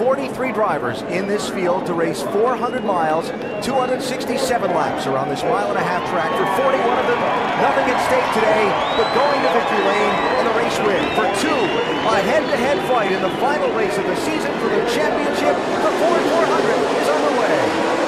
43 drivers in this field to race 400 miles, 267 laps around this mile-and-a-half track. For 41 of them, nothing at stake today, but going to victory lane and a race win. For two, a head-to-head fight in the final race of the season for the championship. The Ford 400 is underway.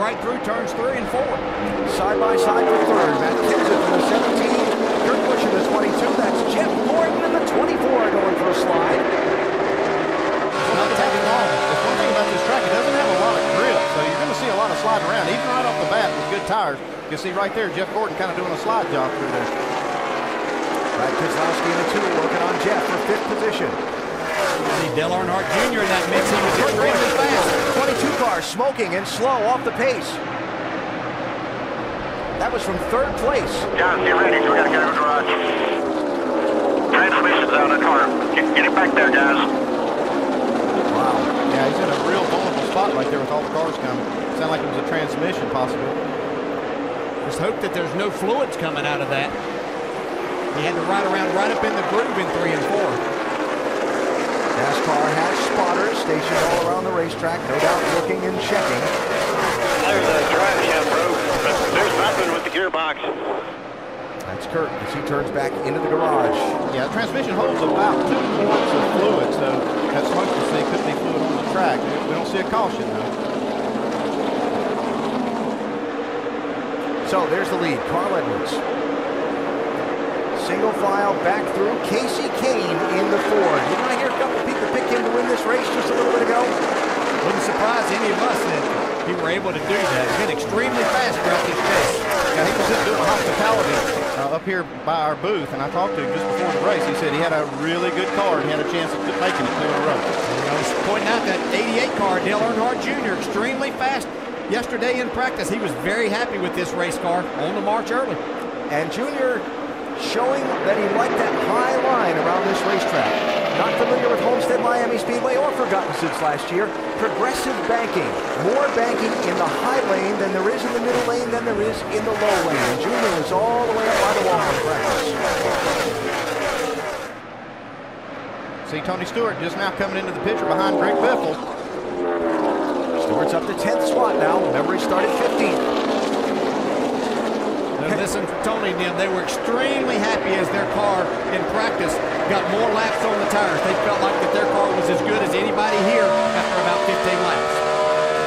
Right through turns 3 and 4. Side by side for third, Matt Kenseth in the 17, Kurt Busch in the 22, that's Jeff Gordon in the 24 going for a slide. Not taking long. The one thing about this track, it doesn't have a lot of grip, so you're going to see a lot of sliding around, even right off the bat with good tires. You can see right there, Jeff Gordon kind of doing a slide job through there. Brad Keselowski in the 2, working on Jeff for 5th position. Dale Earnhardt Jr. in that mix. He was just really fast. 22 car smoking and slow off the pace. That was from 3rd place. Guys, get ready. We got to get out of the garage. Transmission's out of the car. Get it back there, guys. Wow. Yeah, he's in a real vulnerable spot right there with all the cars coming. Sounded like it was a transmission, possibly. Just hope that there's no fluids coming out of that. He had to ride around right up in the groove in 3 and 4. NASCAR has spotters stationed all around the racetrack, no doubt looking and checking. There's a drive shaft broke. There's nothing with the gearbox. That's Kurt as he turns back into the garage. Yeah, the transmission holds about 2 points of fluid, so that smoke to see could be fluid on the track. We don't see a caution, though. So there's the lead, Carl Edwards. Single file back through Casey Kane in the Ford. Did I hear a couple of people pick him to win this race just a little bit ago? Wouldn't surprise any of us that he were able to do that. He's been extremely fast throughout this race. Yeah, he was just doing hospitality up here by our booth, and I talked to him just before the race. He said he had a really good car and he had a chance of making it through the road. And I was pointing out that 88 car, Dale Earnhardt Jr., extremely fast yesterday in practice. He was very happy with this race car on the march early. And Jr. showing that he liked that high line around this racetrack. Not familiar with Homestead-Miami Speedway or forgotten since last year. Progressive banking. More banking in the high lane than there is in the middle lane than there is in the low lane. And Junior is all the way up by the wall for practice. See Tony Stewart just now coming into the picture behind Greg Biffle. Stewart's up to 10th spot now. Remember, he started 15th. Listen for Tony and them. They were extremely happy as their car in practice got more laps on the tires. They felt like that their car was as good as anybody here after about 15 laps.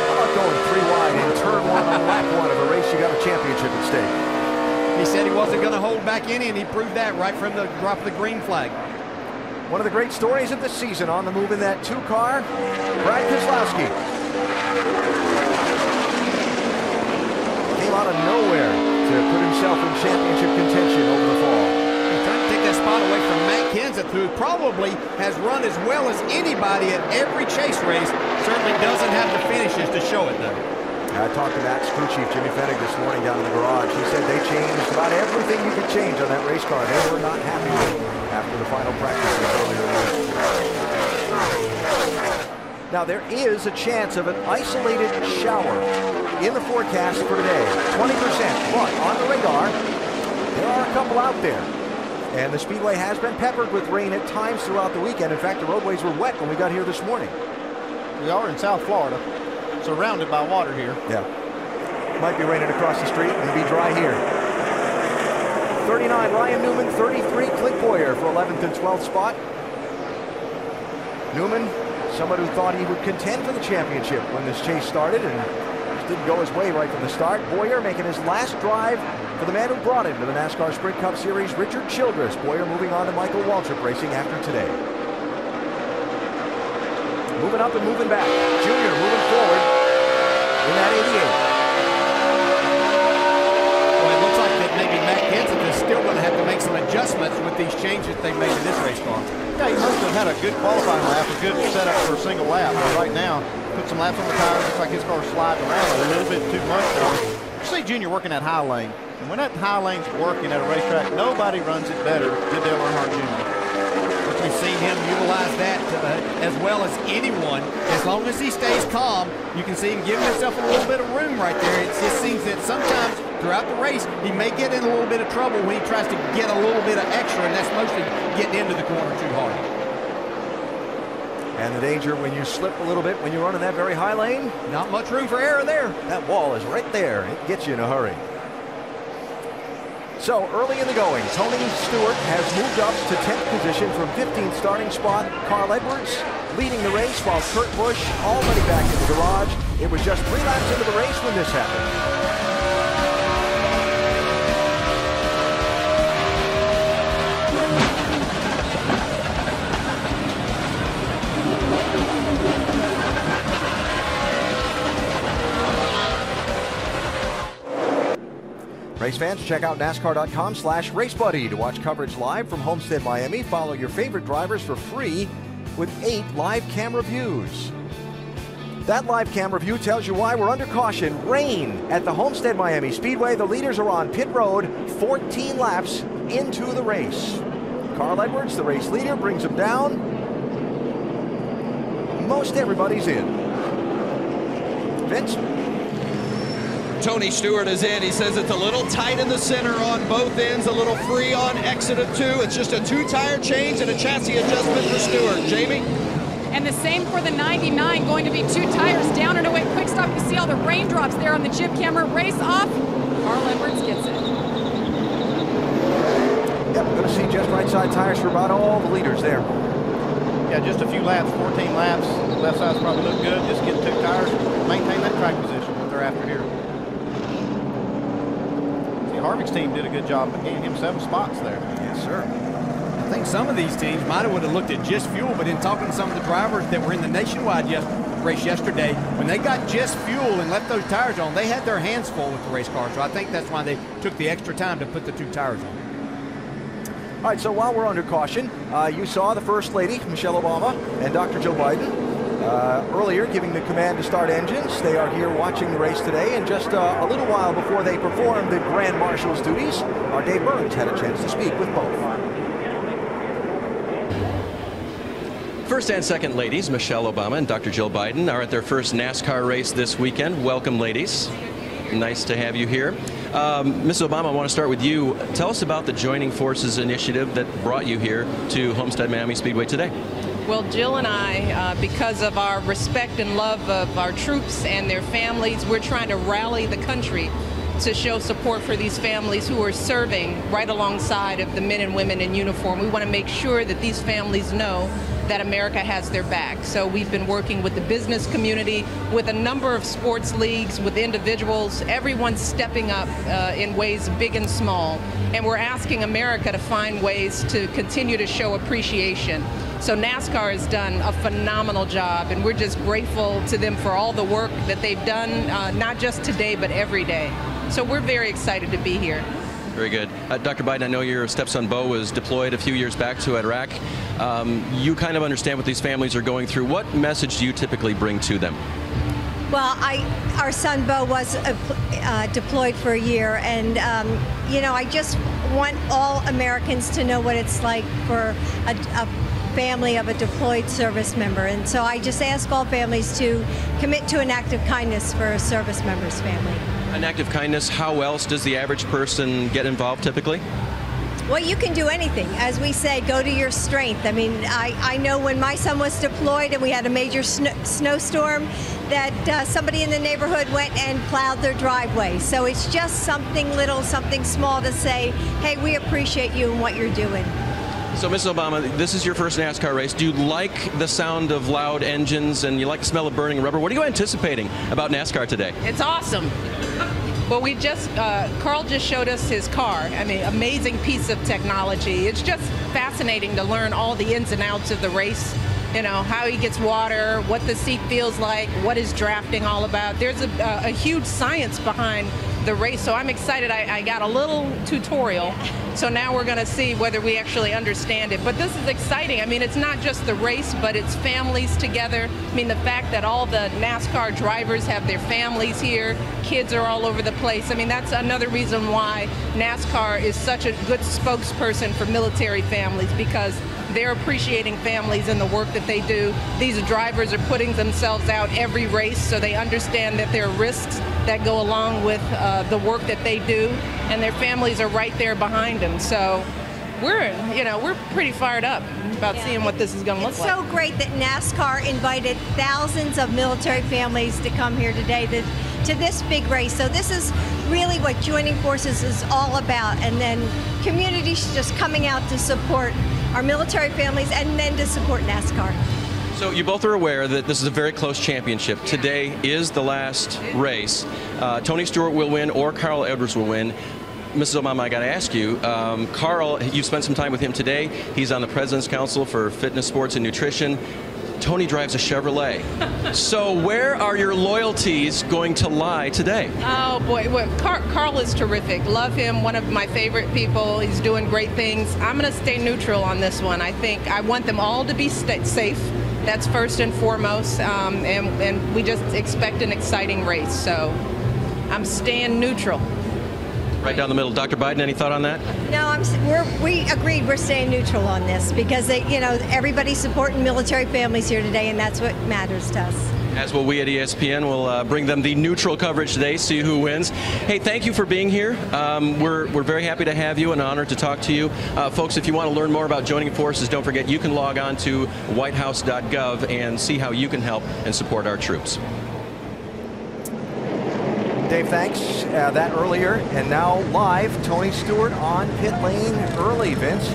How about going 3 wide in turn 1 on lap 1 of a race you got a championship at stake? He said he wasn't going to hold back any, and he proved that right from the drop of the green flag. One of the great stories of the season on the move in that 2 car, Brad Keselowski. Came out of nowhere to put himself in championship contention over the fall. He's trying to take that spot away from Matt Kenseth, who probably has run as well as anybody at every chase race. Certainly doesn't have the finishes to show it, though. I talked to that crew chief, Jimmy Fennig, this morning down in the garage. He said they changed about everything you could change on that race car. They were not happy with it after the final practices earlier. Now, there is a chance of an isolated shower in the forecast for today, 20%. But on the radar, there are a couple out there. And the Speedway has been peppered with rain at times throughout the weekend. In fact, the roadways were wet when we got here this morning. We are in South Florida, surrounded by water here. Yeah. Might be raining across the street and be dry here. 39, Ryan Newman, 33, Clint Bowyer for 11th and 12th spot. Newman, someone who thought he would contend for the championship when this chase started, and didn't go his way right from the start. Bowyer making his last drive for the man who brought him to the NASCAR Sprint Cup Series, Richard Childress. Bowyer moving on to Michael Waltrip Racing after today. Moving up and moving back. Junior moving forward in that 88. Well, it looks like that maybe Matt Kenseth is still going to have to make some adjustments with these changes they made in this race car. Yeah, he must have had a good qualifying lap, a good setup for a single lap. But right now, put some laps on the tires. Looks like his car sliding around a little bit too much there. You see Junior working that high lane. And when that high lane's working at a racetrack, nobody runs it better than Dale Earnhardt Jr. We've seen him utilize that as well as anyone. As long as he stays calm, you can see him giving himself a little bit of room right there. It just seems that sometimes throughout the race, he may get in a little bit of trouble when he tries to get a little bit of extra, and that's mostly getting into the corner too hard. And the danger when you slip a little bit when you run in that very high lane, not much room for error there. That wall is right there. It gets you in a hurry. So early in the going, Tony Stewart has moved up to 10th position from 15th starting spot. Carl Edwards leading the race while Kurt Busch already back in the garage. It was just 3 laps into the race when this happened. Race fans, check out NASCAR.com/RaceBuddy to watch coverage live from Homestead, Miami. Follow your favorite drivers for free with 8 live camera views. That live camera view tells you why we're under caution. Rain at the Homestead, Miami Speedway. The leaders are on pit road 14 laps into the race. Carl Edwards, the race leader, brings him down. Most everybody's in. Vince? Tony Stewart is in. He says it's a little tight in the center on both ends, a little free on exit of 2. It's just a 2-tire change and a chassis adjustment for Stewart. Jamie? And the same for the 99, going to be 2 tires down and away. Quick stop, you see all the raindrops there on the chip camera. Race off, Carl Edwards gets it. Yep, we're going to see just right side tires for about all the leaders there. Yeah, just a few laps, 14 laps. The left side's probably look good. Just get 2 tires, maintain that track position that they're after here. Harvick's team did a good job of getting him 7 spots there. Yes, sir. I think some of these teams would have looked at just fuel, but in talking to some of the drivers that were in the nationwide race yesterday, when they got just fuel and left those tires on, they had their hands full with the race car. So I think that's why they took the extra time to put the 2 tires on. All right, so while we're under caution, you saw the First Lady, Michelle Obama, and Dr. Jill Biden earlier giving the command to start engines. They are here watching the race today, and just a little while before they perform the Grand Marshal's duties, our Dave Burns had a chance to speak with both. First and second ladies, Michelle Obama and Dr. Jill Biden, are at their first NASCAR race this weekend. Welcome, ladies. Nice to have you here. Ms. Obama, I want to start with you. Tell us about the Joining Forces initiative that brought you here to Homestead-Miami Speedway today. Well, Jill and I, because of our respect and love of our troops and their families, we're trying to rally the country to show support for these families who are serving right alongside of the men and women in uniform. We want to make sure that these families know that America has their back. So we've been working with the business community, with a number of sports leagues, with individuals, everyone's stepping up in ways big and small. And we're asking America to find ways to continue to show appreciation. So NASCAR has done a phenomenal job, and we're just grateful to them for all the work that they've done, not just today, but every day. So we're very excited to be here. Very good. Dr. Biden, I know your stepson Beau was deployed a few years back to Iraq. You kind of understand what these families are going through. What message do you typically bring to them? Well, our son Beau was deployed for a year, and you know, I just want all Americans to know what it's like for a family of a deployed service member. And so I just ask all families to commit to an act of kindness for a service member's family. An act of kindness. How else does the average person get involved typically? Well, you can do anything. As we say, go to your strength. I mean, I know when my son was deployed and we had a major snowstorm that somebody in the neighborhood went and plowed their driveway. So it's just something little, something small to say, hey, we appreciate you and what you're doing. So, Mrs. Obama, this is your first NASCAR race. Do you like the sound of loud engines and you like the smell of burning rubber? What are you anticipating about NASCAR today? It's awesome. Well, we just, Carl just showed us his car. I mean, amazing piece of technology. It's just fascinating to learn all the ins and outs of the race. You know, how he gets water, what the seat feels like, what is drafting all about. There's a huge science behind the race, so I'm excited. I got a little tutorial, so now we're going to see whether we actually understand it. But this is exciting. I mean, it's not just the race, but it's families together. I mean, the fact that all the NASCAR drivers have their families here, kids are all over the place. I mean, that's another reason why NASCAR is such a good spokesperson for military families, because they're appreciating families and the work that they do. These drivers are putting themselves out every race, so they understand that there are risks that go along with the work that they do, and their families are right there behind them. So we're pretty fired up about seeing what this is going to look like. It's so great that NASCAR invited thousands of military families to come here today to this big race. So this is really what joining forces is all about, and then communities just coming out to support our military families and then to support NASCAR. So you both are aware that this is a very close championship. Today is the last race. Tony Stewart will win or Carl Edwards will win. Mrs. Obama, I got to ask you, Carl, you've spent some time with him today. He's on the President's Council for Fitness, Sports, and Nutrition. Tony drives a Chevrolet. So where are your loyalties going to lie today? Oh, boy. Well, Carl is terrific. Love him. One of my favorite people. He's doing great things. I'm going to stay neutral on this one. I think I want them all to be safe. That's first and foremost. And we just expect an exciting race. So I'm staying neutral. Right down the middle. Dr. Biden, any thought on that? No, we agreed we're staying neutral on this because, everybody's supporting military families here today, and that's what matters to us. As will we at ESPN. We'll bring them the neutral coverage today, see who wins. Hey, thank you for being here. We're very happy to have you and honored to talk to you. Folks, if you want to learn more about joining forces, don't forget you can log on to whitehouse.gov and see how you can help and support our troops. Dave, thanks. That earlier, and now live, Tony Stewart on pit lane early, Vince.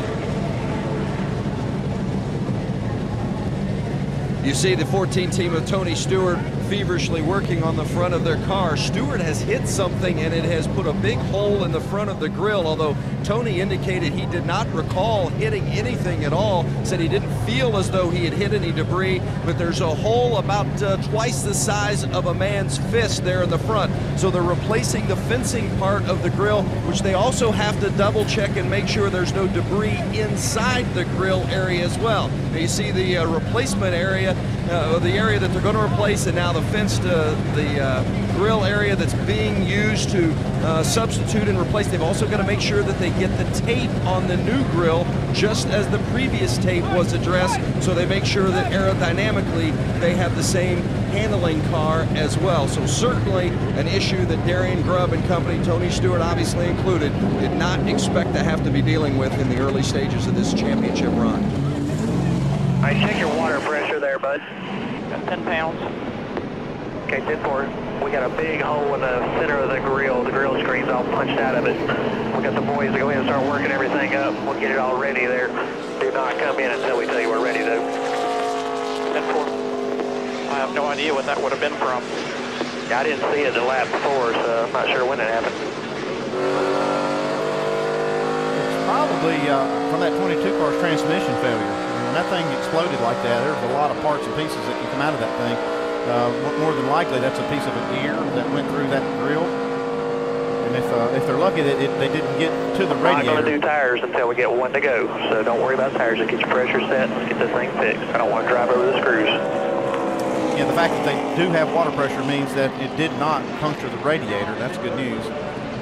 You see the 14 team of Tony Stewart feverishly working on the front of their car. Stewart has hit something, and it has put a big hole in the front of the grill, although Tony indicated he did not recall hitting anything at all, said he didn't feel as though he had hit any debris, but there's a hole about twice the size of a man's fist there in the front. So they're replacing the fencing part of the grill, which they also have to double check and make sure there's no debris inside the grill area as well. Now you see the replacement area, the area that they're going to replace, and now the fenced grill area that's being used to substitute and replace. They've also got to make sure that they get the tape on the new grill just as the previous tape was addressed, so they make sure that aerodynamically they have the same handling car as well. So certainly an issue that Darian Grubb and company, Tony Stewart obviously included, did not expect to have to be dealing with in the early stages of this championship run. I check your water pressure there, bud. Got 10 pounds. Okay, 10-4. We got a big hole in the center of the grill. The grill screen's all punched out of it. We got the boys to go in and start working everything up. We'll get it all ready there. Do not come in until we tell you we're ready, though. 10-4. I have no idea what that would have been from. Yeah, I didn't see it the lap before, so I'm not sure when it happened. Probably from that 22-car's transmission failure. When that thing exploded like that, there was a lot of parts and pieces that can come out of that thing. More than likely, that's a piece of a gear that went through that grill. And if they're lucky that they didn't get to the radiator. I'm not going to do tires until we get one to go. So don't worry about tires. Just get your pressure set. Let's get this thing fixed. I don't want to drive over the screws. Yeah, the fact that they do have water pressure means that it did not puncture the radiator. That's good news.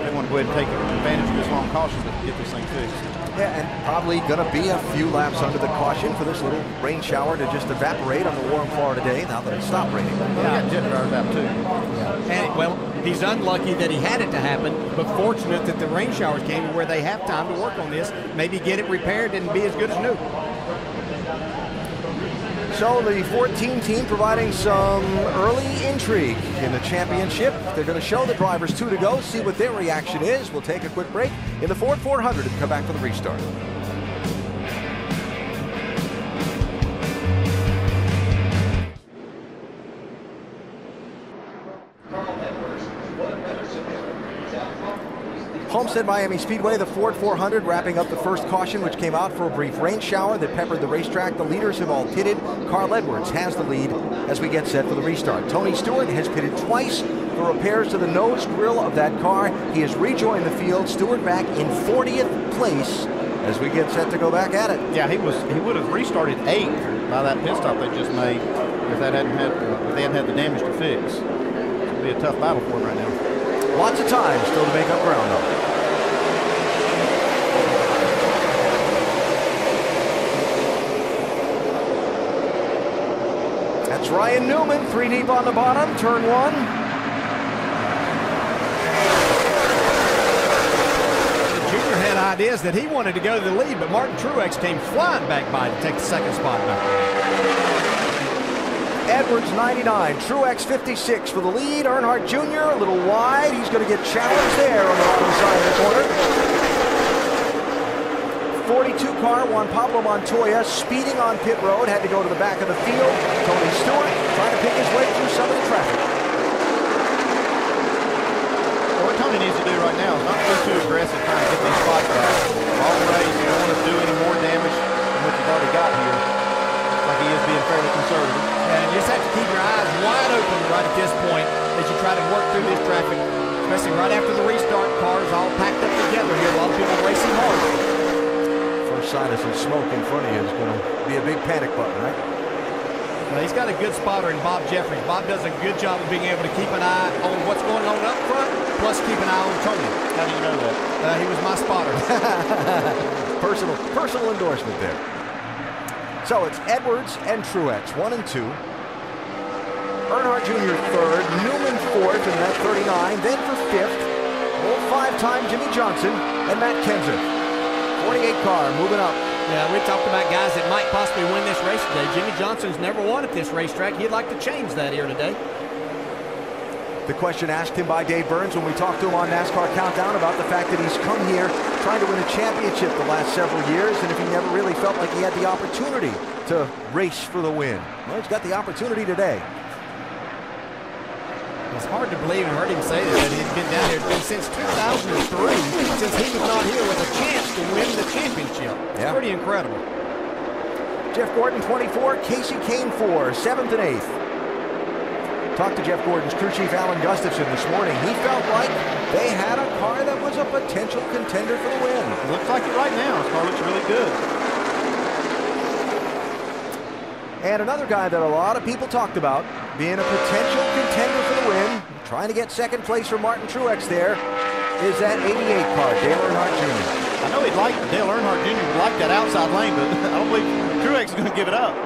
They want to go ahead and take advantage of this long caution to get this thing fixed. Yeah, and probably going to be a few laps under the caution for this little rain shower to just evaporate on the warm Florida day now that it stopped raining. Yeah, jet drive out too. And, well, he's unlucky that he had it to happen, but fortunate that the rain showers came where they have time to work on this, maybe get it repaired and be as good as new. So the 14 team providing some early intrigue in the championship. They're going to show the drivers two to go, see what their reaction is. We'll take a quick break in the Ford 400 and come back for the restart. Homestead-Miami Speedway, the Ford 400 wrapping up the first caution, which came out for a brief rain shower that peppered the racetrack. The leaders have all pitted. Carl Edwards has the lead as we get set for the restart. Tony Stewart has pitted twice for repairs to the nose grill of that car. He has rejoined the field. Stewart back in 40th place as we get set to go back at it. Yeah, he would have restarted 8th by that pit stop they just made if that hadn't had the damage to fix. It'd be a tough battle for him right now. Lots of time still to make up ground, though. That's Ryan Newman, 3 deep on the bottom, turn 1. Junior had ideas that he wanted to go to the lead, but Martin Truex came flying back by to take the second spot back. Edwards 99, Truex 56 for the lead. Earnhardt Jr. a little wide. He's going to get challenged there on the bottom side of the corner. 42 car Juan Pablo Montoya speeding on pit road. Had to go to the back of the field. Tony Stewart trying to pick his way through some of the traffic. Well, what Tony needs to do right now is not go too aggressive trying to get these spots back. All the race, you don't want to do any more damage than what you've already got here. He is being fairly conservative. And you just have to keep your eyes wide open right at this point as you try to work through this traffic, especially right after the restart. Cars all packed up together here. A lot of people racing hard. First sign of some smoke in front of you is going to be a big panic button, right? Well, he's got a good spotter in Bob Jeffries. Bob does a good job of being able to keep an eye on what's going on up front, plus keep an eye on Tony. How do you know that? He was my spotter. Personal endorsement there. So it's Edwards and Truex, 1 and 2. Earnhardt Jr. 3rd, Newman 4th in that 39, then for 5th, old 5-time Jimmy Johnson and Matt Kenseth. 48 car moving up. Yeah, we talked about guys that might possibly win this race today. Jimmy Johnson's never won at this racetrack. He'd like to change that here today. The question asked him by Dave Burns when we talked to him on NASCAR Countdown about the fact that he's come here trying to win a championship the last several years, and if he never really felt like he had the opportunity to race for the win. Well, he's got the opportunity today. It's hard to believe, and heard him say that he's been down here since 2003, since he was not here with a chance to win the championship. Yeah. Pretty incredible. Jeff Gordon, 24, Casey Kane, 4, 7th and 8th. Talked to Jeff Gordon's crew chief, Alan Gustafson, this morning. He felt like they had a car that was a potential contender for the win. It looks like it right now. This car looks really good. And another guy that a lot of people talked about being a potential contender for the win, trying to get second place for Martin Truex there, is that 88 car, Dale Earnhardt Jr. I know he'd like Dale Earnhardt Jr. would like that outside lane, but I don't believe Truex is going to give it up.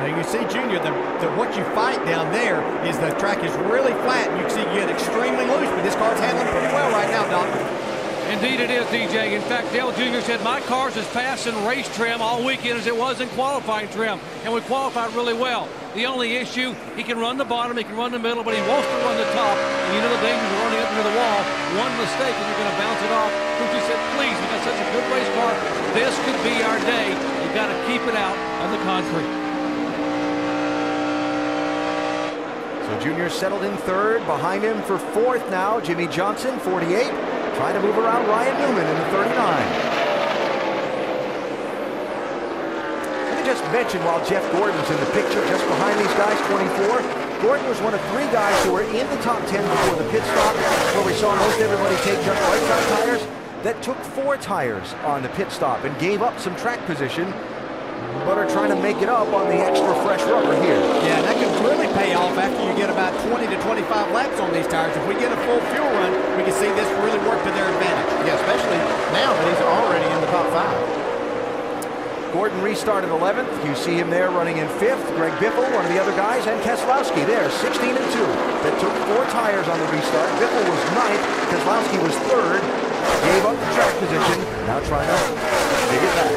Now you see, Junior, that what you fight down there is the track is really flat. You can see you get extremely loose, but this car's handling pretty well right now, Doc. Indeed it is, DJ. In fact, Dale Jr. said, my car's as fast in race trim all weekend as it was in qualifying trim, and we qualified really well. The only issue, he can run the bottom, he can run the middle, but he wants to run the top, and you know the danger of running up into the wall. One mistake, and you're going to bounce it off. Pucci said, please, we got such a good race car. This could be our day. You've got to keep it out on the concrete. Junior settled in 3rd, behind him for 4th now, Jimmy Johnson, 48, trying to move around Ryan Newman in the 39. Let me just mention, while Jeff Gordon's in the picture, just behind these guys, 24, Gordon was one of 3 guys who were in the top 10 before the pit stop, where we saw most everybody take just right side tires, that took 4 tires on the pit stop and gave up some track position, but are trying to make it up on the extra fresh rubber here. Yeah, and that could really pay off after you get about 20 to 25 laps on these tires. If we get a full fuel run, we can see this really work to their advantage. Yeah, especially now that he's already in the top 5. Gordon restarted 11th. You see him there running in 5th. Greg Biffle, one of the other guys, and Keselowski there, 16 and 2. That took 4 tires on the restart. Biffle was 9th. Keselowski was 3rd. Gave up the track position. Now trying to dig it back.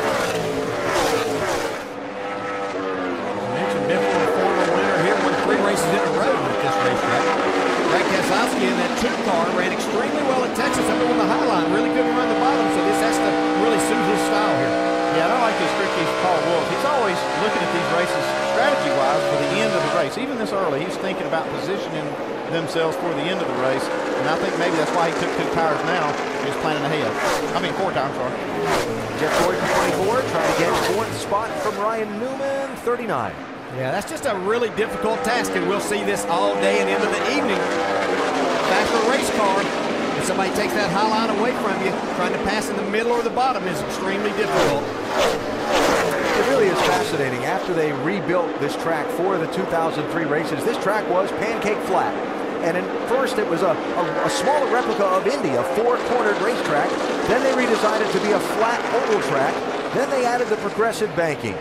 Races in a row at this racetrack. Brad Keselowski in that 2 car ran extremely well at Texas up on the high line. Really good run the bottom, so this has to really suit his style here. Yeah, I don't like this trick he's Paul Wolf. He's always looking at these races strategy-wise for the end of the race. Even this early, he's thinking about positioning and themselves for the end of the race. And I think maybe that's why he took two tires now. He was planning ahead. I mean, four tires, sorry. Jeff Gordon, 24, trying to get fourth spot from Ryan Newman, 39. Yeah, that's just a really difficult task, and we'll see this all day and into the evening. Faster race car. If somebody takes that high line away from you, trying to pass in the middle or the bottom is extremely difficult. It really is fascinating. After they rebuilt this track for the 2003 races, this track was pancake flat. And at first it was a smaller replica of Indy, a four-cornered racetrack. Then they redesigned it to be a flat oval track. Then they added the progressive banking.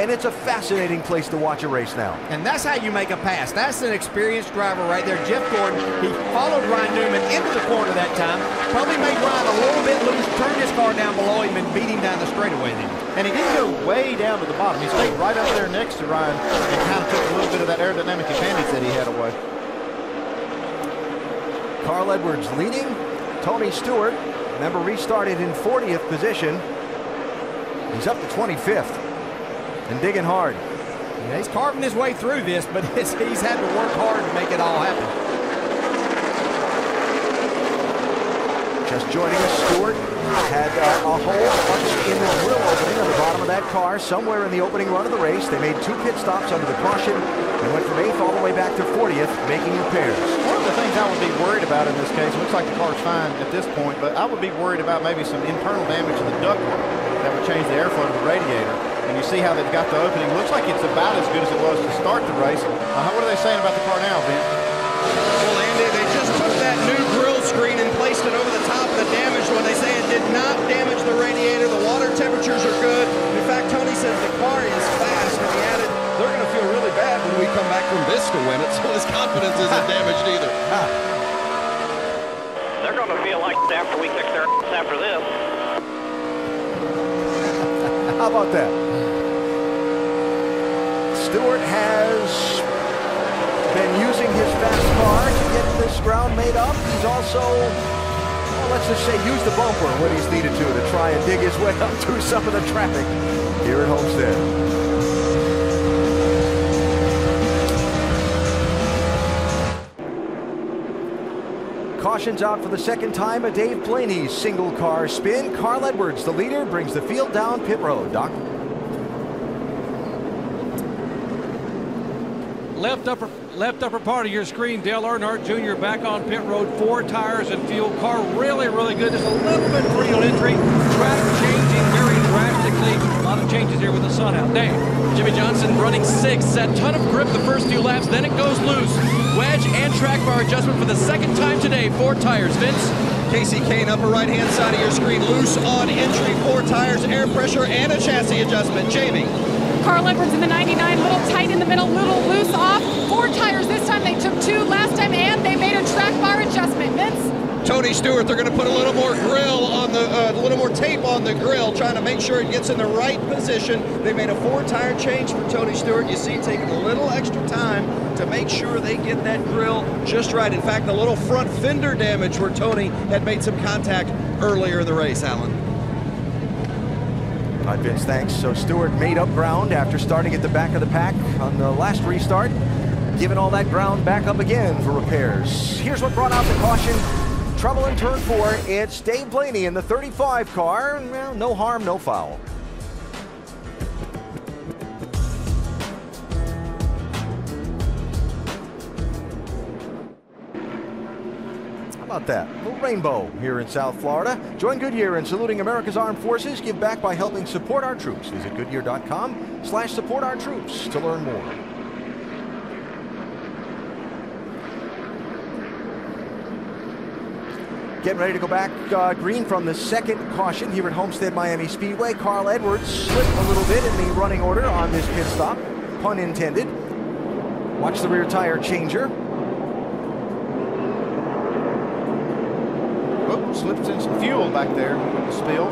And it's a fascinating place to watch a race now. And that's how you make a pass. That's an experienced driver right there. Jeff Gordon, he followed Ryan Newman into the corner that time. Probably made Ryan a little bit loose, turned his car down below him, and beat him down the straightaway then. And he didn't go way down to the bottom. He stayed right up there next to Ryan and kind of took a little bit of that aerodynamic advantage that he had away. Carl Edwards leading. Tony Stewart, remember, restarted in 40th position. He's up to 25th. And digging hard. Yeah, he's carving his way through this, but he's had to work hard to make it all happen. Just joining us, Stewart had a hole punched in the grill opening on the bottom of that car somewhere in the opening run of the race. They made two pit stops under the caution and went from 8th all the way back to 40th, making repairs. One of the things I would be worried about in this case, it looks like the car's fine at this point, but I would be worried about maybe some internal damage to the ductwork that would change the airflow to the radiator. And you see how they've got the opening. Looks like it's about as good as it was to start the race. What are they saying about the car now, Ben? Well, Andy, they just took that new grill screen and placed it over the top of the damage one. They say it did not damage the radiator. The water temperatures are good. In fact, Tony says the car is fast. And he added, they're going to feel really bad when we come back from this to win it. So his confidence isn't damaged either. They're going to feel like it after we kick their ass after this. How about that? Stewart has been using his fast car to get this ground made up. He's also, well, let's just say, used the bumper when he's needed to try and dig his way up through some of the traffic here at Homestead. Cautions out for the second time at Dave Blaney's single car spin. Carl Edwards, the leader, brings the field down pit road. Doc. Left upper part of your screen, Dale Earnhardt Jr. back on pit road, four tires and fuel. Car really, really good. Just a little bit free on entry. Track changing very drastically. A lot of changes here with the sun out. Damn. Jimmy Johnson running sixth. That ton of grip the first few laps, then it goes loose. Wedge and track bar adjustment for the second time today. Four tires, Vince. Casey Kane, upper right-hand side of your screen. Loose on entry, four tires, air pressure, and a chassis adjustment. Jamie. Carl Edwards in the 99, little tight in the middle, little loose off. Four tires this time, they took two last time, and they made a track bar adjustment. Vince? Tony Stewart, they're going to put a little more grill on the, a little more tape on the grill, trying to make sure it gets in the right position. They made a four-tire change for Tony Stewart. You see, taking a little extra time to make sure they get that grill just right. In fact, the little front fender damage where Tony had made some contact earlier in the race, Alan. All right, Vince, thanks. So Stewart made up ground after starting at the back of the pack on the last restart, giving all that ground back up again for repairs. Here's what brought out the caution. Trouble in turn four. It's Dave Blaney in the 35 car. Well, no harm, no foul. About that little rainbow here in South Florida. Join Goodyear in saluting America's armed forces. Give back by helping support our troops. Visit goodyear.com/support-our-troops to learn more. Getting ready to go back green from the second caution here at Homestead-Miami Speedway. Carl Edwards slipped a little bit in the running order on this pit stop, pun intended. Watch the rear tire changer. Slips in some fuel back there, spilled.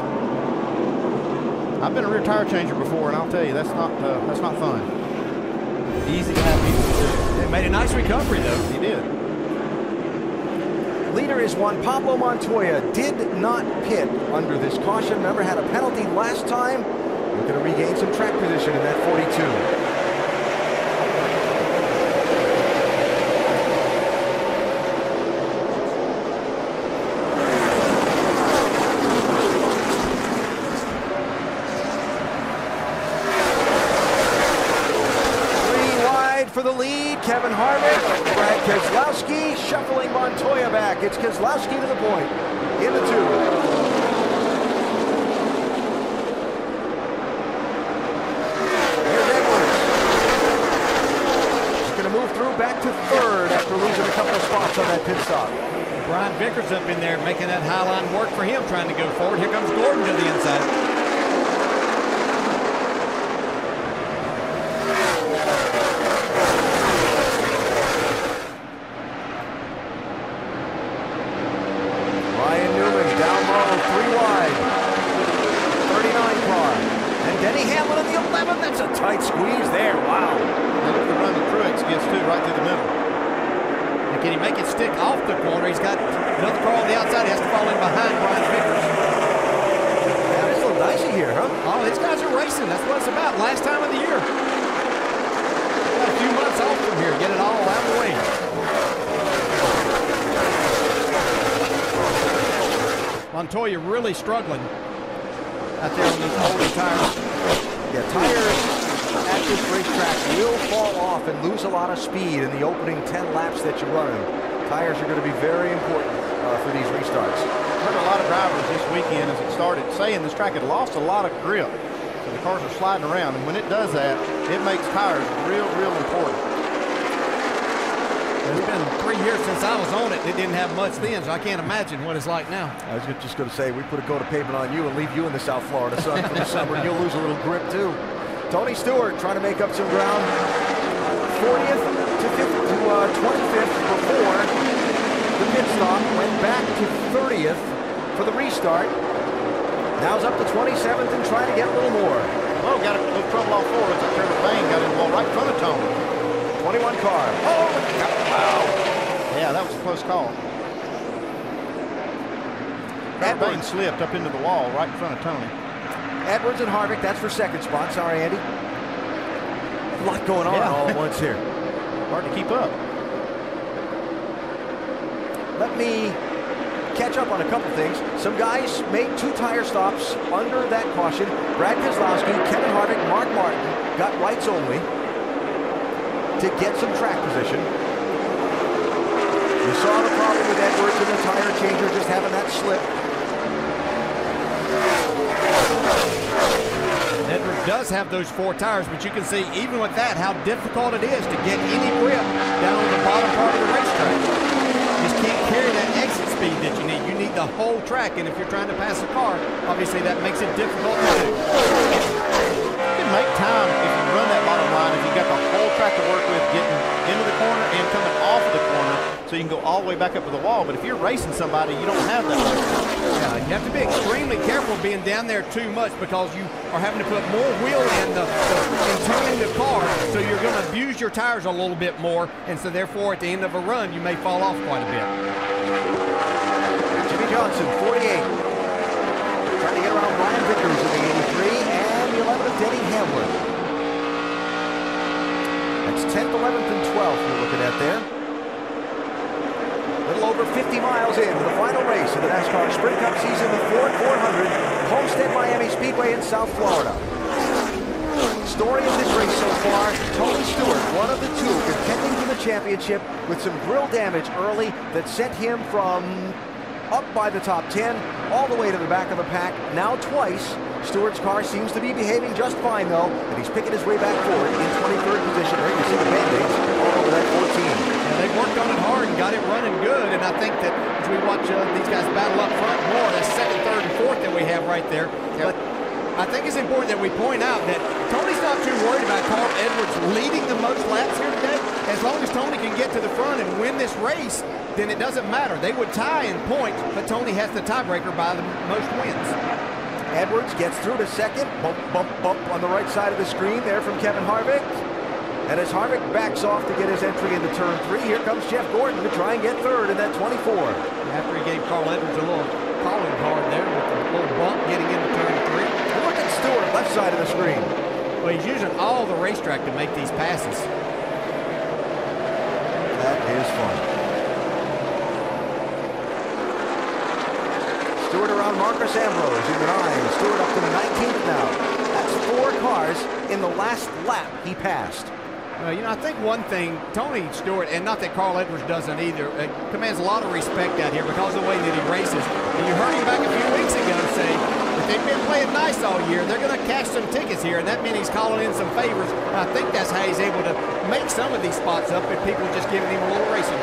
I've been a rear tire changer before, and I'll tell you that's not fun. Easy to have people do. They made a nice recovery though. He did. Leader is Juan Pablo Montoya. Did not pit under this caution. Remember, had a penalty last time. We're going to regain some track position in that 42. for the lead. Kevin Harvick, Brad Keselowski, shuffling Montoya back. It's Keselowski to the point in the two. Back to third after losing a couple of spots on that pit stop. Brian Vickers up in there making that high line work for him, trying to go forward. Here comes Gordon to the inside. Ryan Newman down low, three wide. 39 car. And Denny Hamlin in the 11. That's a tight squeeze there. Wow. Truex gets two right through the middle. And can he make it stick off the corner? He's got another car on the outside. He has to fall in behind Brian Vickers. Yeah, it's a little dicey here, huh? Oh, these guys are racing. That's what it's about. Last time of the year. Got a few months off from here. Get it all out of the way. Montoya really struggling out there on these old tires. Yeah, tires at this racetrack will fall off and lose a lot of speed in the opening 10 laps that you're running. Tires are going to be very important for these restarts. Heard a lot of drivers this weekend as it started saying this track had lost a lot of grip. So the cars are sliding around, and when it does that, it makes tires real important. It's been 3 years since I was on it. It didn't have much then, so I can't imagine what it's like now. I was just going to say, we put a coat of pavement on you and leave you in the South Florida sun for the summer, and you'll lose a little grip too. Tony Stewart trying to make up some ground. 40th to 25th before the pit stop. Went back to 30th for the restart. Now's up to 27th and trying to get a little more. Oh, got a little trouble off forward. It's Trevor Bayne got in the ball right in front of Tony. 21 car. Oh, wow. Yeah, that was a close call. Trevor Bayne slipped up into the wall right in front of Tony. Edwards and Harvick, that's for second spot. Sorry, Andy. A lot going on all at once here. Hard to keep up. Let me catch up on a couple things. Some guys made two tire stops under that caution. Brad Keselowski, Kevin Harvick, Mark Martin got rights only to get some track position. You saw the problem with Edwards and the tire changer just having that slip. Edwards does have those four tires, but you can see even with that how difficult it is to get any grip down on the bottom part of the racetrack. Just can't carry that exit speed that you need. You need the whole track, and if you're trying to pass a car, obviously that makes it difficult to do. You can make time if you run that bottom line, if you got the whole track to work with, getting into the corner and coming off of the corner, so you can go all the way back up to the wall. But if you're racing somebody, you don't have that. You have to be extremely careful being down there too much because you are having to put more wheel in turning the car, so you're going to abuse your tires a little bit more, and so therefore at the end of a run you may fall off quite a bit. Jimmy Johnson, 48, trying to get around Ryan Vickers in the 83 and the 11th of Denny Hamlin. That's 10th, 11th, and 12th you're looking at there. A little over 50 miles in to the final race of the NASCAR Sprint Cup season, the Ford 400, Homestead-Miami Speedway in South Florida. Story of this race so far, Tony Stewart, one of the two contending for the championship with some grill damage early that sent him from up by the top 10 all the way to the back of the pack, now twice. Stewart's car seems to be behaving just fine, though, and he's picking his way back forward in 23rd position. Right, you see the band-aids all over that 14. They worked on it hard and got it running good, and I think that as we watch these guys battle up front more, that's second, third, and fourth that we have right there. Yep. But I think it's important that we point out that Tony's not too worried about Carl Edwards leading the most laps here today. As long as Tony can get to the front and win this race, then it doesn't matter. They would tie in points, but Tony has the tiebreaker by the most wins. Edwards gets through to second. Bump, bump, bump on the right side of the screen there from Kevin Harvick. And as Harvick backs off to get his entry into turn three, here comes Jeff Gordon to try and get third in that 24. After he gave Carl Edwards a little calling card there with a little bump getting into turn three. And look at Stewart, left side of the screen. Well, he's using all the racetrack to make these passes. That is fun. Stewart around Marcus Ambrose in the 9. Stewart up to the 19th now. That's four cars in the last lap he passed. You know, I think one thing, Tony Stewart, and not that Carl Edwards doesn't either, commands a lot of respect out here because of the way that he races. And you heard him back a few weeks ago say, if they've been playing nice all year, they're going to cash some tickets here, and that meant he's calling in some favors. And I think that's how he's able to make some of these spots up if people just giving him a little racing.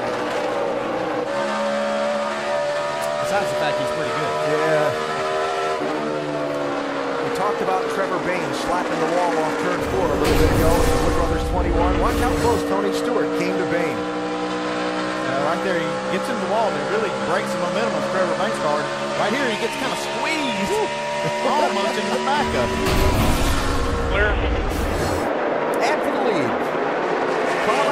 Besides the fact he's pretty good. Yeah. Talked about Trevor Bayne slapping the wall off turn 4 a little bit ago in the Wood Brothers 21. Watch how close Tony Stewart came to Bayne. Right there, he gets him the wall, and it really breaks the momentum of Trevor Bayne's car. Right here, he gets kind of squeezed almost into the back of him. Clear. And for the lead, Carl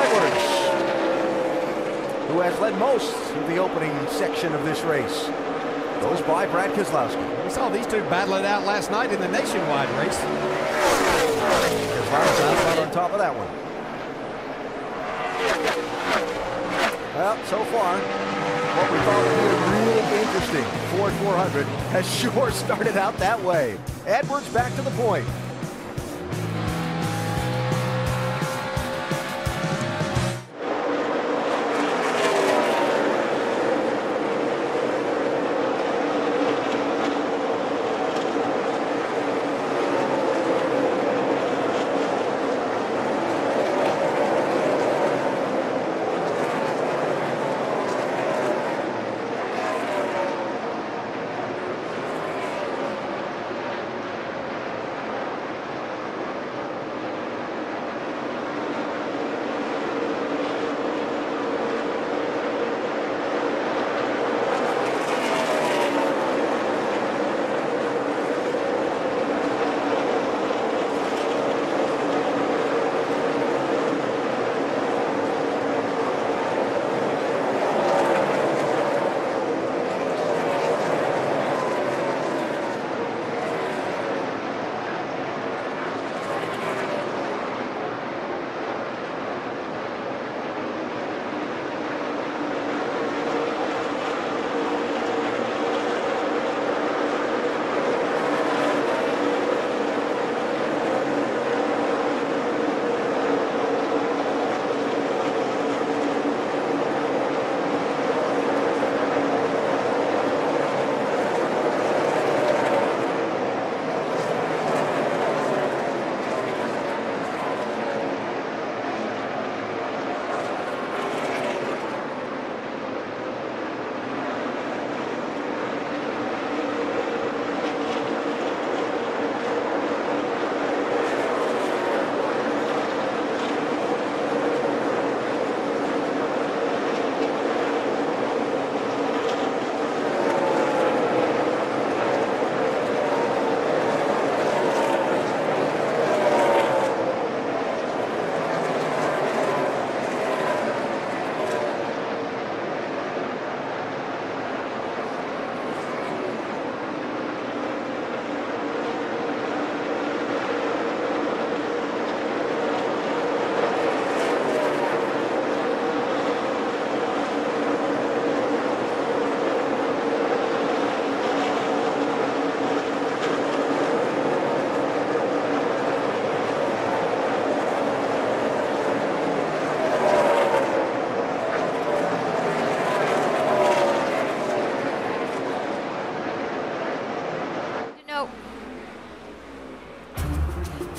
Edwards, who has led most through the opening section of this race. Goes by Brad Keselowski. We saw these two battle it out last night in the nationwide race. Keselowski on top of that one. Well, so far, what we thought would be really interesting Ford 400 has sure started out that way. Edwards back to the point.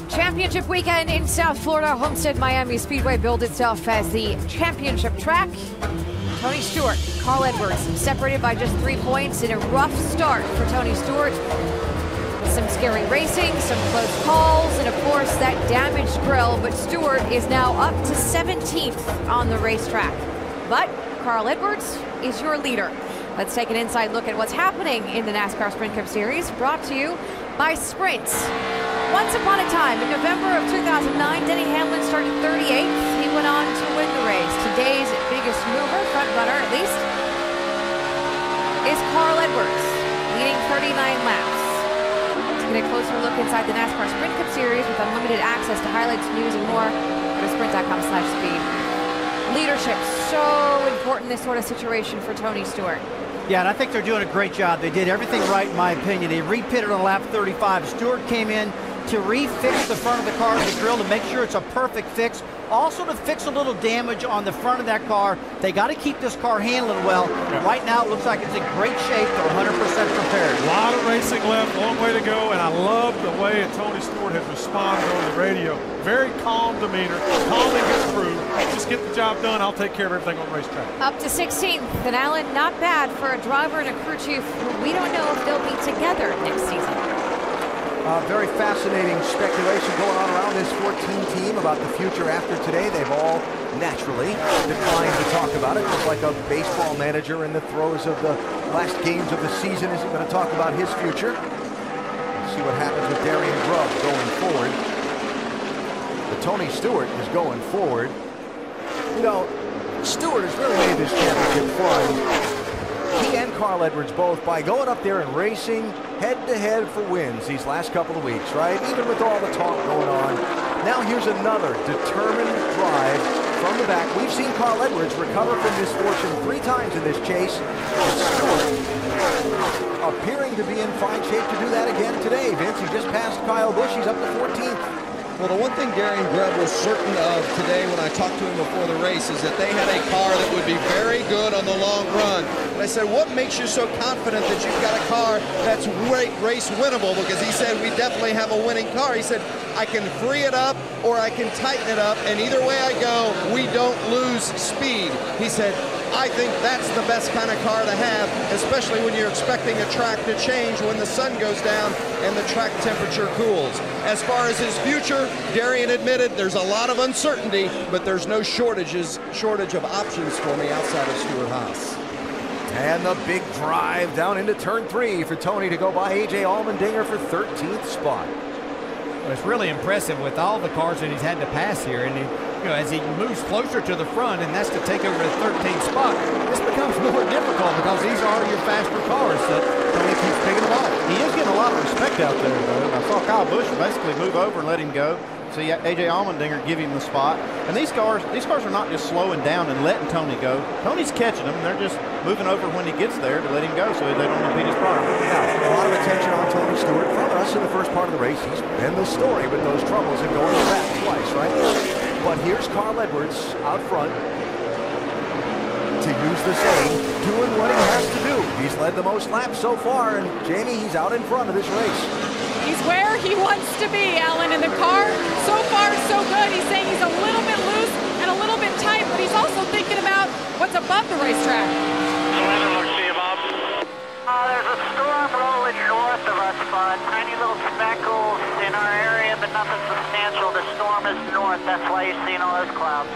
Championship weekend in South Florida. Homestead-Miami Speedway billed itself as the championship track. Tony Stewart, Carl Edwards, separated by just 3 points in a rough start for Tony Stewart. Some scary racing, some close calls, and of course that damaged grill. But Stewart is now up to 17th on the racetrack. But Carl Edwards is your leader. Let's take an inside look at what's happening in the NASCAR Sprint Cup Series, brought to you by Sprints. Once upon a time, in November of 2009, Denny Hamlin started 38th. He went on to win the race. Today's biggest mover, front runner at least, is Carl Edwards, leading 39 laps. Let's get a closer look inside the NASCAR Sprint Cup Series with unlimited access to highlights, news, and more. Go to sprint.com/speed. Leadership, so important in this sort of situation for Tony Stewart. Yeah, and I think they're doing a great job. They did everything right, in my opinion. They re-pitted on lap 35. Stewart came in, to refix the front of the car with the drill to make sure it's a perfect fix. Also to fix a little damage on the front of that car. They got to keep this car handling well. Right now it looks like it's in great shape. They're 100% prepared. A lot of racing left, long way to go, and I love the way that Tony Stewart has responded on the radio. Very calm demeanor, calmly gets through. Just get the job done, I'll take care of everything on the racetrack. Up to 16th, and Allen, not bad for a driver and a crew chief. We don't know if they'll be together next season. Very fascinating speculation going on around this 14 team about the future after today. They've all naturally declined to talk about it, just like a baseball manager in the throes of the last games of the season isn't going to talk about his future. Let's see what happens with Darian Grubb going forward. But Tony Stewart is going forward. You know, Stewart has really made this championship fun. He and Carl Edwards both by going up there and racing head-to-head for wins these last couple of weeks, right? Even with all the talk going on. Now here's another determined drive from the back. We've seen Carl Edwards recover from misfortune 3 times in this chase. Stewart appearing to be in fine shape to do that again today. Vince, he just passed Kyle Busch. He's up to 14th. Well, the one thing Darian Grubb was certain of today when I talked to him before the race is that they had a car that would be very good on the long run. And I said, what makes you so confident that you've got a car that's race winnable? Because he said, we definitely have a winning car. He said, I can free it up or I can tighten it up. And either way I go, we don't lose speed. He said, I think that's the best kind of car to have, especially when you're expecting a track to change when the sun goes down and the track temperature cools. As far as his future, Darian admitted there's a lot of uncertainty, but there's no shortage of options for me outside of Stuart Haas. And the big drive down into turn 3 for Tony to go by A.J. Allmendinger for 13th spot. Well, it's really impressive with all the cars that he's had to pass here, and as he moves closer to the front, and that's to take over the 13th spot, this becomes more difficult because these are your faster cars. So Tony keeps picking them up. He is getting a lot of respect out there, though. I saw Kyle Busch basically move over and let him go. See A.J. Allmendinger give him the spot. And these cars are not just slowing down and letting Tony go. Tony's catching them. They're just moving over when he gets there to let him go so they don't impede his product. Yeah, a lot of attention on Tony Stewart. For us in the first part of the race, he's been the story with those troubles and going back twice, right? But here's Carl Edwards out front to use the same, doing what he has to do. He's led the most laps so far, and Jamie, he's out in front of this race. He's where he wants to be, Allen, in the car. So far, so good. He's saying he's a little bit loose and a little bit tight, but he's also thinking about what's above the racetrack. The weather looks to you, Bob. There's a storm rolling north of us, Bud. Tiny little speckles in our area, but nothing substantial. The storm is north. That's why you're seeing all those clouds.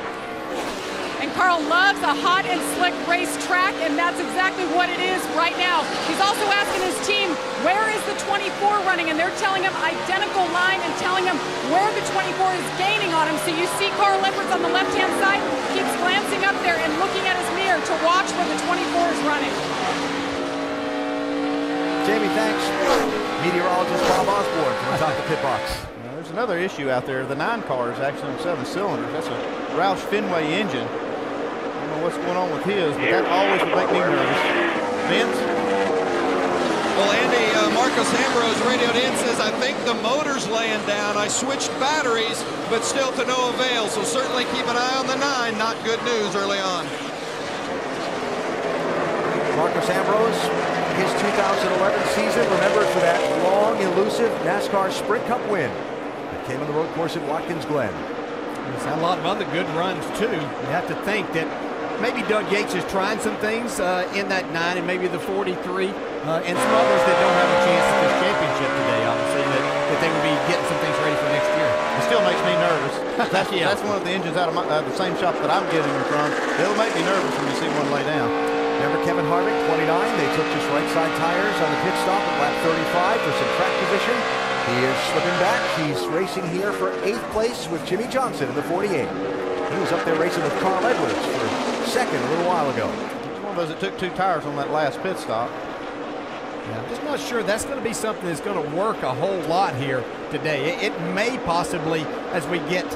And Carl loves a hot and slick racetrack, and that's exactly what it is right now. He's also asking his team, where is the 24 running? And they're telling him identical line and telling him where the 24 is gaining on him. So you see Carl Edwards on the left-hand side keeps glancing up there and looking at his mirror to watch where the 24 is running. Jamie, thanks. Meteorologist Bob Osborne from atop the pit box. Now, there's another issue out there. The 9 car is actually on 7 cylinders. That's a Roush Fenway engine. I don't know what's going on with his, but that always would make me nervous. Vince? Well, Andy, Marcus Ambrose radioed in, says, I think the motor's laying down. I switched batteries, but still to no avail. So certainly keep an eye on the 9. Not good news early on. Marcus Ambrose, his 2011 season, remembered for that long, elusive NASCAR Sprint Cup win that came on the road course at Watkins Glen. There's a lot of other good runs, too. You have to think that maybe Doug Yates is trying some things in that 9 and maybe the 43 and some others that don't have a chance at this championship today, obviously, that they would be getting some things ready for next year. It still makes me nervous. That's one of the engines out of the same shop that I'm getting them from. It'll make me nervous when you see one lay down. Remember Kevin Harvick, 29. They took just right side tires on the pit stop at lap 35 for some track position. He is slipping back. He's racing here for 8th place with Jimmy Johnson in the 48. He was up there racing with Carl Edwards for second a little while ago. It's one of those that took 2 tires on that last pit stop. Yeah, I'm just not sure that's going to be something that's going to work a whole lot here today. It may possibly, as we get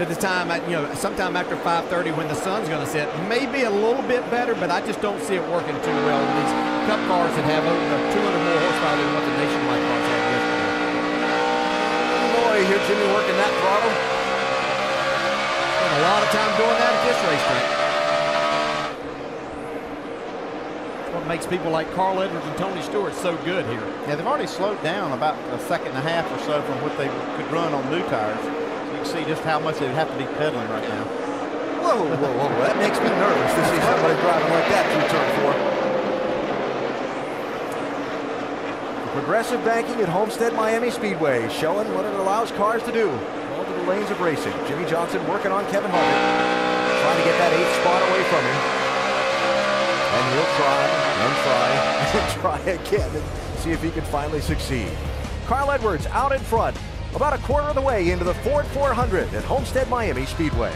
to the time, sometime after 5:30 when the sun's going to set, maybe a little bit better, but I just don't see it working too well in these Cup cars that have over 200 more horsepower than what the Nationwide cars have yesterday. Montoya here, Jimmy working that throttle. Spent a lot of time doing that at this racetrack. That's what makes people like Carl Edwards and Tony Stewart so good here. Yeah, they've already slowed down about a second and a half or so from what they could run on new tires. So you can see just how much they'd have to be pedaling right now. Whoa, whoa, whoa, whoa. That makes me nervous to see somebody driving like that through turn 4. Progressive banking at Homestead-Miami Speedway, showing what it allows cars to do. Multiple lanes of racing. Jimmy Johnson working on Kevin Harvick, trying to get that 8th spot away from him. And he'll try and try and try again and see if he can finally succeed. Carl Edwards out in front, about a quarter of the way into the Ford 400 at Homestead-Miami Speedway.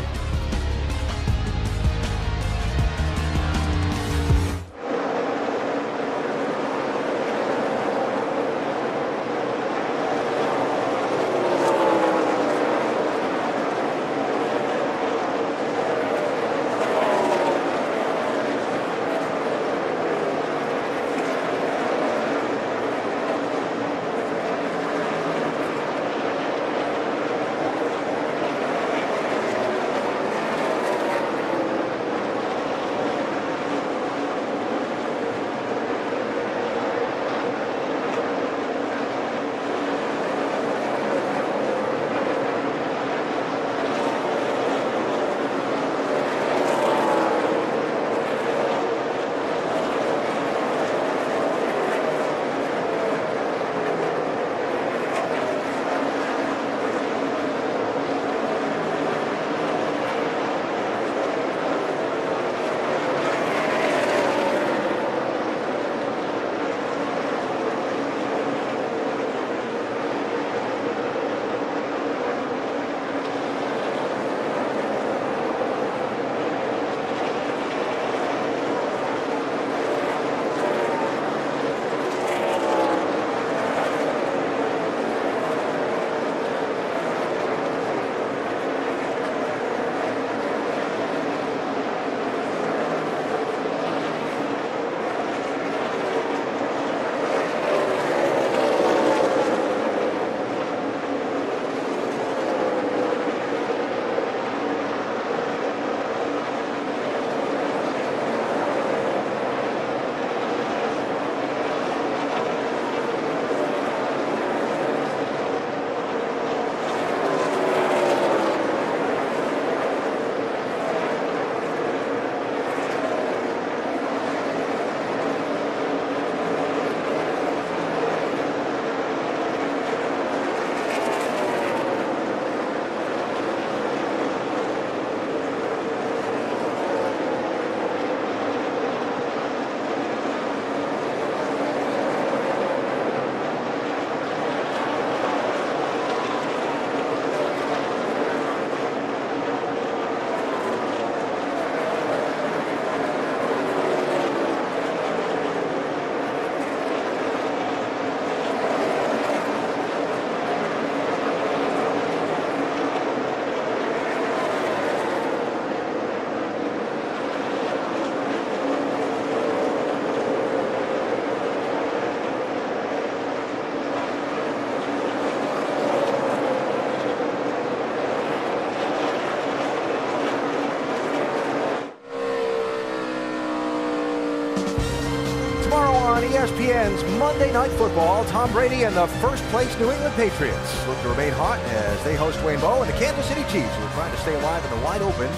ESPN's Monday Night Football, Tom Brady and the first-place New England Patriots look to remain hot as they host Wayne Bowe and the Kansas City Chiefs, who are trying to stay alive in the wide-open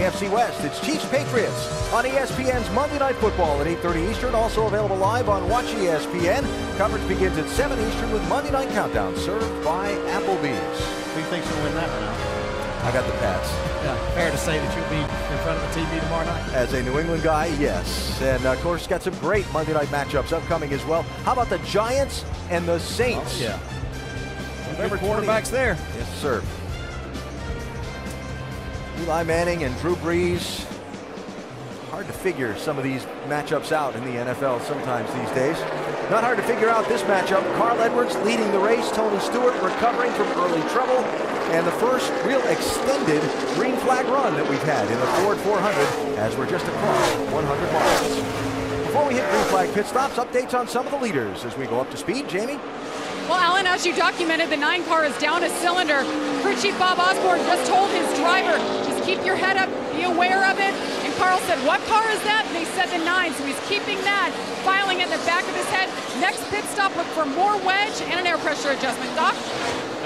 AFC West. It's Chiefs-Patriots on ESPN's Monday Night Football at 8:30 Eastern, also available live on Watch ESPN. Coverage begins at 7 Eastern with Monday Night Countdown, served by Applebee's. Who do you think's going to win that right now? I got the Pats. Yeah, fair to say that you'll be in front of the TV tomorrow night? As a New England guy, yes. And, of course, got some great Monday night matchups upcoming as well. How about the Giants and the Saints? Oh, yeah. Remember quarterbacks there. Yes, sir. Eli Manning and Drew Brees. Hard to figure some of these matchups out in the NFL sometimes these days. Not hard to figure out this matchup. Carl Edwards leading the race. Tony Stewart recovering from early trouble. And the first real extended green flag run that we've had in the Ford 400 as we're just across 100 miles. Before we hit green flag pit stops, updates on some of the leaders as we go up to speed. Jamie? Well, Alan, as you documented, the 9 car is down a cylinder. Crew Chief Bob Osborne just told his driver, just keep your head up, be aware of it. And Carl said, what car is that? And they said the 9, so he's keeping that, filing at the back of his head. Next pit stop, look for more wedge and an air pressure adjustment. Doc?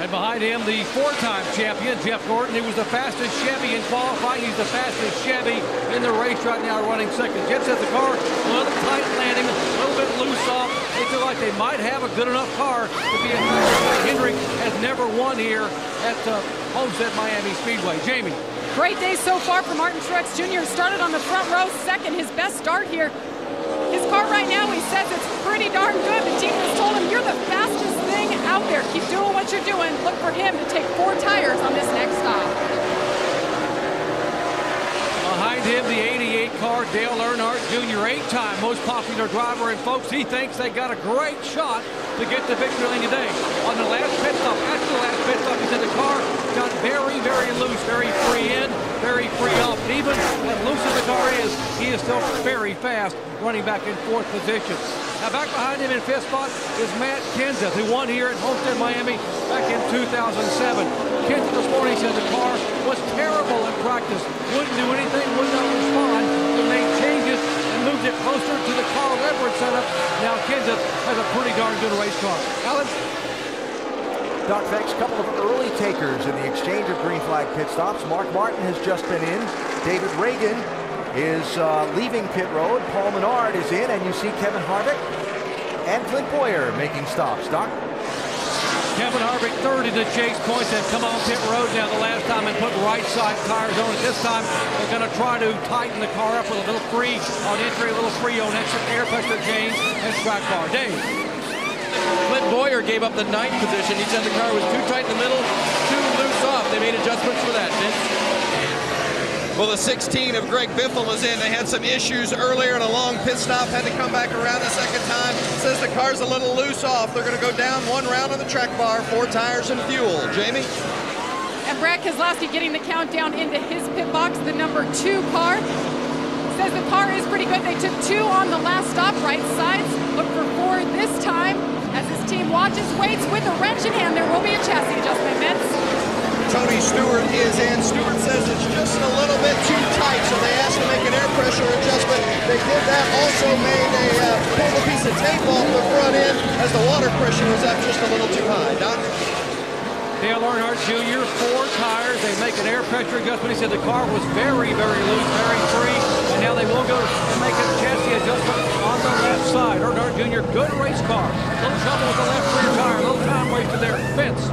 And behind him, the 4-time champion, Jeff Gordon. He was the fastest Chevy in qualifying. He's the fastest Chevy in the race right now, running second. Jeff said the car, a little tight landing, a little bit loose off. They feel like they might have a good enough car to be a favorite. Hendrick has never won here at the Homestead-Miami Speedway. Jamie. Great day so far for Martin Truex Jr. Started on the front row second, his best start here. His car right now, he says it's pretty darn good. The team has told him, you're the fastest thing out there. Keep doing what you're doing. Look for him to take 4 tires on this next stop. Behind him, the 88 car, Dale Earnhardt Jr., 8-time most popular driver. And folks, he thinks they got a great shot to get the victory lane today. On the last pit stop, after the last pit stop, he said the car got very, very loose, very free in, very free off. And even as loose as the car is, he is still very fast, running back in 4th position. Now back behind him in 5th spot is Matt Kenseth, who won here at Homestead, Miami back in 2007. Kenseth this morning said the car was terrible in practice, wouldn't do anything, would not respond, so made changes and moved it closer to the Carl Edwards setup. Now Kenseth has a pretty darn good race car. Alan? Doc, thanks. A couple of early takers in the exchange of green flag pit stops. Mark Martin has just been in. David Reagan is leaving pit road. Paul Menard is in, and you see Kevin Harvick and Clint Bowyer making stops. Doc? Kevin Harvick, 30 to chase points, have come on pit road now the last time and put right side tires on it. This time, they're going to try to tighten the car up with a little free on entry, a little free on exit, air pressure change, and track bar. Dave. Clint Bowyer gave up the 9th position. He said the car was too tight in the middle, too loose off. They made adjustments for that, Vince. Well, the 16 of Greg Biffle was in. They had some issues earlier and a long pit stop. Had to come back around the second time. Says the car's a little loose off. They're going to go down 1 round on the track bar, 4 tires and fuel. Jamie? And Brad Keselowski getting the countdown into his pit box, the number 2 car. Says the car is pretty good. They took 2 on the last stop, right sides. Look for 4 this time. As his team watches, waits with a wrench in hand. There will be a chassis adjustment, Vince. Tony Stewart is in. Stewart says it's just a little bit too tight, so they asked to make an air pressure adjustment. They did that, also made pulled a piece of tape off the front end as the water pressure was up just a little too high. Doc? Dale Earnhardt Jr., 4 tires. They make an air pressure adjustment. He said the car was very, very loose, very free, and now they will go and make a chassis adjustment on the left side. Earnhardt Jr., good race car. Little trouble with the left rear tire, a little time wasted there. Fence.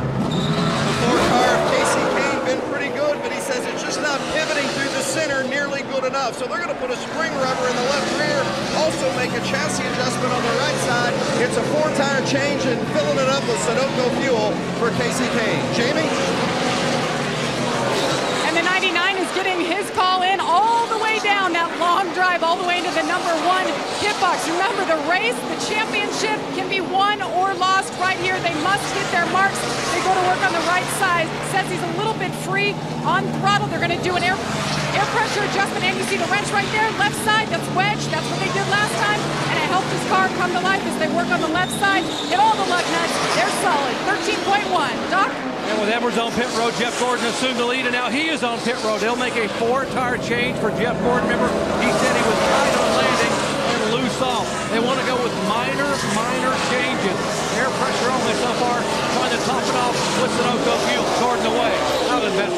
Car of Casey Kane been pretty good, but he says it's just not pivoting through the center nearly good enough. So they're going to put a spring rubber in the left rear, also make a chassis adjustment on the right side. It's a 4-tire change and filling it up with Sunoco fuel for Casey Kane. Jamie? And the 99 is getting his call in all the way down that long drive, all the way into the number 1 pit box. Remember, the race, the championship can be won or lost right here. They must get their marks. They go to work on the right side. Says he's a little bit free on throttle. They're going to do an air pressure adjustment, and you see the wrench right there, left side. That's wedge. That's what they did last time, and it helped his car come to life as they work on the left side. Hit all the lug nuts. They're solid. 13.1. Doc? And with Edwards on pit road, Jeff Gordon assumed the lead, and now he is on pit road. They'll make a 4-tire change for Jeff Gordon. Remember, he said he was tight on landing and loose off. They want to go with minor changes. Air pressure only so far, trying to top it off with Sunoco fuel. Gordon away. Out of that.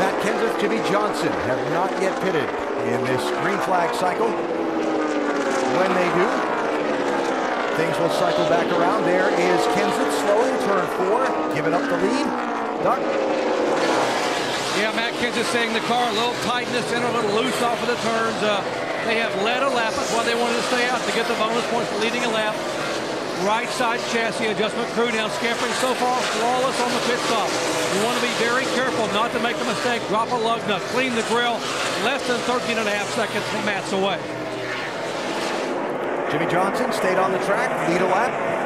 Matt Kenseth, Jimmy Johnson have not yet pitted in this green flag cycle. When they do, things will cycle back around. There is Kenseth slowing, turn 4, giving up the lead. Doc? Yeah, Matt Kenseth saying the car a little tight in the center, a little loose off of the turns. They have led a lap. That's why they wanted to stay out, to get the bonus points for leading a lap. Right side chassis adjustment. Crew now scampering so far, flawless on the pit stop. You want to be very careful not to make a mistake. Drop a lug nut, clean the grill. Less than 13.5 seconds from Matt's away. Jimmy Johnson stayed on the track, lead a lap.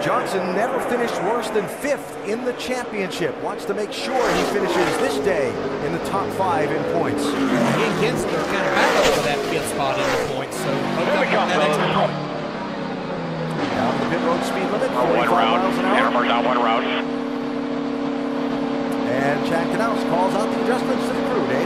Johnson never finished worse than 5th in the championship. Wants to make sure he finishes this day in the top 5 in points. He and Kenseth are kind of back up to that 5th spot in the points, so hope that extra point. Out the pit road speed limit, 45 miles an hour. And Chad Knauss calls out the adjustments to the crew, Dave.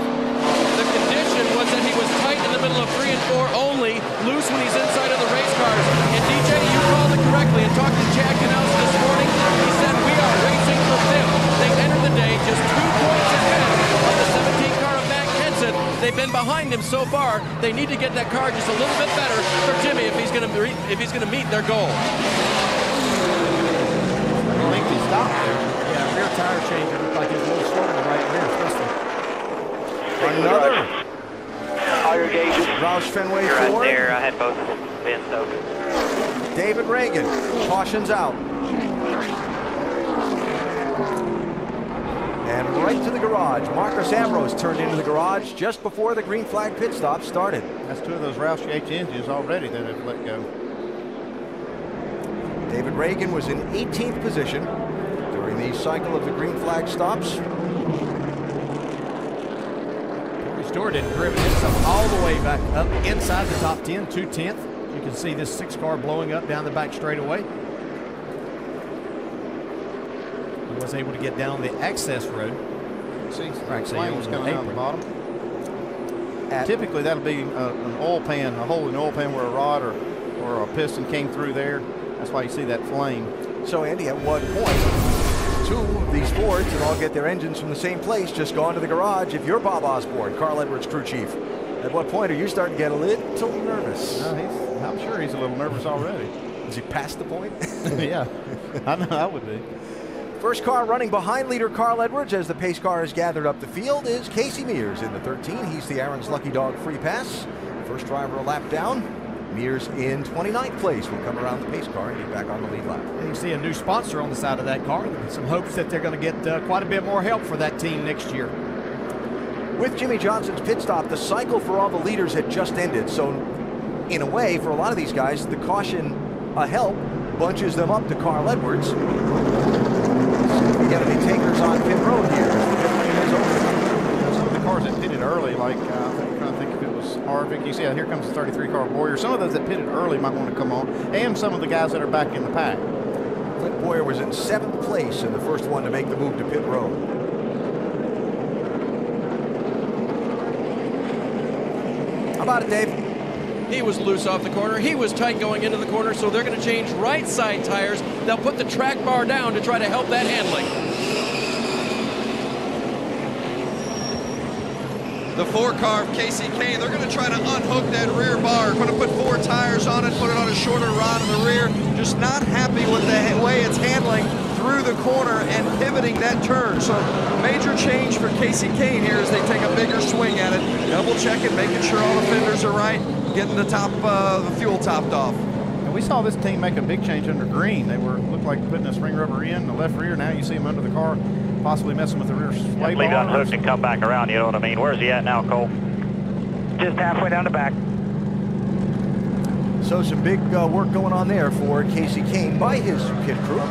The condition was that he was tight in the middle of 3 and 4 only, loose when he's inside of the race cars. And DJ, you called it correctly and talked to Chad Knauss this morning. He said, we are racing for fifth. They entered the day just 2 points ahead of the 17 car of Matt Kenseth. They've been behind him so far. They need to get that car just a little bit better for Jimmy if he's going to meet their goal. I think he stopped there. Yeah, rear tire change. It looked like it's a little slower to right rear. Another. All your gauges. Roush Fenway Ford. Right there. I had both of them. Been soaked. David Reagan cautions out. And right to the garage. Marcus Ambrose turned into the garage just before the green flag pit stop started. That's two of those Roush Yates engines already that have let go. David Reagan was in 18th position during the cycle of the green flag stops. Stewart had driven this up all the way back up inside the top 10, 2/10. You can see this 6 car blowing up down the back straightaway. He was able to get down the access road. See, flames coming down the bottom. Typically, that'll be an oil pan, a hole in an oil pan where a rod or a piston came through there. That's why you see that flame. So, Andy, at what point? Two of these Fords that all get their engines from the same place just gone to the garage. If you're Bob Osborne, Carl Edwards crew chief, at what point are you starting to get a little nervous? I'm sure he's a little nervous already. Is he past the point? Yeah, I know I would be. First car running behind leader Carl Edwards as the pace car is gathered up the field is Casey Mears in the 13. He's the Aaron's Lucky Dog free pass. First driver a lap down. Mears in 29th place will come around the pace car and get back on the lead lap. You see a new sponsor on the side of that car. Some hopes that they're going to get quite a bit more help for that team next year. With Jimmy Johnson's pit stop, the cycle for all the leaders had just ended. So in a way, for a lot of these guys, the caution, a help, bunches them up to Carl Edwards. We got to be takers on pit road here. Some of the cars that pitted early, like Harvick, you see, here comes the 33 car Bowyer. Some of those that pitted early might want to come on, and some of the guys that are back in the pack. Clint Bowyer was in 7th place and the first one to make the move to pit road. How about it, Dave? He was loose off the corner. He was tight going into the corner, so they're going to change right side tires. They'll put the track bar down to try to help that handling. The 4 car of Casey Kane, they're going to try to unhook that rear bar. Going to put 4 tires on it, put it on a shorter rod in the rear. Just not happy with the way it's handling through the corner and pivoting that turn. So major change for Casey Kane here as they take a bigger swing at it, double checking, making sure all the fenders are right, getting the fuel topped off. And we saw this team make a big change under Green. They looked like putting a spring rubber in the left rear. Now you see them under the car, possibly messing with the rear slate. Leave it unhooked and come back around, you know what I mean? Where's he at now, Cole? Just halfway down the back. So some big work going on there for Casey Kane by his pit crew.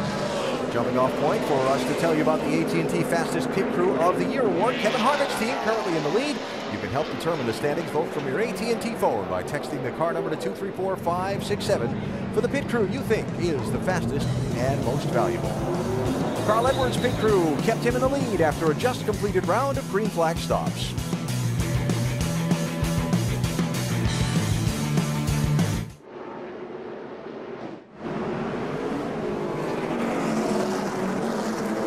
Jumping off point for us to tell you about the AT&T Fastest Pit Crew of the Year Award. Kevin Harvick's team currently in the lead. You can help determine the standings both from your AT&T phone by texting the car number to 234567 for the pit crew you think is the fastest and most valuable. Carl Edwards' pit crew kept him in the lead after a just completed round of green flag stops.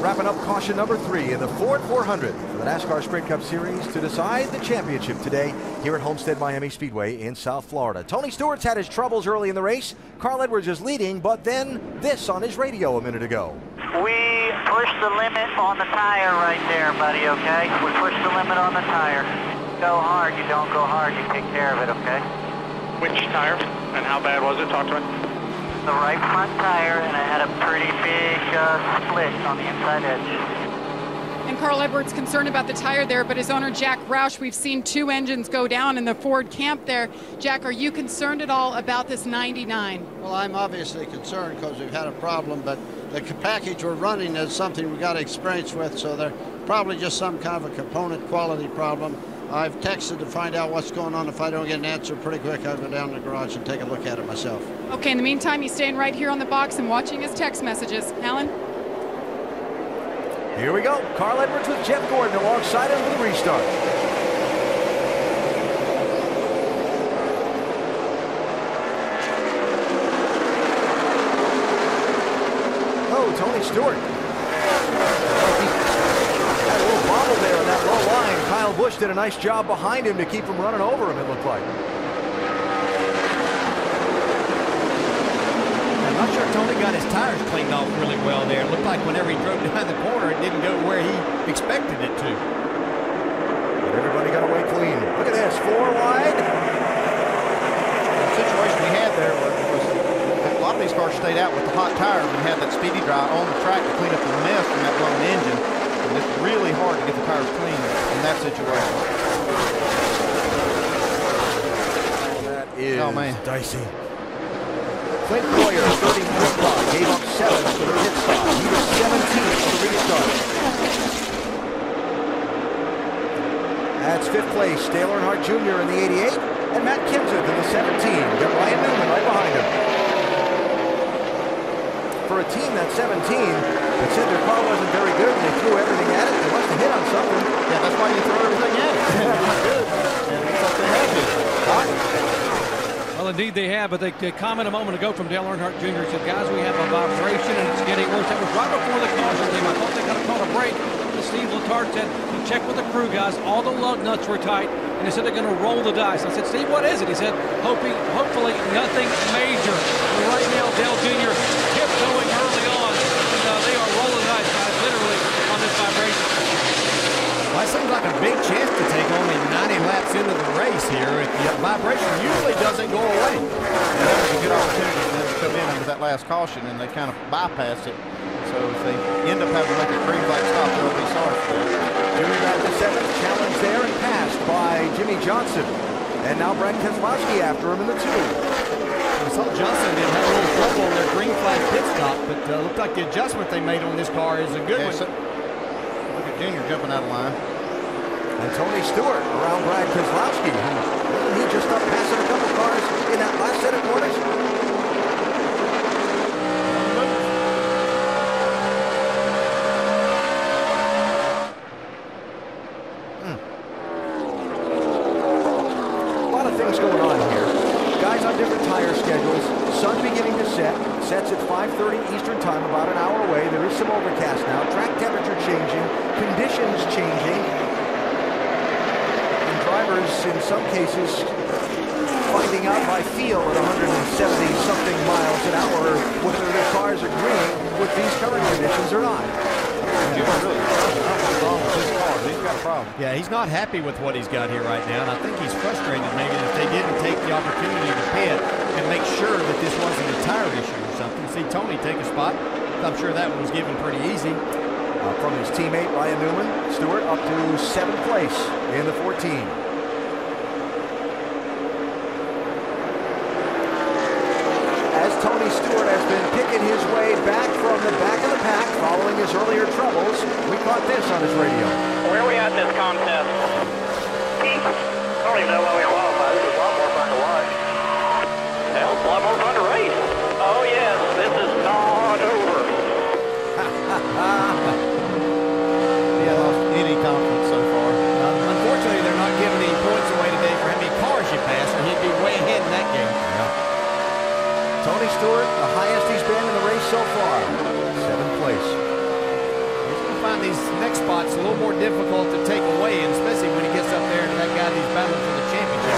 Wrapping up caution number 3 in the Ford 400 for the NASCAR Sprint Cup Series to decide the championship today here at Homestead-Miami Speedway in South Florida. Tony Stewart's had his troubles early in the race. Carl Edwards is leading, but then this on his radio a minute ago. We pushed the limit on the tire right there, buddy, okay? We pushed the limit on the tire. Go hard, you don't go hard, you take care of it, okay? Which tire? And how bad was it? Talk to me. The right front tire, and it had a pretty big split on the inside edge. And Carl Edwards concerned about the tire there, but his owner, Jack Roush, we've seen 2 engines go down in the Ford camp there. Jack, are you concerned at all about this 99? Well, I'm obviously concerned because we've had a problem, but the package we're running is something we got experience with, so they're probably just some kind of a component quality problem. I've texted to find out what's going on. If I don't get an answer pretty quick, I'll go down to the garage and take a look at it myself. Okay, in the meantime, he's staying right here on the box and watching his text messages. Alan? Here we go. Carl Edwards with Jeff Gordon alongside us with a restart. Tony Stewart. That little bobble there on that low line. Kyle Busch did a nice job behind him to keep from running over him, it looked like. I'm not sure Tony got his tires cleaned off really well there. It looked like whenever he drove down the corner, it didn't go where he expected it to. But everybody got away clean. Look at this, four wide. The situation we had there was a lot of these cars stayed out with the hot tires and had that speedy dry on the track to clean up the mess from that blown engine. And it's really hard to get the tires clean in that situation. That is dicey. Clint Bowyer, 34 o'clock, gave up 7 for the pit stop. He was 17 for the restart. That's 5th place, Dale Earnhardt Jr. in the 88, and Matt Kenseth in the 17. Got Ryan Newman right behind him. For a team that's 17 that said their car wasn't very good and they threw everything at it, they must have hit on something. Yeah, that's why you throw everything at it. Well, indeed they have, but the comment a moment ago from Dale Earnhardt Jr. said, guys, we have a vibration and it's getting worse. That was right before the caution came. I thought they could have caught a break. But Steve Letarte said, you check with the crew, guys. All the lug nuts were tight, and they said they're going to roll the dice. I said, Steve, what is it? He said, hopefully nothing major. And right now, Dale Jr. going early on, and they are rolling the dice, guys, literally, on this vibration. Well, it seems like a big chance to take only 90 laps into the race here. If the vibration usually doesn't go away. And that was a good opportunity for them to come in under that last caution, and they kind of bypassed it. So if they end up having like a green flag stop, they'll be sorry for that. Jimmy back to seventh, challenged there and passed by Jimmy Johnson. And now Brad Keselowski after him in the 2. Johnson did have a little trouble on their green flag pit stop, but looked like the adjustment they made on this car is a good one. So, look at Junior jumping out of line. And Tony Stewart around Brad Keselowski. He just stopped passing a couple cars in that last set of corners. A lot of things going on here. Guys on different tire schedules, sun beginning to set, sets at 5:30 Eastern time, about an hour away. There is some overcast now, track temperature changing, conditions changing, and drivers in some cases finding out by feel at 170-something miles an hour whether their cars agree with these current conditions or not. He's got a problem. Yeah, he's not happy with what he's got here right now, and I think he's frustrated maybe that they didn't take the opportunity to pit and make sure that this wasn't a tire issue or something. See Tony take a spot. I'm sure that one was given pretty easy. From his teammate, Ryan Newman, Stewart up to 7th place in the 14. As Tony Stewart has been picking his way back from the back of the pack following his earlier troubles, we caught this on his radio. Where are we at in this contest? I don't even know why we qualified. This is a lot more fun to watch. Hell, a lot more fun to race. Oh, yes, this is not over. He hasn't lost any confidence so far. Unfortunately, they're not giving any points away today for how many cars you pass, or he'd be way ahead in that game. Yeah. Tony Stewart, the highest he's been in the race so far. 7th place. Find these next spots a little more difficult to take away, and especially when he gets up there and that guy he's battling for the championship.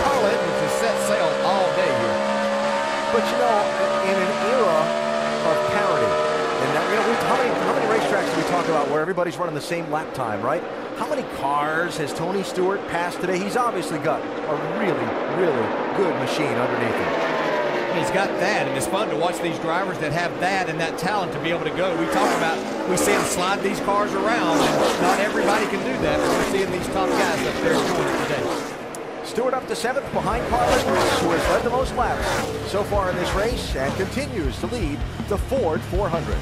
Carl Edwards has set sail all day here. But you know, in an era of parity, and that, you know, how many racetracks do we talk about where everybody's running the same lap time, right? How many cars has Tony Stewart passed today? He's obviously got a really, really good machine underneath him. He's got that, and it's fun to watch these drivers that have that and that talent to be able to go. We talk about, we see them slide these cars around, and not everybody can do that, but we're seeing these top guys up there doing it today. Stewart up to 7th behind Carl Edwards, who has led the most laps so far in this race and continues to lead the Ford 400.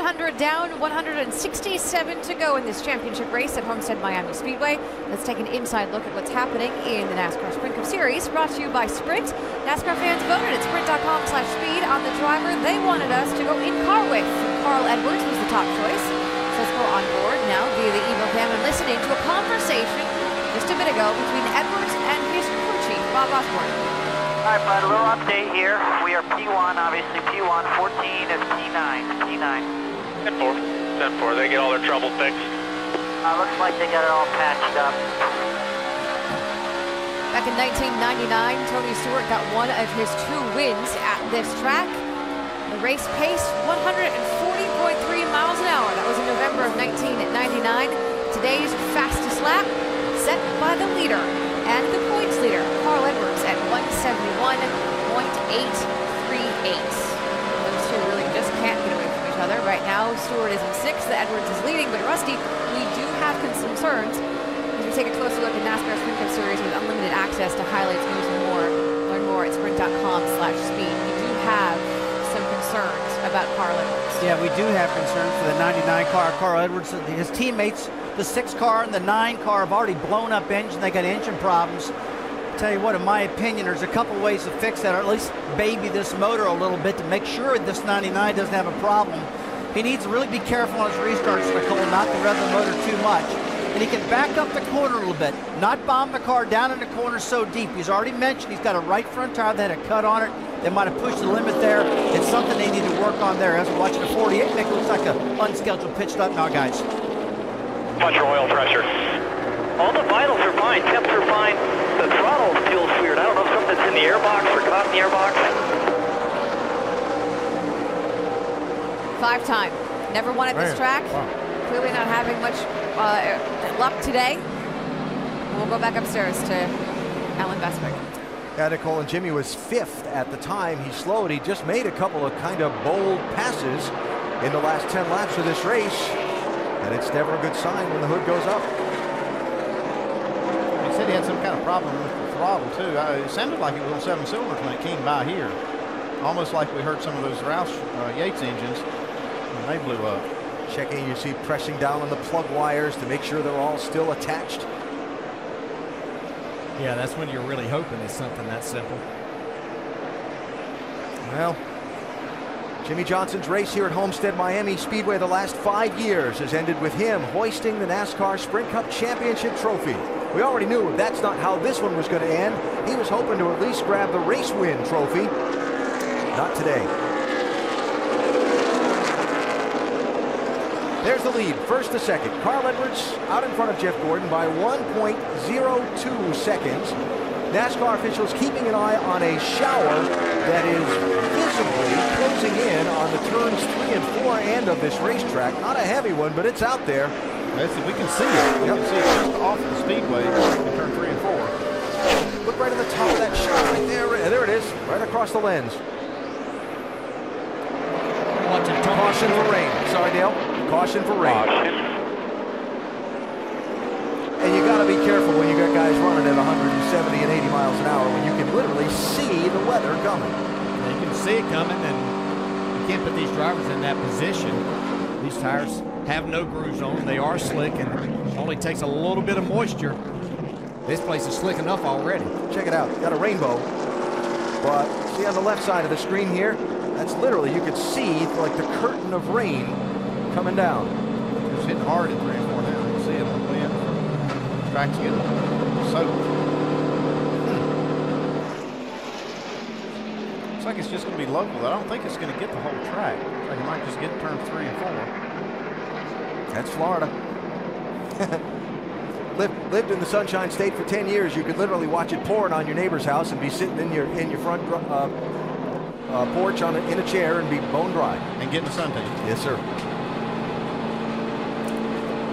100 down, 167 to go in this championship race at Homestead-Miami Speedway. Let's take an inside look at what's happening in the NASCAR Sprint Cup Series, brought to you by Sprint. NASCAR fans voted at sprint.com/speed on the driver they wanted us to go in car with. Carl Edwards was the top choice. So let's go on board now via the email cam and listening to a conversation just a bit ago between Edwards and his crew chief, Bob Osborne. All right, bud, a little update here. We are P1, obviously, P1, 14 is P9, P9. 10-4, 10-4, they get all their trouble fixed. Looks like they got it all patched up. Back in 1999, Tony Stewart got one of his two wins at this track. The race pace, 140.3 miles an hour. That was in November of 1999. Today's fastest lap, set by the leader and the points leader, Carl Edwards, at 171.838. Those two really just can't get away from each other. Right now, Stewart is in sixth, Edwards is leading, but Rusty, we do have concerns as we take a closer look at NASCAR's Sprint Cup Series with unlimited access to highlights, news, and more. Learn more at sprint.com/speed. We do have some concerns about Carl Edwards. Yeah, we do have concerns for the 99 car. Carl Edwards, his teammates, the 6 car and the 9 car, have already blown up engine. They got engine problems. I'll tell you what, in my opinion, there's a couple ways to fix that, or at least baby this motor a little bit to make sure this 99 doesn't have a problem. He needs to really be careful on his restarts, Nicole, not to rev the motor too much. And he can back up the corner a little bit, not bomb the car down in the corner so deep. He's already mentioned he's got a right front tire that had a cut on it. They might have pushed the limit there. It's something they need to work on there. As we're watching the 48, Nick, looks like an unscheduled pit stop now, guys. Bunch of oil pressure. All the vitals are fine, temps are fine. The throttle feels weird. I don't know if something's in the airbox or caught in the airbox. 5-time. Never won at this track. Wow. Clearly not having much luck today. We'll go back upstairs to Alan Vesberg. Yeah, Nicole, and Jimmy was 5th at the time. He slowed. He just made a couple of kind of bold passes in the last 10 laps of this race. And it's never a good sign when the hood goes up. He said he had some kind of problem with the throttle, too. It sounded like it was on 7 cylinders when it came by here. Almost like we heard some of those Roush Yates engines, and they blew up. Checking, you see, pressing down on the plug wires to make sure they're all still attached. Yeah, that's when you're really hoping it's something that simple. Well, Jimmy Johnson's race here at Homestead-Miami Speedway the last 5 years has ended with him hoisting the NASCAR Sprint Cup Championship trophy. We already knew that's not how this one was going to end. He was hoping to at least grab the race win trophy. Not today. There's the lead, 1st to 2nd. Carl Edwards out in front of Jeff Gordon by 1.02 seconds. NASCAR officials keeping an eye on a shower that is visibly closing in on the turns 3 and 4 end of this racetrack. Not a heavy one, but it's out there. We can see it. We can see it just off the speedway in turn 3 and 4. Look right at the top of that shot right there. There it is, right across the lens. Caution for rain. Sorry, Dale. Caution for rain. And you got to be careful when you got guys running at 170 and 80 miles an hour when you can literally see the weather coming. You can see it coming, and you can't put these drivers in that position. These tires have no grooves on them. They are slick, and it only takes a little bit of moisture. This place is slick enough already. Check it out. Got a rainbow. But see on the left side of the screen here, that's literally, you could see like the curtain of rain coming down. It's hitting hard at 3 and 4 now. You can see it on the wind. Tracks getting soaked. Looks like it's just going to be local. I don't think it's going to get the whole track. Looks like it might just get turn 3 and 4. That's Florida. lived in the Sunshine State for 10 years. You could literally watch it pouring on your neighbor's house and be sitting in your front porch on in a chair and be bone dry. And getting a suntan. Yes, sir.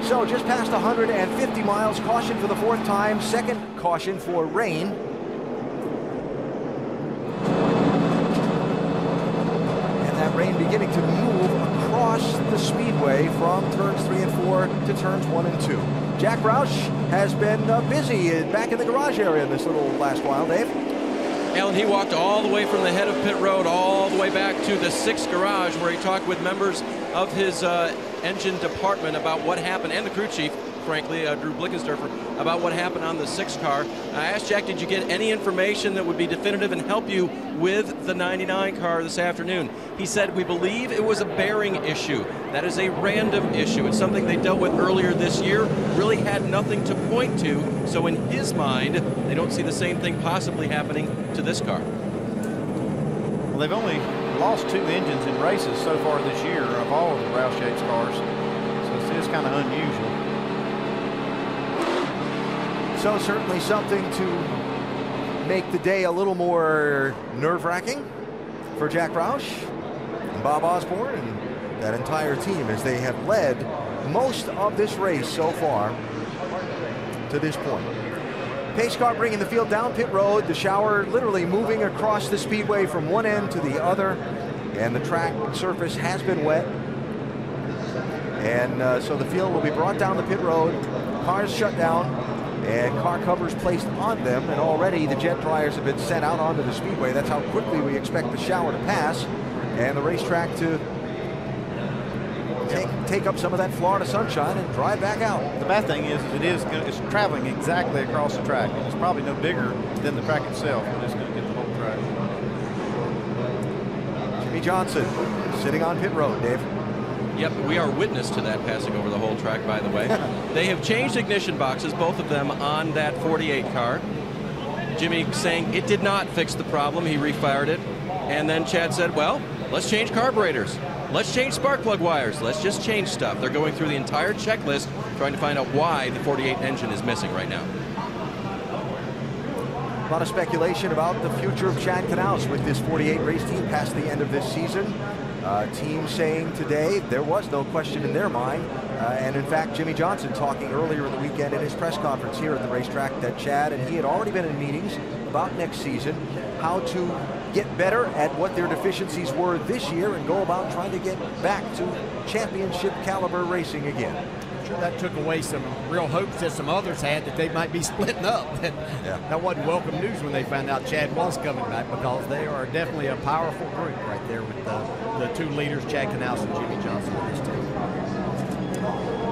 So just past 150 miles. Caution for the 4th time. 2nd caution for rain. And that rain beginning to move across the speedway from turns 3 and 4 to turns 1 and 2. Jack Roush has been busy back in the garage area in this little last while, Dave. Alan, he walked all the way from the head of pit road all the way back to the 6th garage, where he talked with members of his engine department about what happened, and the crew chief, frankly, Drew Blickensderfer, about what happened on the 6th car. I asked Jack, did you get any information that would be definitive and help you with the 99 car this afternoon? He said, we believe it was a bearing issue. That is a random issue. It's something they dealt with earlier this year, really had nothing to point to. So in his mind, they don't see the same thing possibly happening to this car. Well, they've only lost 2 engines in races so far this year of all of the Roush Yates cars. So it's just kind of unusual. So certainly something to make the day a little more nerve-wracking for Jack Roush and Bob Osborne and that entire team, as they have led most of this race so far to this point. Pace car bringing the field down pit road, the shower literally moving across the speedway from one end to the other, and the track surface has been wet. And so the field will be brought down the pit road, cars shut down, and car covers placed on them, and already the jet dryers have been sent out onto the speedway. That's how quickly we expect the shower to pass and the racetrack to take up some of that Florida sunshine and dry back out. The bad thing is it's traveling exactly across the track, and it's probably no bigger than the track itself, but it's going to get the whole track. Jimmy Johnson sitting on pit road, Dave. Yep, we are witness to that passing over the whole track, by the way. They have changed ignition boxes, both of them, on that 48 car. Jimmy saying it did not fix the problem. He refired it. And then Chad said, well, let's change carburetors. Let's change spark plug wires. Let's just change stuff. They're going through the entire checklist trying to find out why the 48 engine is missing right now. A lot of speculation about the future of Chad Knauss with this 48 race team past the end of this season. Team saying today there was no question in their mind, and in fact Jimmy Johnson talking earlier in the weekend in his press conference here at the racetrack that Chad and he had already been in meetings about next season, how to get better at what their deficiencies were this year and go about trying to get back to championship caliber racing again. I'm sure that took away some real hopes that some others had that they might be splitting up. Yeah. That wasn't welcome news when they found out Chad was coming back, because they are definitely a powerful group right there with the 2 leaders, Chad Knauss and Jimmy Johnson, on this team.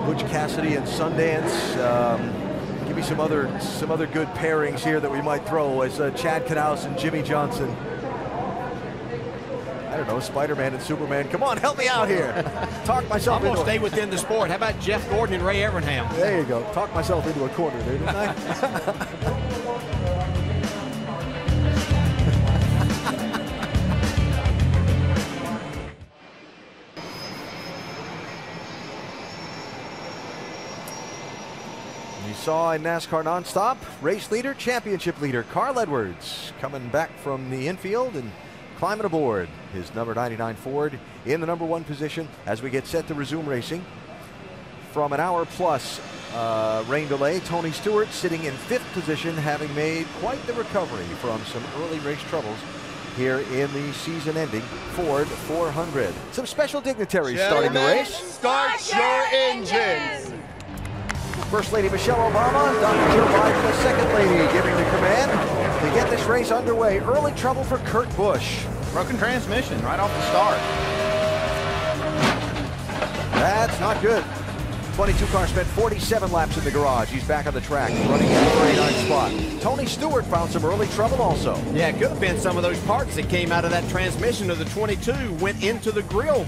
Butch Cassidy and Sundance. Give me some other good pairings here that we might throw as Chad Knauss and Jimmy Johnson. I don't know, Spider-Man and Superman. Come on, help me out here. Talk myself. I'm gonna stay within the sport. How about Jeff Gordon and Ray Evernham? There you go. Talk myself into a corner there, didn't I? Saw in NASCAR nonstop, race leader, championship leader, Carl Edwards coming back from the infield and climbing aboard his number 99 Ford in the #1 position as we get set to resume racing. From an hour plus rain delay, Tony Stewart sitting in 5th position, having made quite the recovery from some early race troubles here in the season-ending Ford 400. Some special dignitaries starting the race. Start your engines! First Lady Michelle Obama, Dr. Jill Biden, the second lady, giving the command to get this race underway. Early trouble for Kurt Busch. Broken transmission right off the start. That's not good. 22 car spent 47 laps in the garage. He's back on the track, running in the 39th spot. Tony Stewart found some early trouble also. Yeah, it could have been some of those parts that came out of that transmission of the 22, went into the grill.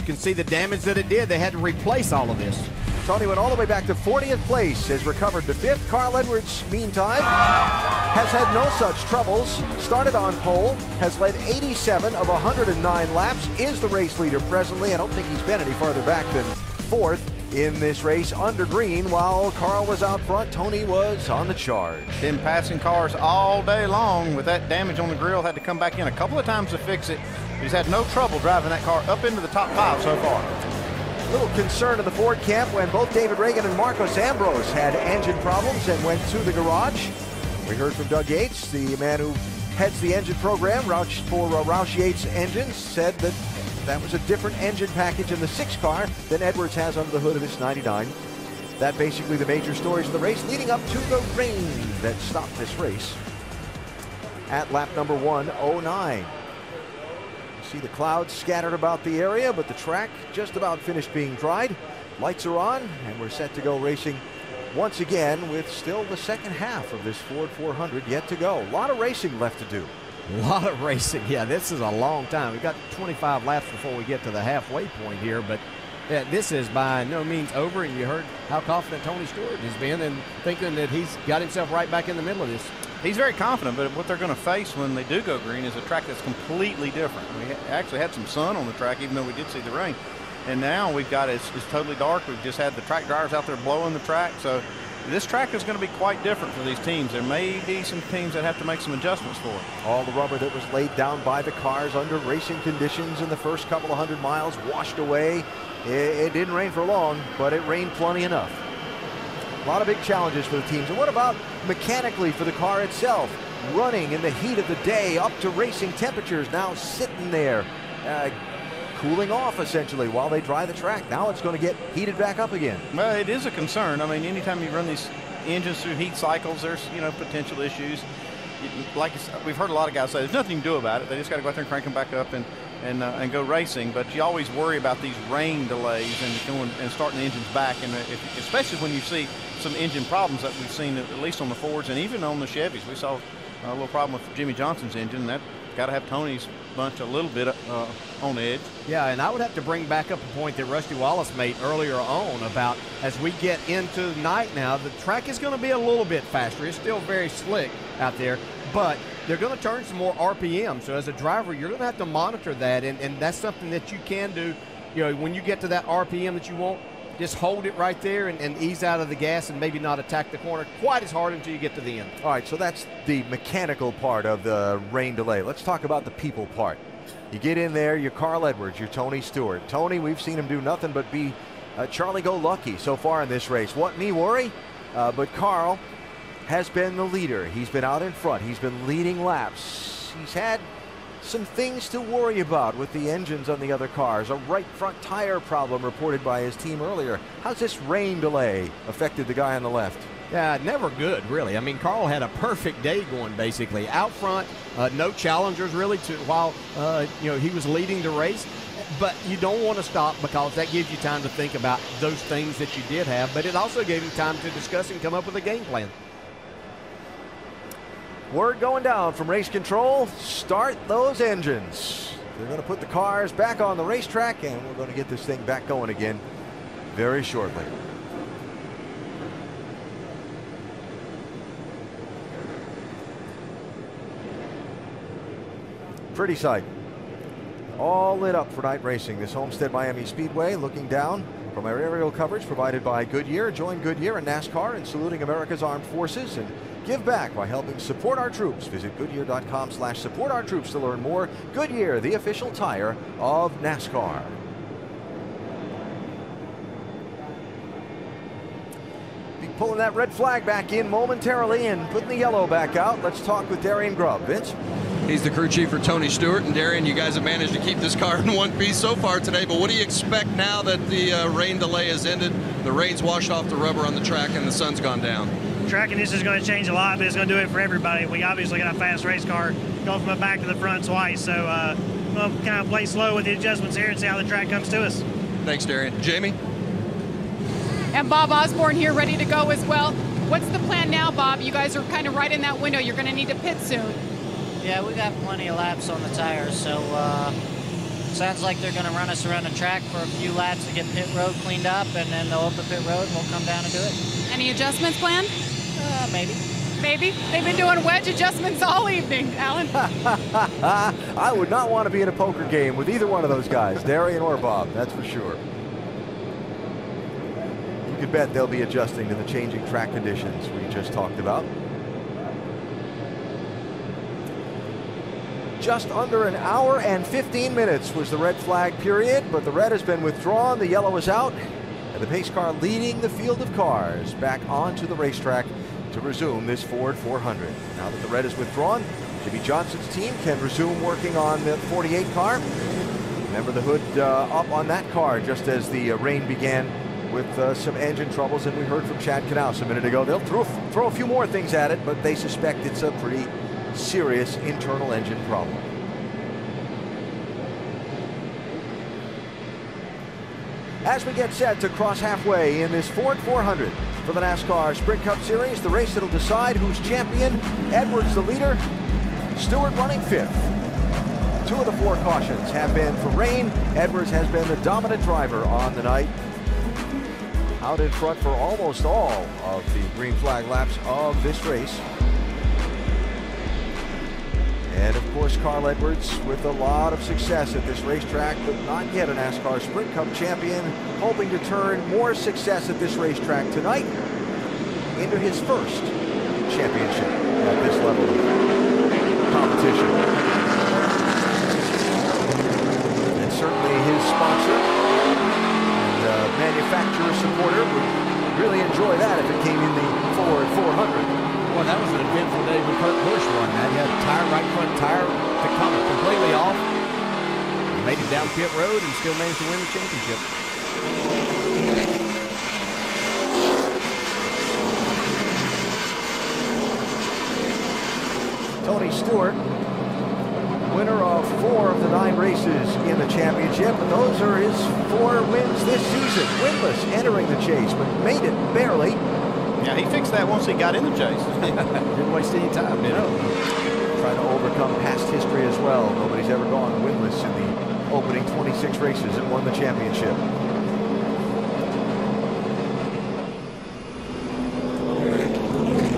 You can see the damage that it did. They had to replace all of this. Tony went all the way back to 40th place, has recovered to 5th. Carl Edwards, meantime, has had no such troubles. Started on pole, has led 87 of 109 laps, is the race leader presently. I don't think he's been any farther back than 4th in this race under green. While Carl was out front, Tony was on the charge. Been passing cars all day long with that damage on the grill. Had to come back in a couple of times to fix it. He's had no trouble driving that car up into the top 5 so far. Little concern in the Ford camp when both David Reagan and Marcos Ambrose had engine problems and went to the garage. We heard from Doug Yates, the man who heads the engine program for Roush Yates Engines, said that that was a different engine package in the 6th car than Edwards has under the hood of his 99. That basically the major stories of the race leading up to the rain that stopped this race. at lap number 109. You see the clouds scattered about the area, but the track just about finished being dried. Lights are on, and we're set to go racing once again with still the second half of this Ford 400 yet to go. A lot of racing left to do. A lot of racing. Yeah, this is a long time. We've got 25 laps before we get to the halfway point here, but yeah, this is by no means over, and you heard how confident Tony Stewart has been and thinking that he's got himself right back in the middle of this. He's very confident, but what they're going to face when they do go green is a track that's completely different. We actually had some sun on the track, even though we did see the rain. And now we've got it's totally dark. We've just had the track drivers out there blowing the track. So this track is going to be quite different for these teams. There may be some teams that have to make some adjustments for it. All the rubber that was laid down by the cars under racing conditions in the first couple of hundred miles washed away. It didn't rain for long, but it rained plenty enough. A lot of big challenges for the teams. And what about mechanically for the car itself? Running in the heat of the day up to racing temperatures, now sitting there. Cooling off essentially while they dry the track. Now it's going to get heated back up again. Well, it is a concern. I mean, anytime you run these engines through heat cycles, there's, you know, potential issues. Like we've heard a lot of guys say, there's nothing to do about it. They just got to go out there and crank them back up and go racing. But you always worry about these rain delays and starting the engines back, and especially when you see some engine problems that we've seen at least on the Fords and even on the Chevys. We saw a little problem with Jimmy Johnson's engine, and that got to have Tony's bunch a little bit on edge. Yeah, and I would have to bring back up a point that Rusty Wallace made earlier on about, as we get into the night now, the track is going to be a little bit faster. It's still very slick out there, but they're going to turn some more RPM. So as a driver, you're going to have to monitor that, and that's something that you can do. You know, when you get to that RPM that you want, just hold it right there and ease out of the gas and maybe not attack the corner quite as hard until you get to the end. All right, so that's the mechanical part of the rain delay. Let's talk about the people part. You get in there, you're Carl Edwards, you're Tony Stewart. Tony, we've seen him do nothing but be Charlie-go-lucky so far in this race. What me worry? But Carl has been the leader. He's been out in front. He's been leading laps. He's had some things to worry about with the engines on the other cars. A right front tire problem reported by his team earlier. How's this rain delay affected the guy on the left? Yeah, never good, really. I mean, Carl had a perfect day going, basically. Out front, no challengers, really, while he was leading the race. But you don't want to stop because that gives you time to think about those things that you did have. But it also gave him time to discuss and come up with a game plan. Word going down from race control, start those engines. They're going to put the cars back on the racetrack, and we're going to get this thing back going again very shortly. Pretty sight. All lit up for night racing. This Homestead-Miami Speedway, looking down from our aerial coverage provided by Goodyear. Join Goodyear and NASCAR in saluting America's armed forces and give back by helping support our troops. Visit Goodyear.com/support-our-troops to learn more. Goodyear, the official tire of NASCAR. Be pulling that red flag back in momentarily and putting the yellow back out. Let's talk with Darian Grubb. Vince? He's the crew chief for Tony Stewart. And Darian, you guys have managed to keep this car in one piece so far today, but what do you expect now that the rain delay has ended? The rain's washed off the rubber on the track and the sun's gone down. Track and this is going to change a lot, but it's going to do it for everybody. We obviously got a fast race car going from the back to the front twice, so we'll kind of play slow with the adjustments here and see how the track comes to us. Thanks, Darian. Jamie? And Bob Osborne here, ready to go as well. What's the plan now, Bob? You guys are kind of right in that window. You're going to need to pit soon. Yeah, we got plenty of laps on the tires, so sounds like they're going to run us around the track for a few laps to get pit road cleaned up, and then they'll open pit road and we'll come down and do it. Any adjustments planned? Maybe. Maybe. They've been doing wedge adjustments all evening, Alan. I would not want to be in a poker game with either one of those guys, Darian or Bob, that's for sure. You could bet they'll be adjusting to the changing track conditions we just talked about. Just under an hour and 15 minutes was the red flag period, but the red has been withdrawn, the yellow is out, and the pace car leading the field of cars back onto the racetrack to resume this Ford 400. Now that the red is withdrawn, Jimmy Johnson's team can resume working on the 48 car. Remember the hood up on that car just as the rain began with some engine troubles, and we heard from Chad Knauss a minute ago. They'll throw a few more things at it, but they suspect it's a pretty serious internal engine problem. As we get set to cross halfway in this Ford 400 for the NASCAR Sprint Cup Series, the race that'll decide who's champion. Edwards the leader, Stewart running fifth. Two of the four cautions have been for rain. Edwards has been the dominant driver on the night, out in front for almost all of the green flag laps of this race. And of course, Carl Edwards with a lot of success at this racetrack, but not yet a NASCAR Sprint Cup champion, hoping to turn more success at this racetrack tonight into his first championship at this level of competition. And certainly his sponsor and manufacturer supporter would really enjoy that if it came in the Ford 400. Well, that was an eventful day when Kurt Busch won that. He had a tire, right front tire, to come completely off. Made it down pit road and still managed to win the championship. Tony Stewart, winner of 4 of the 9 races in the championship. And those are his 4 wins this season. Winless entering the chase, but made it barely. Yeah, he fixed that once he got in the chase. Didn't waste any time, did he? Trying to overcome past history as well. Nobody's ever gone winless in the opening 26 races and won the championship.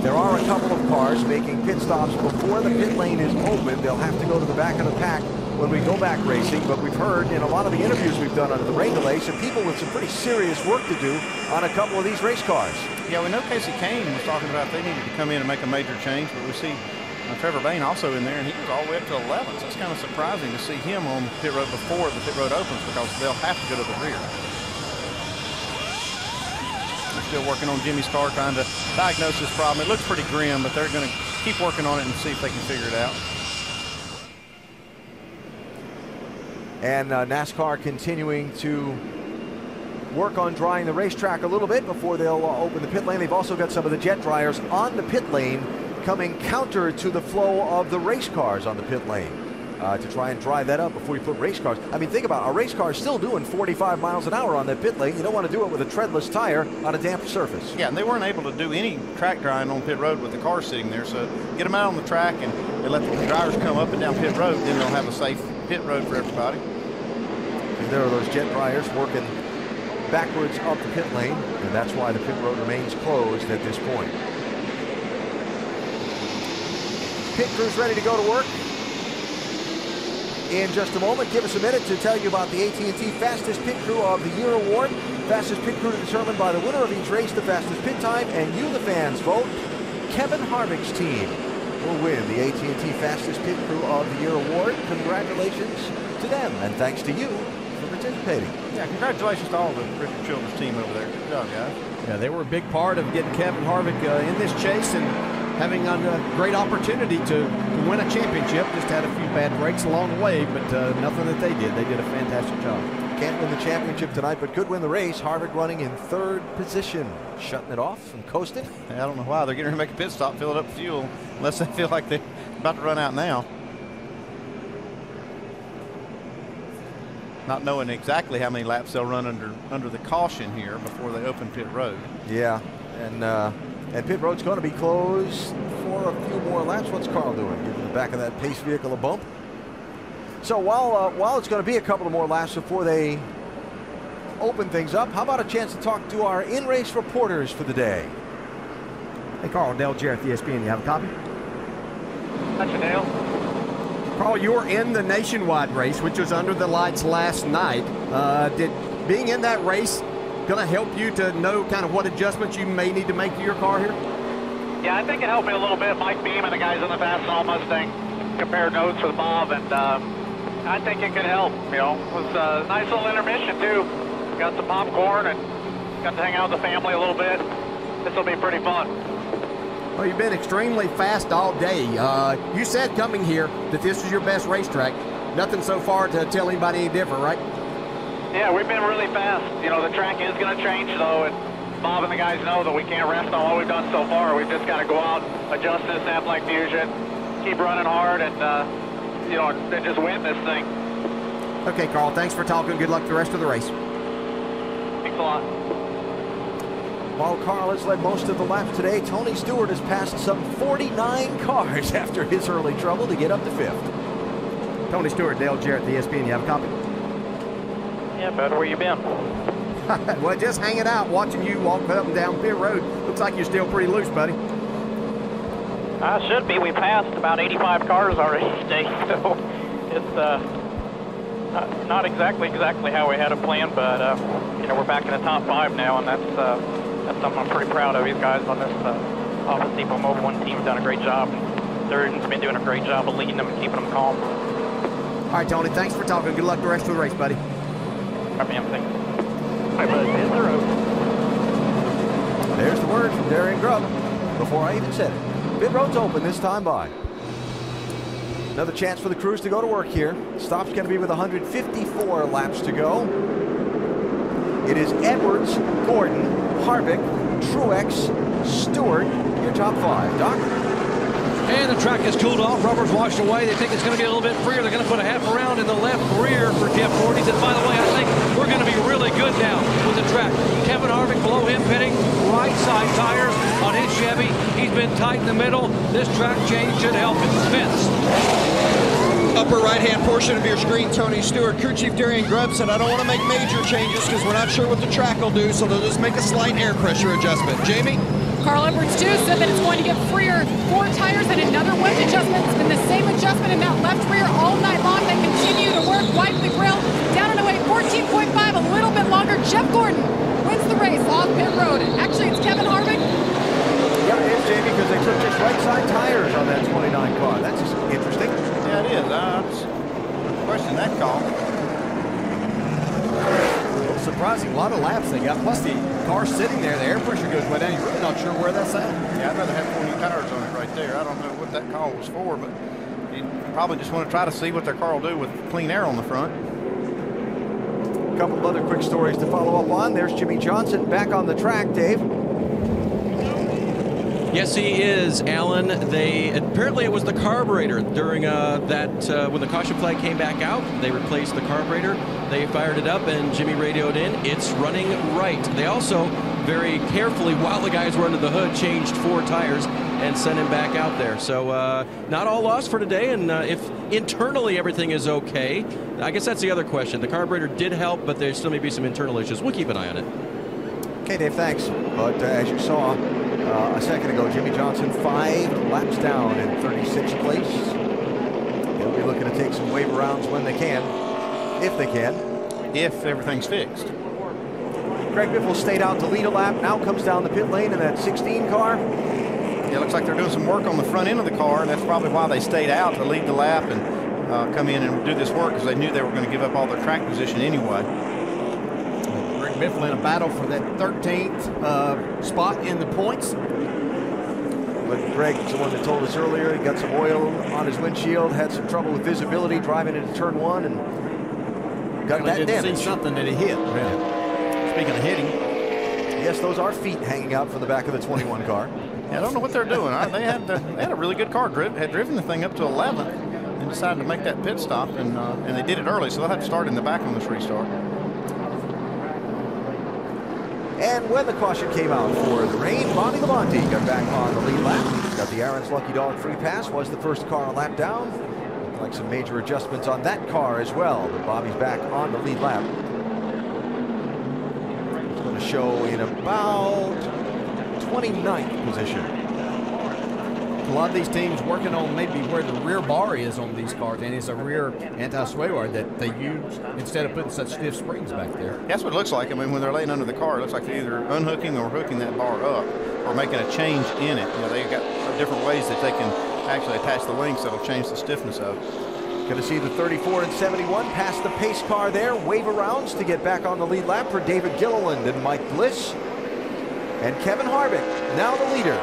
There are a couple of cars making pit stops before the pit lane is open. They'll have to go to the back of the pack when we go back racing, but we've heard in a lot of the interviews we've done under the rain delay, some people with some pretty serious work to do on a couple of these race cars. Yeah, we know Casey Kane was talking about they needed to come in and make a major change, but we see Trevor Bayne also in there, and he was all the way up to 11th, so it's kind of surprising to see him on pit road before the pit road opens, because they'll have to go to the rear. They're still working on Jimmy's car, trying to diagnose this problem. It looks pretty grim, but they're going to keep working on it and see if they can figure it out. And NASCAR continuing to work on drying the racetrack a little bit before they'll open the pit lane. They've also got some of the jet dryers on the pit lane, coming counter to the flow of the race cars on the pit lane to try and dry that up before you put race cars. I mean, think about a race car still doing 45 miles an hour on that pit lane. You don't want to do it with a treadless tire on a damp surface. Yeah, and they weren't able to do any track drying on pit road with the car sitting there. So get them out on the track and they let the drivers come up and down pit road. Then they'll have a safe pit road for everybody. And there are those jet dryers working backwards up the pit lane, and that's why the pit road remains closed at this point. Pit crew's ready to go to work in just a moment. Give us a minute to tell you about the AT&T Fastest Pit Crew of the Year Award. Fastest pit crew determined by the winner of each race, the fastest pit time, and you, the fans, vote. Kevin Harvick's team will win the AT&T Fastest Pit Crew of the Year Award. Congratulations to them, and thanks to you for participating. Yeah, congratulations to all the Richard Childress team over there. Good job, guys. Yeah, they were a big part of getting Kevin Harvick in this chase and having a great opportunity to win a championship. Just had a few bad breaks along the way, but nothing that they did. They did a fantastic job. Can't win the championship tonight, but could win the race. Harvick running in 3rd position. Shutting it off and coasting. I don't know why. They're getting ready to make a pit stop, fill it up with fuel, unless they feel like they're about to run out now. Not knowing exactly how many laps they'll run under the caution here before they open pit road. Yeah, and pit road's going to be closed for a few more laps. What's Carl doing? Giving the back of that pace vehicle a bump. So while it's going to be a couple of more laps before they open things up, how about a chance to talk to our in-race reporters for the day? Hey, Carl, Dale Jarrett, ESPN. You have a copy? Gotcha, Dale. Carl, you were in the Nationwide race, which was under the lights last night. Did being in that race going to help you to know kind of what adjustments you may need to make to your car here? Yeah, I think it helped me a little bit. Mike Beam and the guys in the Fastenal Mustang compared notes with Bob, and I think it could help, you know. It was a nice little intermission, too. Got some popcorn and got to hang out with the family a little bit. This will be pretty fun. Well, you've been extremely fast all day. You said coming here that this was your best racetrack. Nothing so far to tell anybody any different, right? Yeah, we've been really fast. You know, the track is going to change, though, and Bob and the guys know that we can't rest on what we've done so far. We've just got to go out, adjust this app like Fusion, keep running hard and, you know, and just win this thing. Okay, Carl, thanks for talking. Good luck the rest of the race. Thanks a lot. While Carl has led most of the lap today, Tony Stewart has passed some 49 cars after his early trouble to get up to fifth. Tony Stewart, Dale Jarrett, the ESPN. You have a copy? Yeah, bud, where you been? Well, just hanging out, watching you walk up and down pit road. Looks like you're still pretty loose, buddy. I should be. We passed about 85 cars already today, so it's not exactly how we had it planned, but you know, we're back in the top 5 now, and that's something I'm pretty proud of. These guys on this Office Depot Mobile One team have done a great job. Durden's been doing a great job of leading them and keeping them calm. All right, Tony, thanks for talking. Good luck the rest of the race, buddy. All right, man, thanks. All right, buddy, there's the road. There's the word from Darian Grubb before I even said it. Pit road's open this time by. Another chance for the crews to go to work here. Stop's going to be with 154 laps to go. It is Edwards, Gordon, Harvick, Truex, Stewart, your top 5. Doc? And the track has cooled off. Rubber's washed away. They think it's going to be a little bit freer. They're going to put a half around in the left rear for Jeff Gordon. And by the way, I think we're going to be really good now with the track. Kevin Harvick below him pitting right side tires on his Chevy. He's been tight in the middle. This track change should help him. Spence. Upper right-hand portion of your screen, Tony Stewart. Crew Chief Darian Grubb said, I don't want to make major changes because we're not sure what the track will do, so they'll just make a slight air pressure adjustment. Jamie? Carl Edwards, too, said that it's going to get freer. 4 tires and another wind adjustment. It's been the same adjustment in that left rear all night long. They continue to work, wipe the grill. Down and away, 14.5, a little bit longer. Jeff Gordon wins the race off pit road. Actually, it's Kevin Harvick. Yeah, it is, Jamie, because they took just right side tires on that 29 car. That's interesting. Yeah, it is. Question that call. Surprising, a lot of laps they got. Plus the car sitting there, the air pressure goes way down. You're really not sure where that's at. Yeah, I'd rather have 40 tires on it right there. I don't know what that call was for, but you probably just want to try to see what their car will do with clean air on the front. A couple of other quick stories to follow up on. There's Jimmy Johnson back on the track, Dave. Yes, he is, Alan. They apparently it was the carburetor during when the caution flag came back out. They replaced the carburetor. They fired it up, and Jimmy radioed in. It's running right. They also very carefully, while the guys were under the hood, changed 4 tires and sent him back out there. So not all lost for today. And if internally everything is okay, I guess that's the other question. The carburetor did help, but there still may be some internal issues. We'll keep an eye on it. Okay, Dave. Thanks. But as you saw. A second ago, Jimmy Johnson 5 laps down in 36th place. They'll be looking to take some wave rounds when they can, if they can. If everything's fixed. Greg Biffle stayed out to lead a lap. Now comes down the pit lane in that 16 car. Yeah, looks like they're doing some work on the front end of the car, and that's probably why they stayed out to lead the lap and come in and do this work, because they knew they were going to give up all their track position anyway. Biffle in a battle for that 13th spot in the points. But Greg's the one that told us earlier he got some oil on his windshield, had some trouble with visibility driving into turn 1, and got that damage. See something that he hit. Yeah. Speaking of hitting, yes, those are feet hanging out from the back of the 21 car. Yeah, I don't know what they're doing. They had a really good car. Had driven the thing up to 11th and decided to make that pit stop, and they did it early, so they'll have to start in the back on this restart. And when the caution came out for the rain, Bonnie Labonte got back on the lead lap. Got the Aaron's Lucky Dog free pass, was the first car lap down. Looked like some major adjustments on that car as well. But Bobby's back on the lead lap. It's going to show in about 29th position. A lot of these teams working on maybe where the rear bar is on these cars, and it's a rear anti-sway bar that they use instead of putting such stiff springs back there. That's what it looks like. I mean, when they're laying under the car, it looks like they're either unhooking or hooking that bar up or making a change in it. You know, they've got different ways that they can actually attach the links that'll change the stiffness of it. Going to see the 34 and 71 pass the pace car there, wave arounds to get back on the lead lap for David Gilliland and Mike Bliss. And Kevin Harvick, now the leader,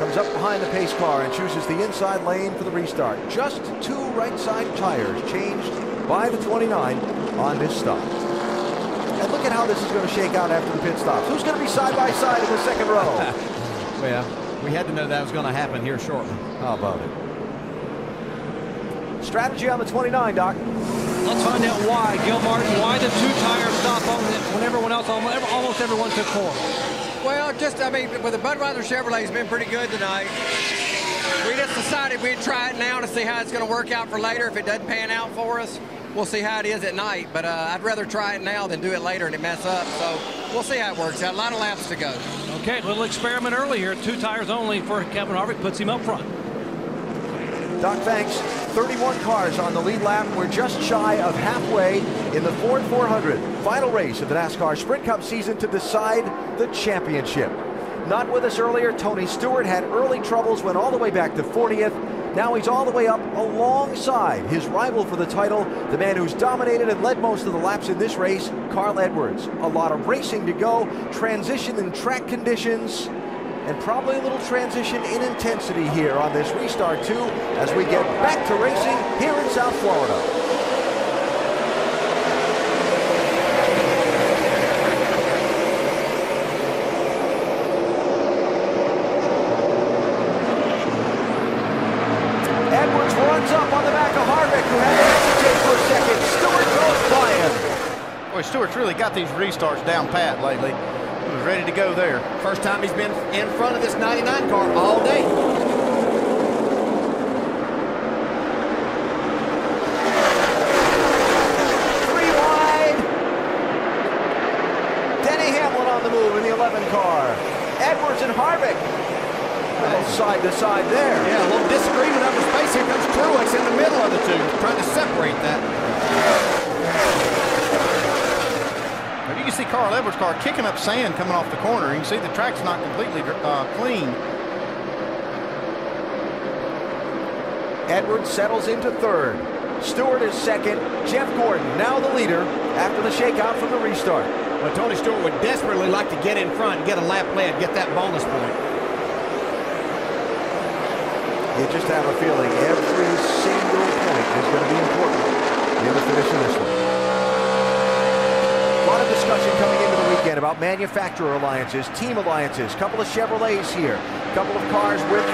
comes up behind the pace car and chooses the inside lane for the restart. Just 2 right side tires changed by the 29 on this stop. And look at how this is going to shake out after the pit stops. Who's going to be side by side in the second row? Well, we had to know that was going to happen here shortly. How about it? Strategy on the 29, Doc. Let's find out why, Gil Martin, why the two-tire stop when everyone else, almost everyone took four. Well, just, I mean, with the Budweiser Chevrolet's been pretty good tonight. We just decided we'd try it now to see how it's going to work out for later. If it doesn't pan out for us, we'll see how it is at night. But I'd rather try it now than do it later and it mess up. So we'll see how it works out. A lot of laps to go. Okay, little experiment early here. Two tires only for Kevin Harvick. Puts him up front. Doc, thanks. 31 cars on the lead lap. We're just shy of halfway in the Ford 400 final race of the NASCAR Sprint Cup season to decide the championship. Not with us earlier, Tony Stewart had early troubles, went all the way back to 40th. Now he's all the way up alongside his rival for the title, the man who's dominated and led most of the laps in this race, Carl Edwards. A lot of racing to go, transition in track conditions, and probably a little transition in intensity here on this restart too, as we get back to racing here in South Florida. Stewart's really got these restarts down pat lately. He was ready to go there. First time he's been in front of this 99 car all day. Three wide. Denny Hamlin on the move in the 11 car. Edwards and Harvick. A little side to side there. Yeah, a little disagreement over space. Here comes Truex in the middle of the two, trying to separate that. You can see Carl Edwards' car kicking up sand coming off the corner. You can see the track's not completely clean. Edwards settles into third. Stewart is second. Jeff Gordon now the leader after the shakeout from the restart. Well, Tony Stewart would desperately like to get in front and get a lap lead, get that bonus point. You just have a feeling every single point is going to be important in the finish of this one. A lot of discussion coming into the weekend about manufacturer alliances, team alliances, couple of Chevrolets here, couple of cars with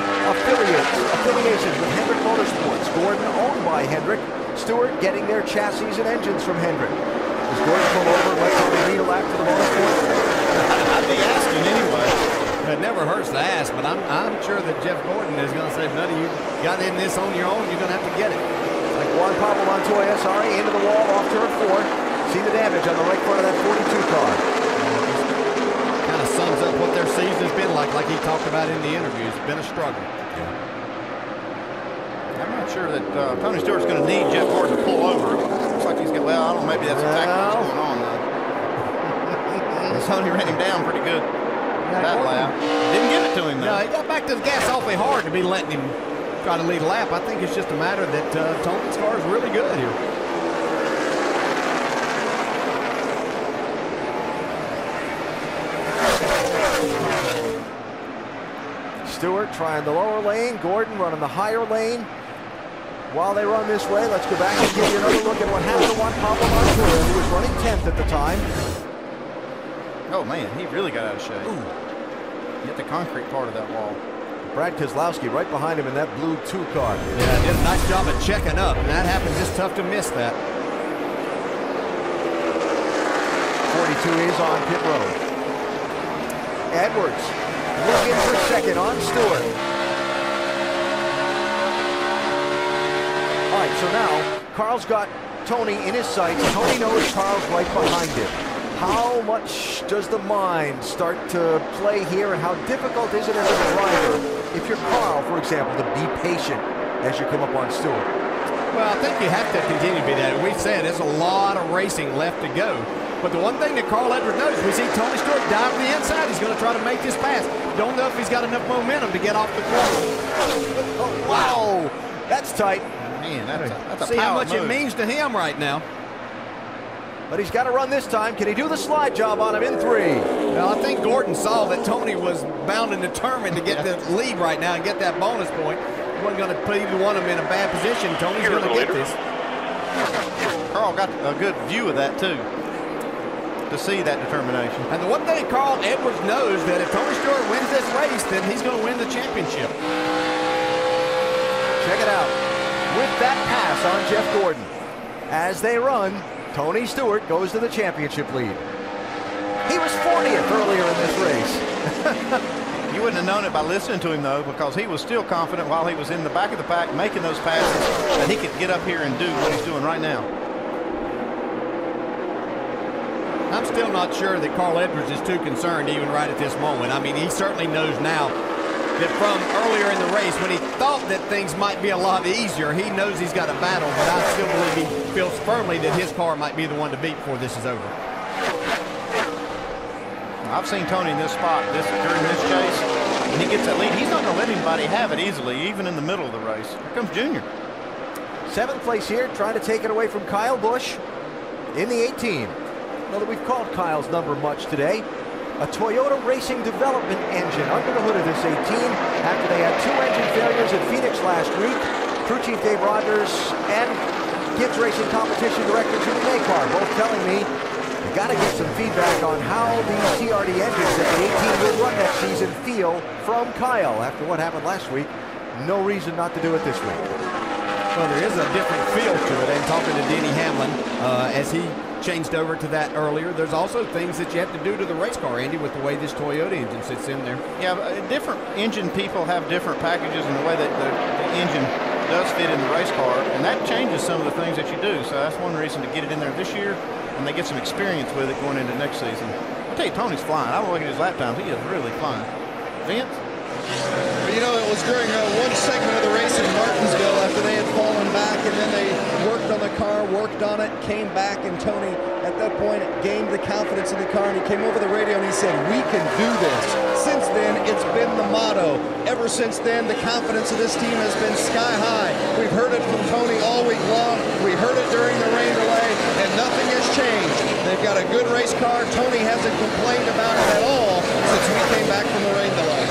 affiliations with Hendrick Motorsports. Gordon owned by Hendrick. Stewart getting their chassis and engines from Hendrick. Does Gordon pull over and let Tony lead a lap to the motorsport? I'd be asking anyway. It never hurts to ask, but I'm sure that Jeff Gordon is going to say, buddy, you got in this on your own, you're going to have to get it. Like Juan Pablo Montoya, sorry, into the wall off turn four. See the damage on the right front of that 42 car. Kind of sums up what their season's been like he talked about in the interview. It's been a struggle. Yeah. I'm not sure that Tony Stewart's going to need Jeff Gordon to pull over. Looks like he's got, well, I don't know, maybe that's exactly what's going on. Tony ran him down pretty good that lap. Didn't give it to him, though. No, he got back to the gas awfully hard to be letting him try to lead a lap. I think it's just a matter that Tony's car is really good here. Stewart trying the lower lane, Gordon running the higher lane. While they run this way, let's go back and give you another look at what happened to Juan Pablo Montoya, who was running 10th at the time. Oh man, he really got out of shape. Ooh. Hit the concrete part of that wall. Brad Keselowski right behind him in that blue 2 car. Yeah, did a nice job of checking up, and that happens. It's tough to miss that. 42 is on pit road. Edwards looking for second on Stewart. All right, so now Carl's got Tony in his sights. Tony knows Carl's right behind him. How much does the mind start to play here, and how difficult is it as a driver, if you're Carl, for example, to be patient as you come up on Stewart? Well, I think you have to continue to be that. We've said there's a lot of racing left to go. But the one thing that Carl Edwards knows, we see Tony Stewart dive to the inside. He's going to try to make this pass. Don't know if he's got enough momentum to get off the corner. Wow, that's tight. Man, that's a see how much move. It means to him right now. But he's got to run this time. Can he do the slide job on him in 3? Well, I think Gordon saw that Tony was bound and determined to get the lead right now and get that bonus point. He wasn't going to put either one of them in a bad position. Tony's going to get this. Carl got a good view of that, too, to see that determination. And the one thing Carl Edwards knows, that if Tony Stewart wins this race, then he's going to win the championship. Check it out. With that pass, Knauss on Jeff Gordon. As they run, Tony Stewart goes to the championship lead. He was 40th earlier in this race. You wouldn't have known it by listening to him, though, because he was still confident while he was in the back of the pack making those passes that he could get up here and do what he's doing right now. I'm still not sure that Carl Edwards is too concerned even right at this moment. I mean, he certainly knows now that from earlier in the race when he thought that things might be a lot easier, he knows he's got a battle, but I still believe he feels firmly that his car might be the one to beat before this is over. I've seen Tony in this spot during this chase. When he gets that lead, he's not going to let anybody have it easily, even in the middle of the race. Here comes Junior. Seventh place here, trying to take it away from Kyle Busch in the 18. Now that we've called Kyle's number much today, a Toyota Racing Development engine under the hood of this 18 after they had two engine failures at Phoenix last week. Crew Chief Dave Rogers and Gibbs Racing Competition Director Jimmy Makar both telling me you got to get some feedback on how these TRD engines at the 18 will run that season feel from Kyle. After what happened last week, no reason not to do it this week. Well, there is a different feel to it, and talking to Denny Hamlin as he changed over to that earlier, there's also things that you have to do to the race car, Andy, with the way this Toyota engine sits in there. Yeah, different engine people have different packages and the way that the engine does fit in the race car, and that changes some of the things that you do, so that's one reason to get it in there this year, and they get some experience with it going into next season. I'll tell you, Tony's flying. I'm looking at his lap times. He is really flying. Vince? You know, it was during one segment of the race in Martinsville after they had fallen back, and then they worked on the car, worked on it, came back, and Tony, at that point, gained the confidence in the car, and he came over the radio and he said, "We can do this." Since then, it's been the motto. Ever since then, the confidence of this team has been sky high. We've heard it from Tony all week long. We heard it during the rain delay, and nothing has changed. They've got a good race car. Tony hasn't complained about it at all since we came back from the rain delay.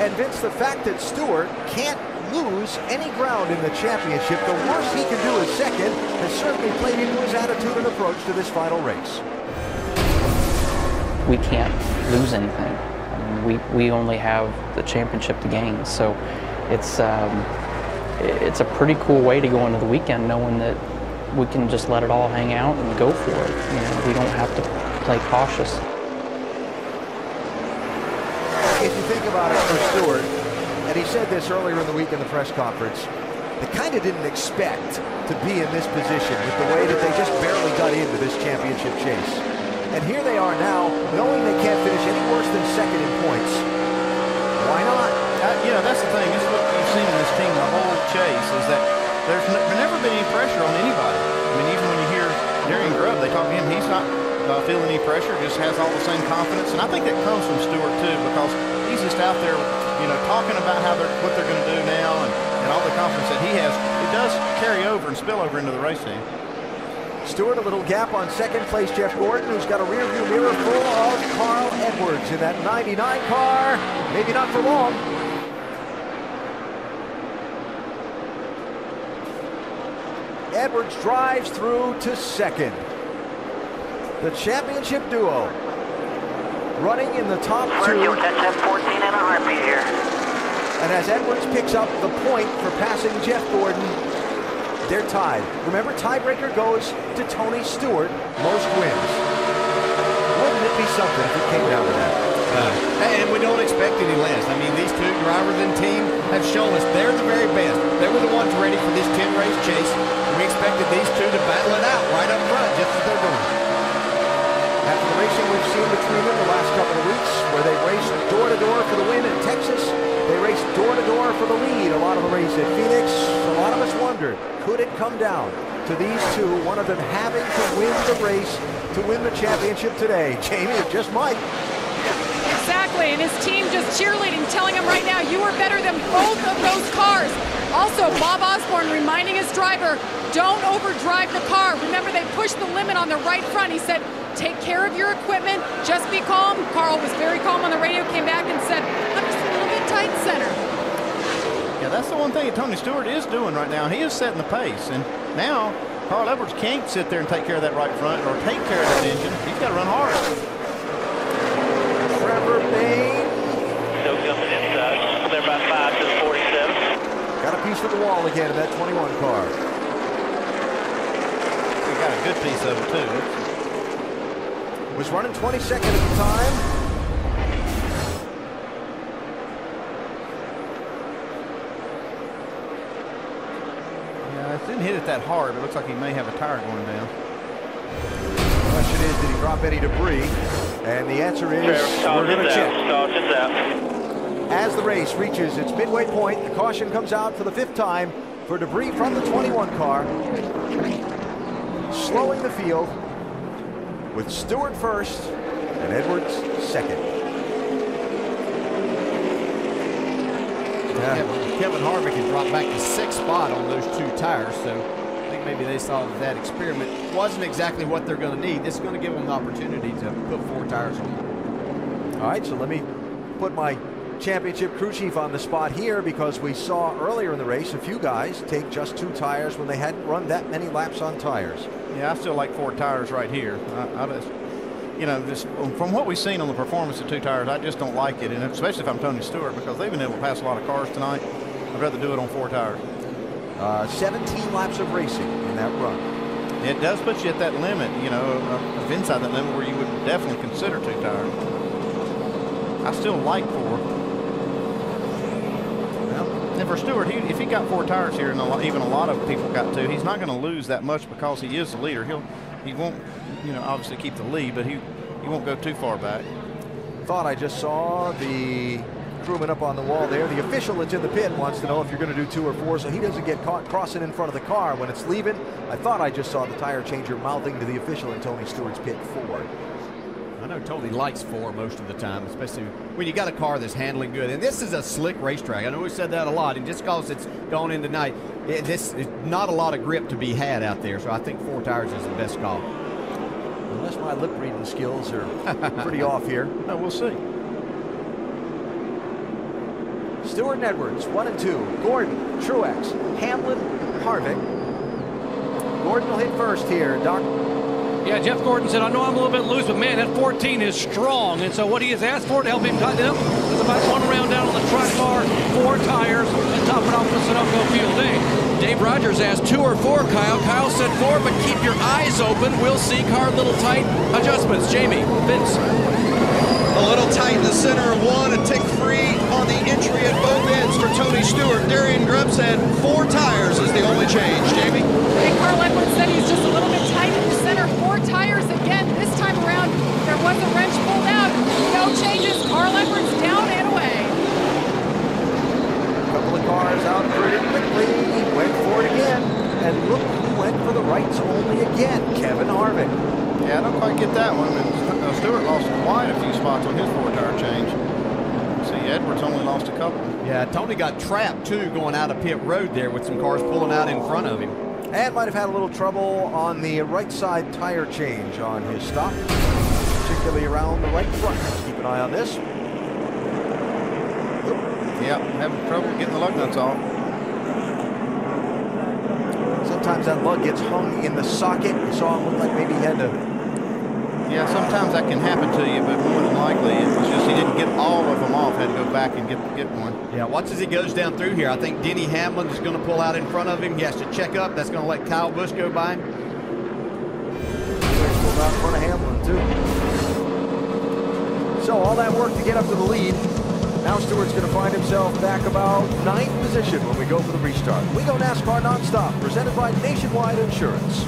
And Vince, the fact that Stewart can't lose any ground in the championship, the worst he can do is second, has certainly played into his attitude and approach to this final race. We can't lose anything. I mean, we only have the championship to gain, so it's a pretty cool way to go into the weekend, knowing that we can just let it all hang out and go for it. You know, we don't have to play cautious. If you think about it for Stewart, and he said this earlier in the week in the press conference, they kind of didn't expect to be in this position with the way that they just barely got into this championship chase. And here they are now, knowing they can't finish any worse than second in points. Why not? You know, that's the thing. This is what we've seen in this team the whole chase, is that there's never been any pressure on anybody. I mean, even when you hear Darian Grubb, they talk to him, he's not feel any pressure, just has all the same confidence, and I think that comes from Stewart too, because he's just out there, you know, talking about how what they're going to do now, and all the confidence that he has, it does carry over and spill over into the race team. Stewart a little gap on second place Jeff Gordon, who's got a rear view mirror full of Carl Edwards in that 99 car. Maybe not for long. Edwards drives through to second. The championship duo running in the top two. You'll catch that 14 in a heartbeat here. And as Edwards picks up the point for passing Jeff Gordon, they're tied. Remember, tiebreaker goes to Tony Stewart. Most wins. Wouldn't it be something if it came down to that? And we don't expect any less. I mean, these two drivers and team have shown us they're the very best. They were the ones ready for this 10-race chase. We expected these two to battle it out right up front, just as they're doing. After the racing we've seen between them the last couple of weeks, where they raced door-to-door for the win in Texas, they raced door-to-door for the lead a lot of the race at Phoenix, a lot of us wondered, could it come down to these two, one of them having to win the race to win the championship today? Jamie, it just might. Exactly, and his team just cheerleading, telling him right now, you are better than both of those cars. Also, Bob Osborne reminding his driver, don't overdrive the car. Remember, they pushed the limit on the right front. He said, take care of your equipment, just be calm. Carl was very calm on the radio, came back and said, I'm just a little bit tight center. Yeah, that's the one thing that Tony Stewart is doing right now. He is setting the pace, and now Carl Edwards can't sit there and take care of that right front or take care of that engine. He's got to run hard. Trevor Bayne. Still coming inside. They're by 5 to the 47. Got a piece of the wall again in that 21 car. good piece of it, too. Was running 22nd at the time. Didn't hit it that hard. It looks like he may have a tire going down. The question is, did he drop any debris? And the answer is, we're going to check. As the race reaches its midway point, the caution comes out for the 5th time for debris from the 21 car. Slowing the field with Stewart first and Edwards second. Kevin Harvick had dropped back to 6th spot on those 2 tires, so I think maybe they saw that experiment wasn't exactly what they're going to need. This is going to give them the opportunity to put 4 tires on. All right, so let me put my championship crew chief on the spot here, because we saw earlier in the race a few guys take just 2 tires when they hadn't run that many laps on tires. Yeah, I still like 4 tires right here. I just, you know, this, from what we've seen on the performance of 2 tires, I just don't like it, and especially if I'm Tony Stewart, because they've been able to pass a lot of cars tonight. I'd rather do it on 4 tires. 17 laps of racing in that run. It does put you at that limit, you know, of inside that limit where you would definitely consider 2 tires. I still like 4. Well, and for Stewart, if he got 4 tires here, and even a lot of people got 2, he's not going to lose that much because he is the leader. He won't, you know, obviously keep the lead, but he won't go too far back. Thought I just saw the crewman up on the wall there. The official that's in the pit wants to know if you're going to do 2 or 4, so he doesn't get caught crossing in front of the car when it's leaving. I thought I just saw the tire changer mouthing to the official in Tony Stewart's pit 4. I know Tony likes 4 most of the time, especially when you got a car that's handling good. And this is a slick racetrack. I know we said that a lot, and just because it's gone in tonight, this is not a lot of grip to be had out there. So I think 4 tires is the best call. Unless my lip reading skills are pretty off here. No, we'll see. Stewart and Edwards, 1 and 2. Gordon, Truex, Hamlin, Harvick. Gordon will hit first here, Doc. Yeah, Jeff Gordon said, I know I'm a little bit loose, but man, that 14 is strong. And so what he has asked for to help him tighten up is about 1 round down on the track bar, 4 tires, and top it off the Sunoco Field Day. Dave Rogers asked 2 or 4, Kyle. Kyle said 4, but keep your eyes open. We'll see. Car a little tight. Adjustments, Jamie, Vince. A little tight in the center of 1, and tick free on the entry at both ends for Tony Stewart. Darian Grubb said 4 tires is the only change. Jamie? And Carl Edwards said he's just a little bit tight in the center. 4 tires again. This time around, there was a wrench pulled out. No changes. Carl Edwards down and away. A couple of cars out pretty quickly. He went for it again. And look who went for the rights only again. Kevin Harvick. Yeah, I don't quite get that one. But Stewart lost quite a few spots on his 4 tire change. Edwards only lost a couple. Yeah, Tony got trapped, too, going out of pit road there with some cars pulling out in front of him. And might have had a little trouble on the right side tire change on his stop, particularly around the right front. Let's keep an eye on this. Yep, having trouble getting the lug nuts off. Sometimes that lug gets hung in the socket. You saw him look like maybe he had to. Yeah, sometimes that can happen to you, but more than likely it was just he didn't get all of them off, had to go back and get one. Yeah, watch as he goes down through here. I think Denny Hamlin is going to pull out in front of him. He has to check up. That's going to let Kyle Busch go by him. Pulled out in front of Hamlin, too. So all that work to get up to the lead. Now Stewart's going to find himself back about 9th position when we go for the restart. We go NASCAR Nonstop, presented by Nationwide Insurance.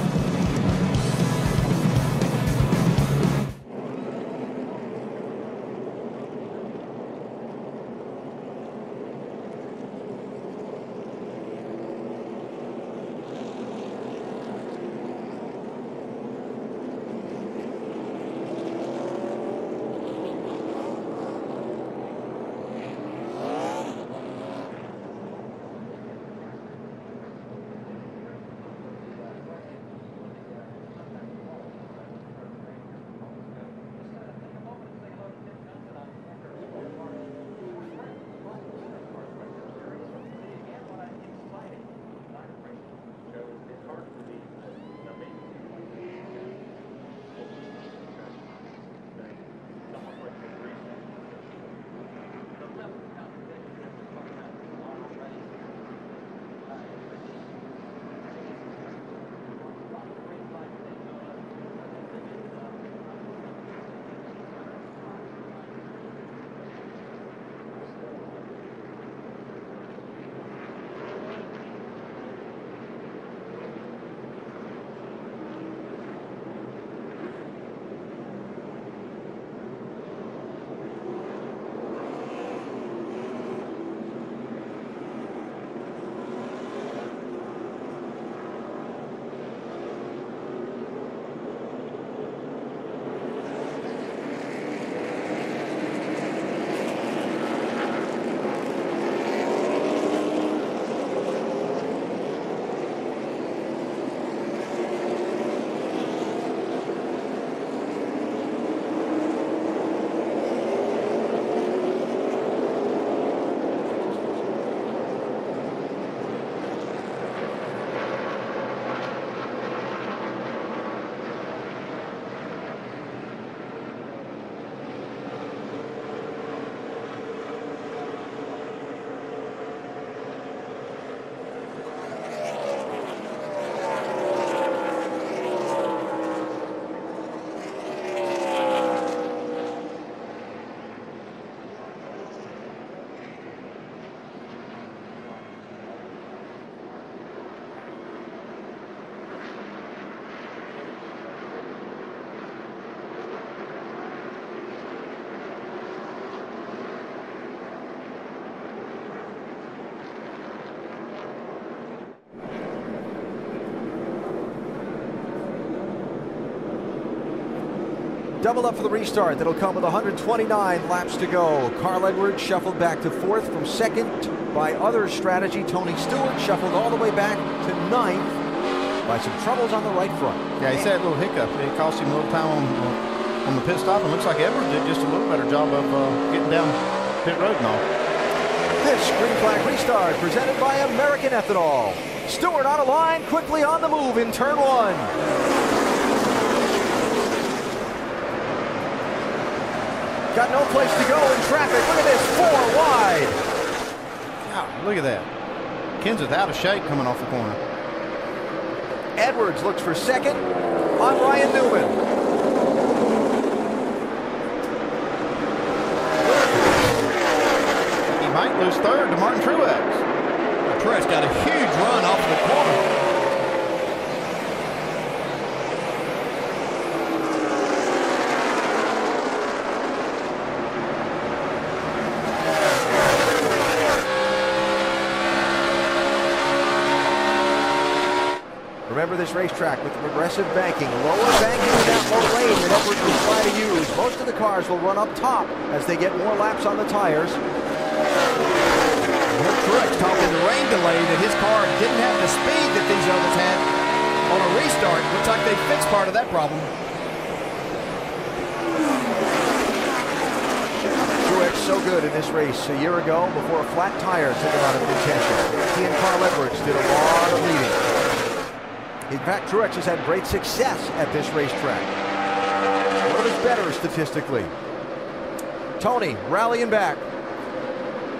doubled up for the restart that'll come with 129 laps to go. Carl Edwards shuffled back to fourth from second by other strategy. Tony Stewart shuffled all the way back to ninth by some troubles on the right front. Yeah, he's had a little hiccup. It cost him a little time on the pit stop, and looks like Edwards did just a little better job of getting down pit road and all. This green flag restart presented by American Ethanol. Stewart on a line, quickly on the move in turn one. Got no place to go in traffic. Look at this, four wide. Wow, look at that. Kenseth out of shape coming off the corner. Edwards looks for second on Ryan Newman. Might lose third to Martin Truex. Truex got a huge run off the corner. Remember this racetrack with progressive banking. Lower banking in that low lane that Edwards will try to use. Most of the cars will run up top as they get more laps on the tires. Truex talking the rain delay that his car didn't have the speed that these others had on a restart. Looks like they fixed part of that problem. Truex so good in this race a year ago before a flat tire took him out of contention. He and Carl Edwards did a lot of leading. In fact, Truex has had great success at this racetrack. One of his better statistically. Tony rallying back.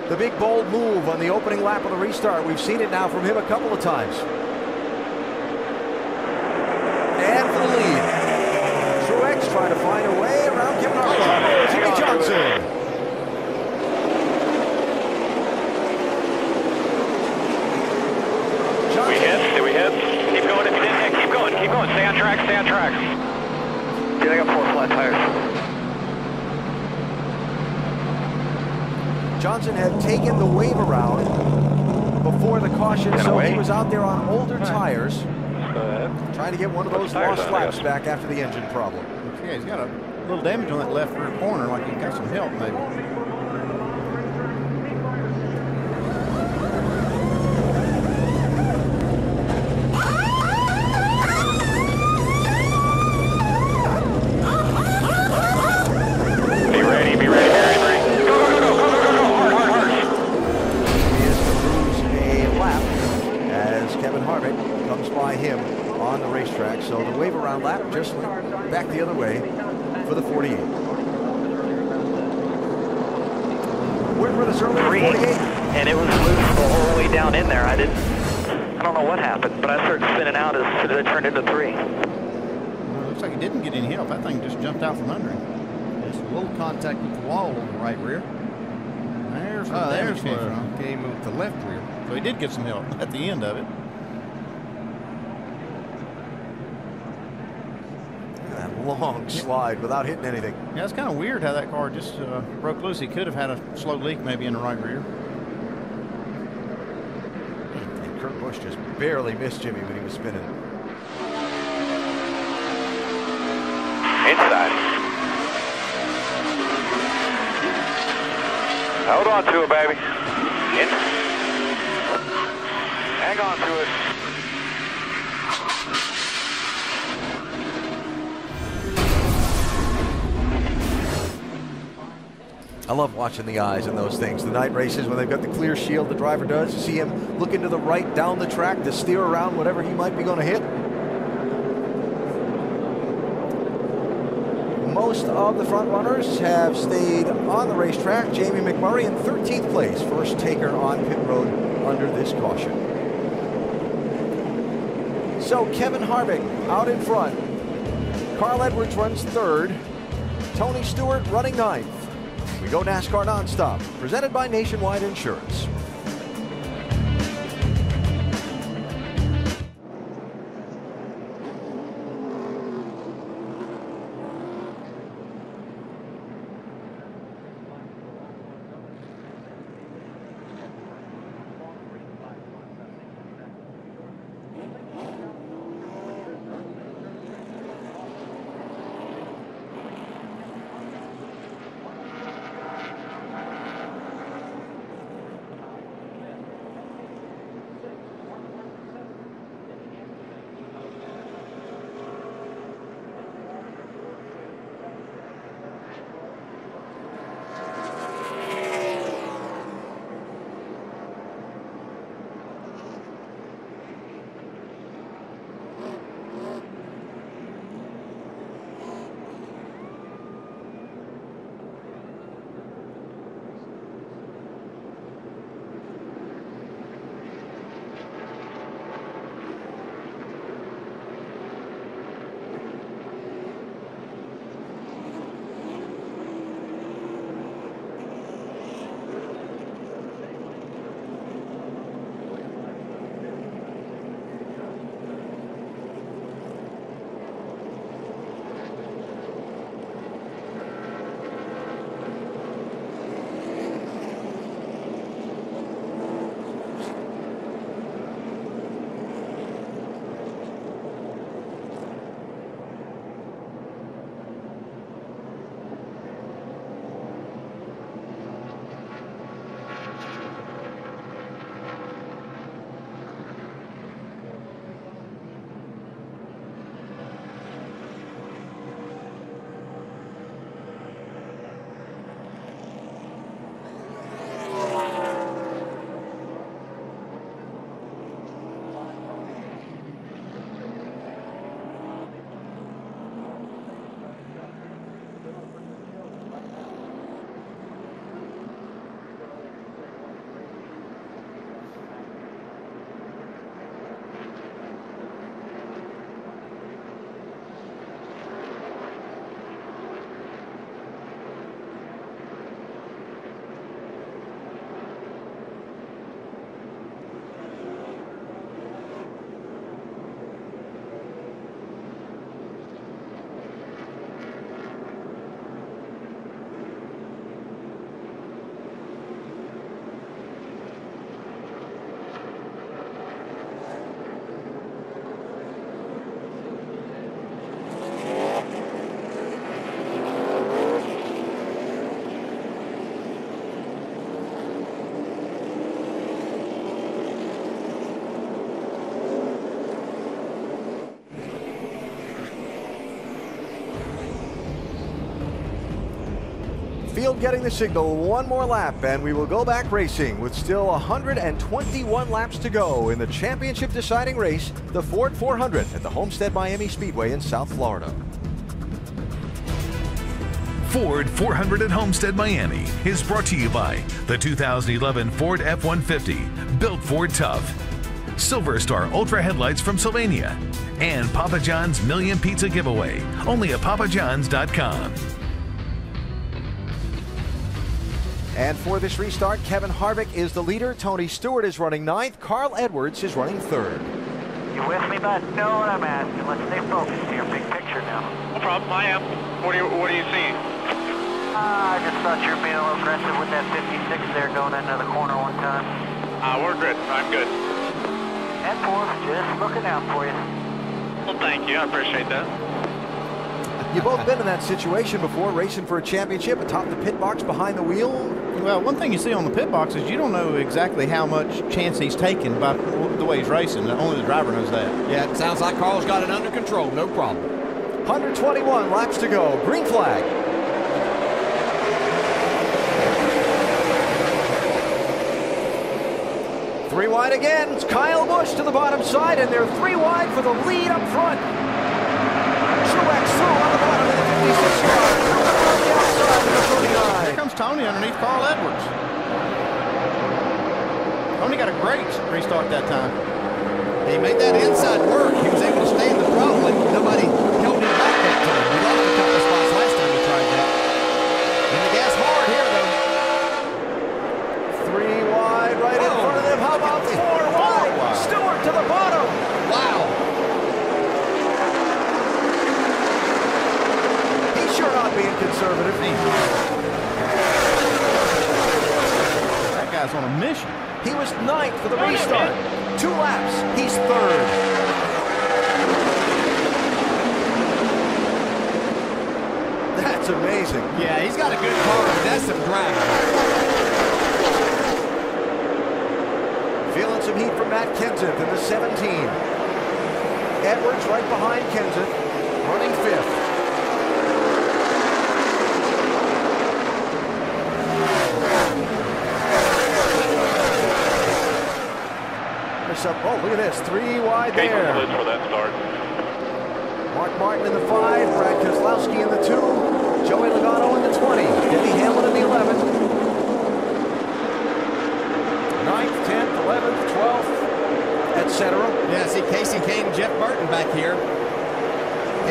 The big bold move on the opening lap of the restart. We've seen it now from him a couple of times. And for the lead. Truex trying to find a way around Kevin Harvick. Jimmy Johnson. Do we hit? Keep going. If you didn't hit, keep going. Keep going. Stay on track. Stay on track. Yeah, I got four flat tires. Johnson had taken the wave around before the caution, so he was out there on older tires, trying to get one of those lost laps back after the engine problem. Yeah, he's got a little damage on that left rear corner, like he's got some help maybe. Get some help at the end of it. That long slide without hitting anything. Yeah, it's kind of weird how that car just broke loose. He could have had a slow leak maybe in the right rear. And Kurt Busch just barely missed Jimmy when he was spinning. Inside. Hold on to it, baby. Inside. Hang on to it. I love watching the eyes in those things. The night races when they've got the clear shield, the driver does. You see him looking to the right, down the track to steer around whatever he might be going to hit. Most of the front runners have stayed on the racetrack. Jamie McMurray in 13th place, first taker on pit road under this caution. So Kevin Harvick out in front. Carl Edwards runs third. Tony Stewart running ninth. We go NASCAR Nonstop, presented by Nationwide Insurance. field getting the signal, one more lap and we will go back racing with still 121 laps to go in the championship deciding race, the Ford 400 at the Homestead-Miami Speedway in South Florida. Ford 400 at Homestead, Miami is brought to you by the 2011 Ford F-150, built Ford tough, Silver Star Ultra headlights from Sylvania, and Papa John's Million Pizza Giveaway, only at papajohns.com. And for this restart, Kevin Harvick is the leader. Tony Stewart is running ninth. Carl Edwards is running third. You with me, bud? No, I'm asking. Let's stay focused here. Big picture now. No problem. I am. What do you see? I just thought you were being a little aggressive with that 56 there going into the corner one time. We're good. I'm good. And four, just looking out for you. Well, thank you. I appreciate that. You've both been in that situation before, racing for a championship atop the pit box behind the wheel. Well, one thing you see on the pit box is you don't know exactly how much chance he's taking by the way he's racing. Only the driver knows that. Yeah, it sounds like Carl's got it under control. No problem. 121 laps to go. Green flag. Three wide again. It's Kyle Busch to the bottom side, and they're three wide for the lead up front. Truex through on the bottom of the 56 yard. Here comes Tony underneath Carl Edwards. Tony got a great restart that time. He made that inside work. He was able to stay in the throttle, and nobody held him back that time. We lost a couple spots last time we tried that. And the gas hard here, though. Three wide right in front of them. How about four wide? Wow. Stewart to the bottom. Wow. He's sure not being conservative. That guy's on a mission. He was ninth for the restart. Two laps. He's third. That's amazing. Yeah, he's got a good car. That's some drag. Feeling some heat from Matt Kenseth in the 17. Edwards right behind Kenseth, running fifth. Oh, look at this. Three wide there. For that start. Mark Martin in the 5, Brad Keselowski in the 2. Joey Logano in the 20, Denny Hamlin in the 11. 9th, 10th, 11th, 12th, etc. Yeah, see Casey Kane and Jeff Martin back here.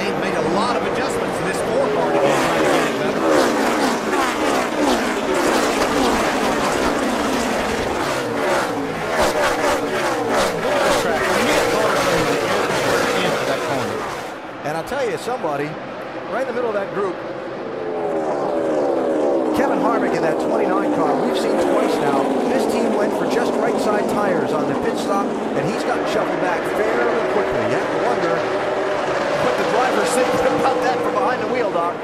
Kane made a lot of adjustments to this scorecard again, trying to get it better. And I'll tell you, somebody right in the middle of that group, Kevin Harvick in that 29 car, we've seen twice now. This team went for just right side tires on the pit stop, and he's got shuffled back fairly quickly. You have to wonder what the driver's thinking about that from behind the wheel, Doc.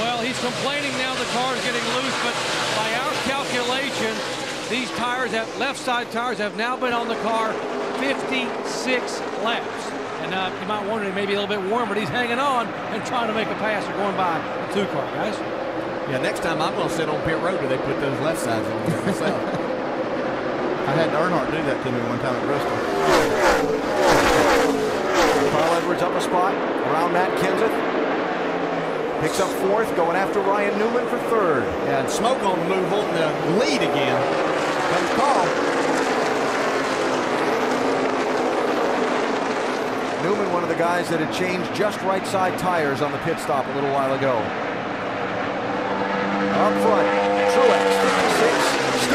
Well, he's complaining now the car's getting loose, but by our calculation, these tires, that left side tires, have now been on the car 56 laps. And you might wonder, he may be a little bit warm, but he's hanging on and trying to make a pass or going by the 2 car, guys. Yeah, next time I'm going to sit on pit road where they put those left sides on there myself. I had Earnhardt do that to me one time at Bristol. Carl Edwards up a spot, around Matt Kenseth. Picks up 4th, going after Ryan Newman for 3rd. Yeah, and smoke on Lou holding the lead again. Comes Carl. Newman, one of the guys that had changed just right side tires on the pit stop a little while ago. Up front, Truex,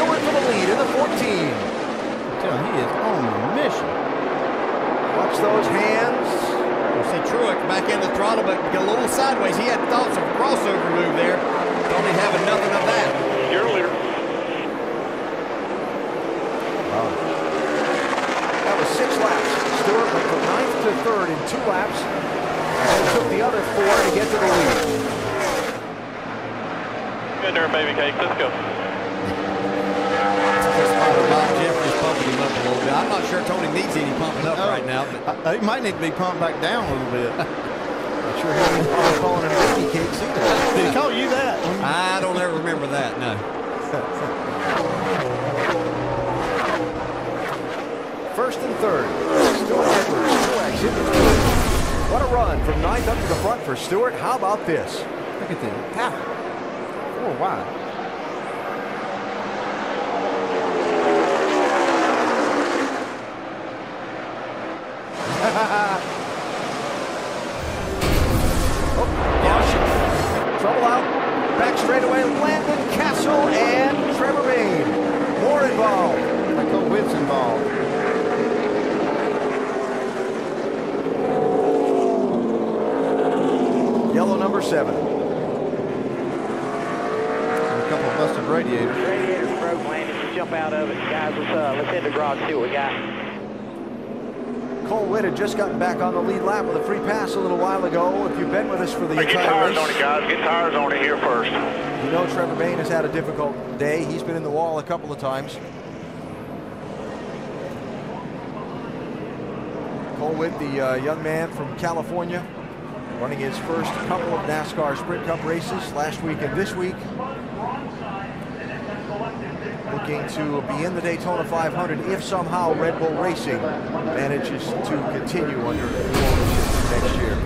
56, Stewart for the lead in the 14. He is on a mission. Watch those hands. You see Truex back in the throttle, but a little sideways. He had thoughts of a crossover move there. Tony having nothing of that. You're leader. Wow. That was 6 laps. Stewart went from 9th to 3rd in 2 laps, and took the other 4 to get to the lead. There, baby cake. Let's go. Bob Jeffries pumping him up a little bit. I'm not sure Tony needs any pumping up right now. But he might need to be pumped back down a little bit. Not sure how many people calling them cookie cakes either. Did he call you that? I don't ever remember that, no. First and third. Stewart Edwards, no action. What a run from ninth up to the front for Stewart. How about this? Look at the power. Oh, wow. Oh, trouble out. Back straightaway, Landon Castle and Trevor Bayne. More involved. Michael Witt's involved. Yellow number 7. A couple of busted radiators. Radiator broke, Landon. Jump out of it, guys. Let's head to garage two. We got. Cole Witt had just gotten back on the lead lap with a free pass a little while ago. If you've been with us for the entire race, get tires on it here first. You know Trevor Bayne has had a difficult day. He's been in the wall a couple of times. Cole Witt, the young man from California, running his first couple of NASCAR Sprint Cup races last week and this week. Looking to be in the Daytona 500 if somehow Red Bull Racing manages to continue under ownership next year.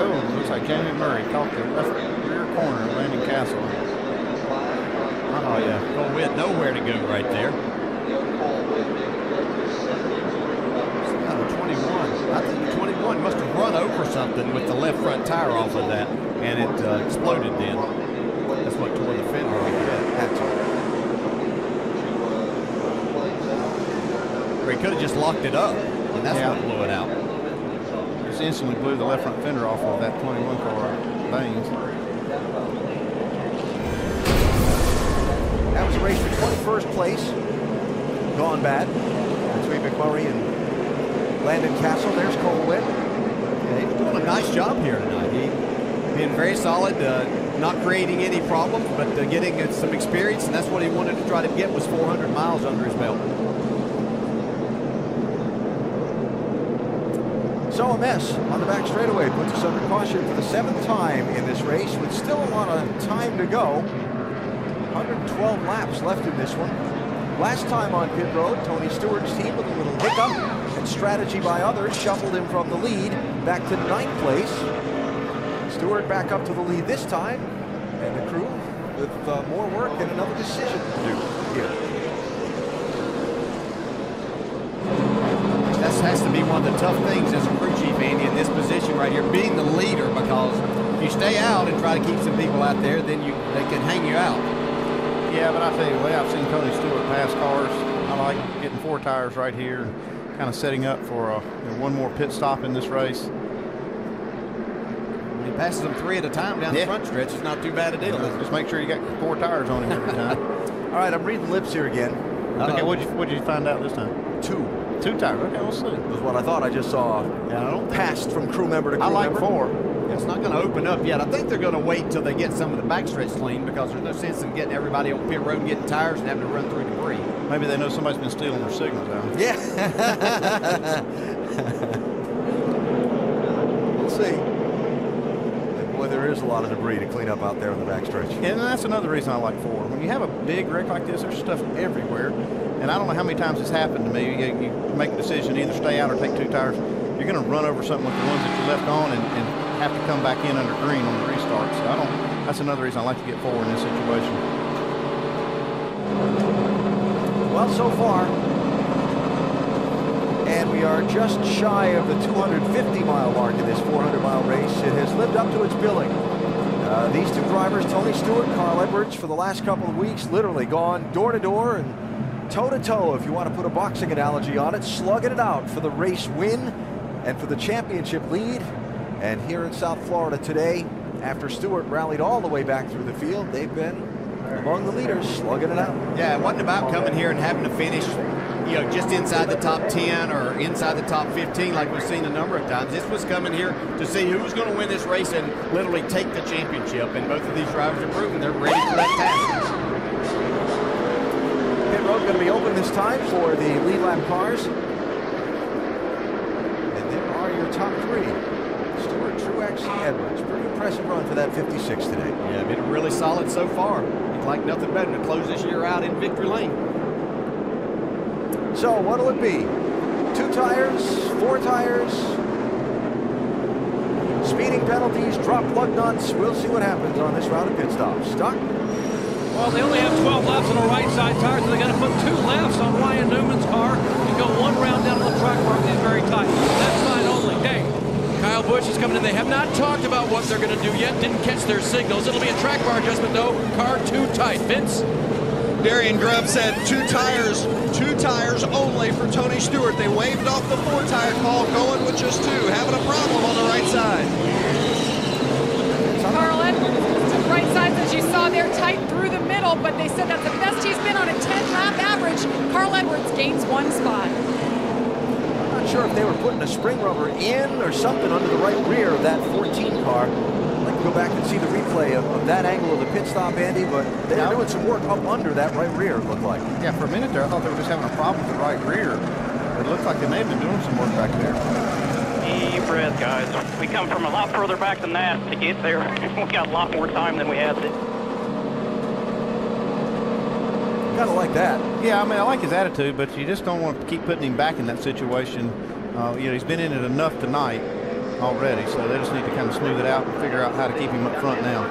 Oh, looks like Jamie Murray caught the left rear corner of Landon Castle. Oh, yeah. Cole Witt, nowhere to go right there. Number 21. I think 21 must have run over something with the left front tire off of that, and it exploded then. That's what tore the fender off that. Or he could have just locked it up, and that's what blew it out. Just instantly blew the left front fender off of that 21 car, Baines. That was a race for 21st place. Gone bad between McMurray and Landon Castle. There's Cole Witt. Yeah, he's doing a nice job here tonight. He's been very solid, not creating any problems, but getting some experience, and that's what he wanted to try to get, was 400 miles under his belt. So a mess on the back straightaway puts us under caution for the 7th time in this race, with still a lot of time to go. 112 laps left in this one. Last time on pit road, Tony Stewart's team with a little hiccup and strategy by others shuffled him from the lead back to 9th place. Stewart back up to the lead this time, and the crew with more work and another decision to do here. That has to be one of the tough things as a crew chief, Andy, in this position right here, being the leader, because if you stay out and try to keep some people out there, then they can hang you out. Yeah, but I tell you what, I've seen Tony Stewart pass cars. I like getting 4 tires right here, kind of setting up for one more pit stop in this race. He passes them 3 at a time down the front stretch. It's not too bad a deal. Just make sure you got 4 tires on him every time. All right, I'm reading lips here again. Okay, what did you find out this time? 2 tires. Okay, we'll see. That's what I thought. I just saw passed from crew member to crew member. 4. Yeah, it's not going to open up yet. I think they're going to wait till they get some of the backstretch clean, because there's no sense in getting everybody on pit road and getting tires and having to run through debris. Maybe they know somebody's been stealing their signals out. Yeah. We'll see. Boy, there is a lot of debris to clean up out there in the backstretch. And that's another reason I like Ford. When you have a big wreck like this, there's stuff everywhere. And I don't know how many times it's happened to me. You make a decision to either stay out or take 2 tires. You're going to run over something with the ones that you left on and have to come back in under green on the restart. So that's another reason I like to get Ford in this situation. Well, so far, and we are just shy of the 250-mile mark in this 400-mile race. It has lived up to its billing. These two drivers, Tony Stewart and Carl Edwards, for the last couple of weeks, literally gone door-to-door and toe-to-toe, if you want to put a boxing analogy on it, slugging it out for the race win and for the championship lead. And here in South Florida today, after Stewart rallied all the way back through the field, they've been among the leaders, slugging it out. Yeah, it wasn't about coming here and having to finish, just inside the top 10 or inside the top 15 like we've seen a number of times. This was coming here to see who was going to win this race and literally take the championship. And both of these drivers are proving they're ready for that task. Pit road going to be open this time for the lead lap cars. your top three. Stewart, Truex, Edwards. Pretty impressive run for that 56 today. Yeah, been really solid so far. You'd like nothing better to close this year out in victory lane. So what'll it be? 2 tires, 4 tires, speeding penalties, drop lug nuts. We'll see what happens on this round of pit stops. Doc? Well, they only have 12 laps on the right side tires, so they got to put 2 laps on Ryan Newman's car and go 1 round down to the track mark. It's very tight. That's fine only. Hey, Kyle Busch is coming in. They have not talked about what they're going to do yet. Didn't catch their signals. It'll be a track bar adjustment, though. Car too tight. Vince? Darian Grubb said 2 tires only for Tony Stewart. They waved off the 4-tire call, going with just 2. Having a problem on the right side. Carl Edwards, the right side, as you saw there, tight through the middle, but they said that's the best he's been on a 10-lap average. Carl Edwards gains 1 spot. I'm not sure if they were putting a spring rubber in or something under the right rear of that 14 car. Go back and see the replay of that angle of the pit stop, Andy, but they were doing some work up under that right rear, it looked like. Yeah, for a minute there, I thought they were just having a problem with the right rear. It looked like they may have been doing some work back there. Deep breath, guys. We come from a lot further back than that to get there. We got a lot more time than we had to. Kind of like that. Yeah, I mean, I like his attitude, but you just don't want to keep putting him back in that situation. You know, he's been in it enough tonight already, so they just need to kind of smooth it out and figure out how to keep him up front now. All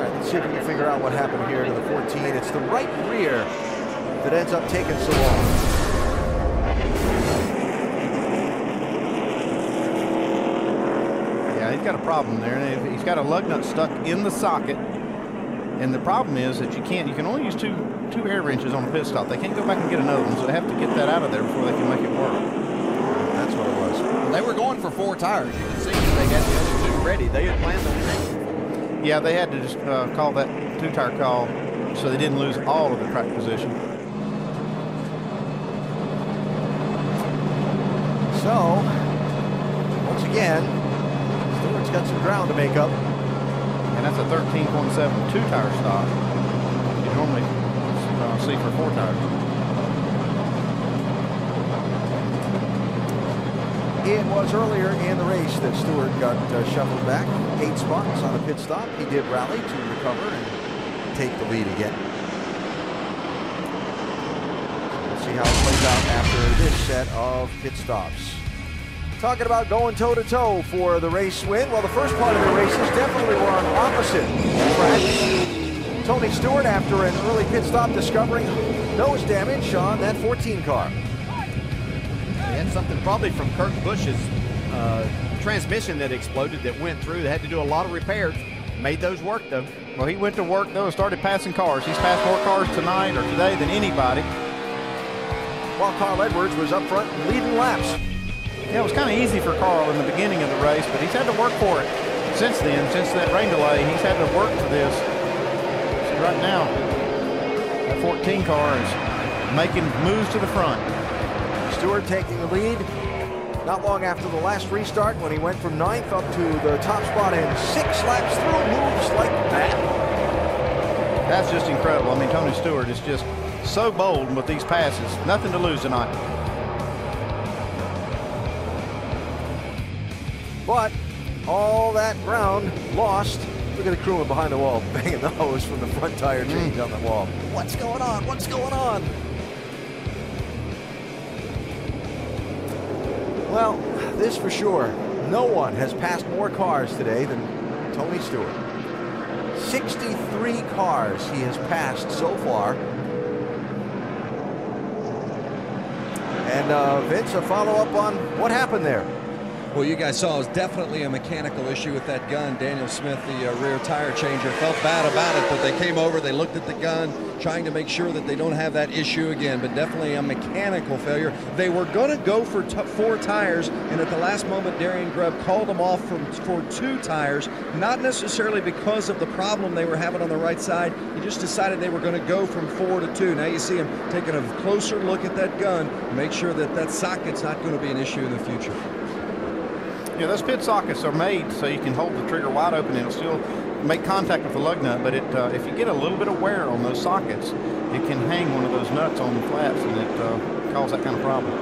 right, let's see if we can figure out what happened here to the 14. It's the right rear that ends up taking so long. Yeah, he's got a problem there, and he's got a lug nut stuck in the socket. And the problem is that you can only use two air wrenches on a pit stop. They can't go back and get another one, so they have to get that out of there before they can make it work. That's what it was. Well, they were going for 4 tires. You can see they got the other 2 ready. They had planned on it. Yeah, they had to just call that 2-tire call so they didn't lose all of the track position. So, once again, Stewart's got some ground to make up. And that's a 13.7 2-tire stop. You normally see for 4 tires. It was earlier in the race that Stewart got shuffled back 8 spots on a pit stop. He did rally to recover and take the lead again. We'll see how it plays out after this set of pit stops. Talking about going toe-to-toe for the race win. Well, the first part of the race is definitely on opposite tracks. Tony Stewart, after an early pit stop, discovering nose damage on that 14 car. And something probably from Kurt Busch's transmission that exploded, that went through. They had to do a lot of repairs. Made those work, though. Well, he went to work, though, and started passing cars. He's passed more cars tonight or today than anybody. While Carl Edwards was up front leading laps. Yeah, it was kind of easy for Carl in the beginning of the race, but he's had to work for it since then. Since that rain delay, he's had to work for this. See, right now, that 14 car is making moves to the front. Stewart taking the lead. Not long after the last restart, when he went from 9th up to the top spot in 6 laps through moves like that. That's just incredible. I mean, Tony Stewart is just so bold with these passes. Nothing to lose tonight. But all that ground lost. Look at the crewman behind the wall banging the hose from the front tire change on the wall. What's going on? What's going on? Well, this for sure. No one has passed more cars today than Tony Stewart. 63 cars he has passed so far. And Vince, a follow-up on what happened there. Well, you guys saw it was definitely a mechanical issue with that gun. Daniel Smith, the rear tire changer, felt bad about it, but they came over, they looked at the gun, trying to make sure that they don't have that issue again, but definitely a mechanical failure. They were going to go for 4 tires, and at the last moment, Darian Grubb called them off for 2 tires, not necessarily because of the problem they were having on the right side. He just decided they were going to go from 4 to 2. Now you see him taking a closer look at that gun, make sure that that socket's not going to be an issue in the future. Yeah, those pit sockets are made so you can hold the trigger wide open and it'll still make contact with the lug nut, but it, if you get a little bit of wear on those sockets, it can hang one of those nuts on the flats, and it causes that kind of problem.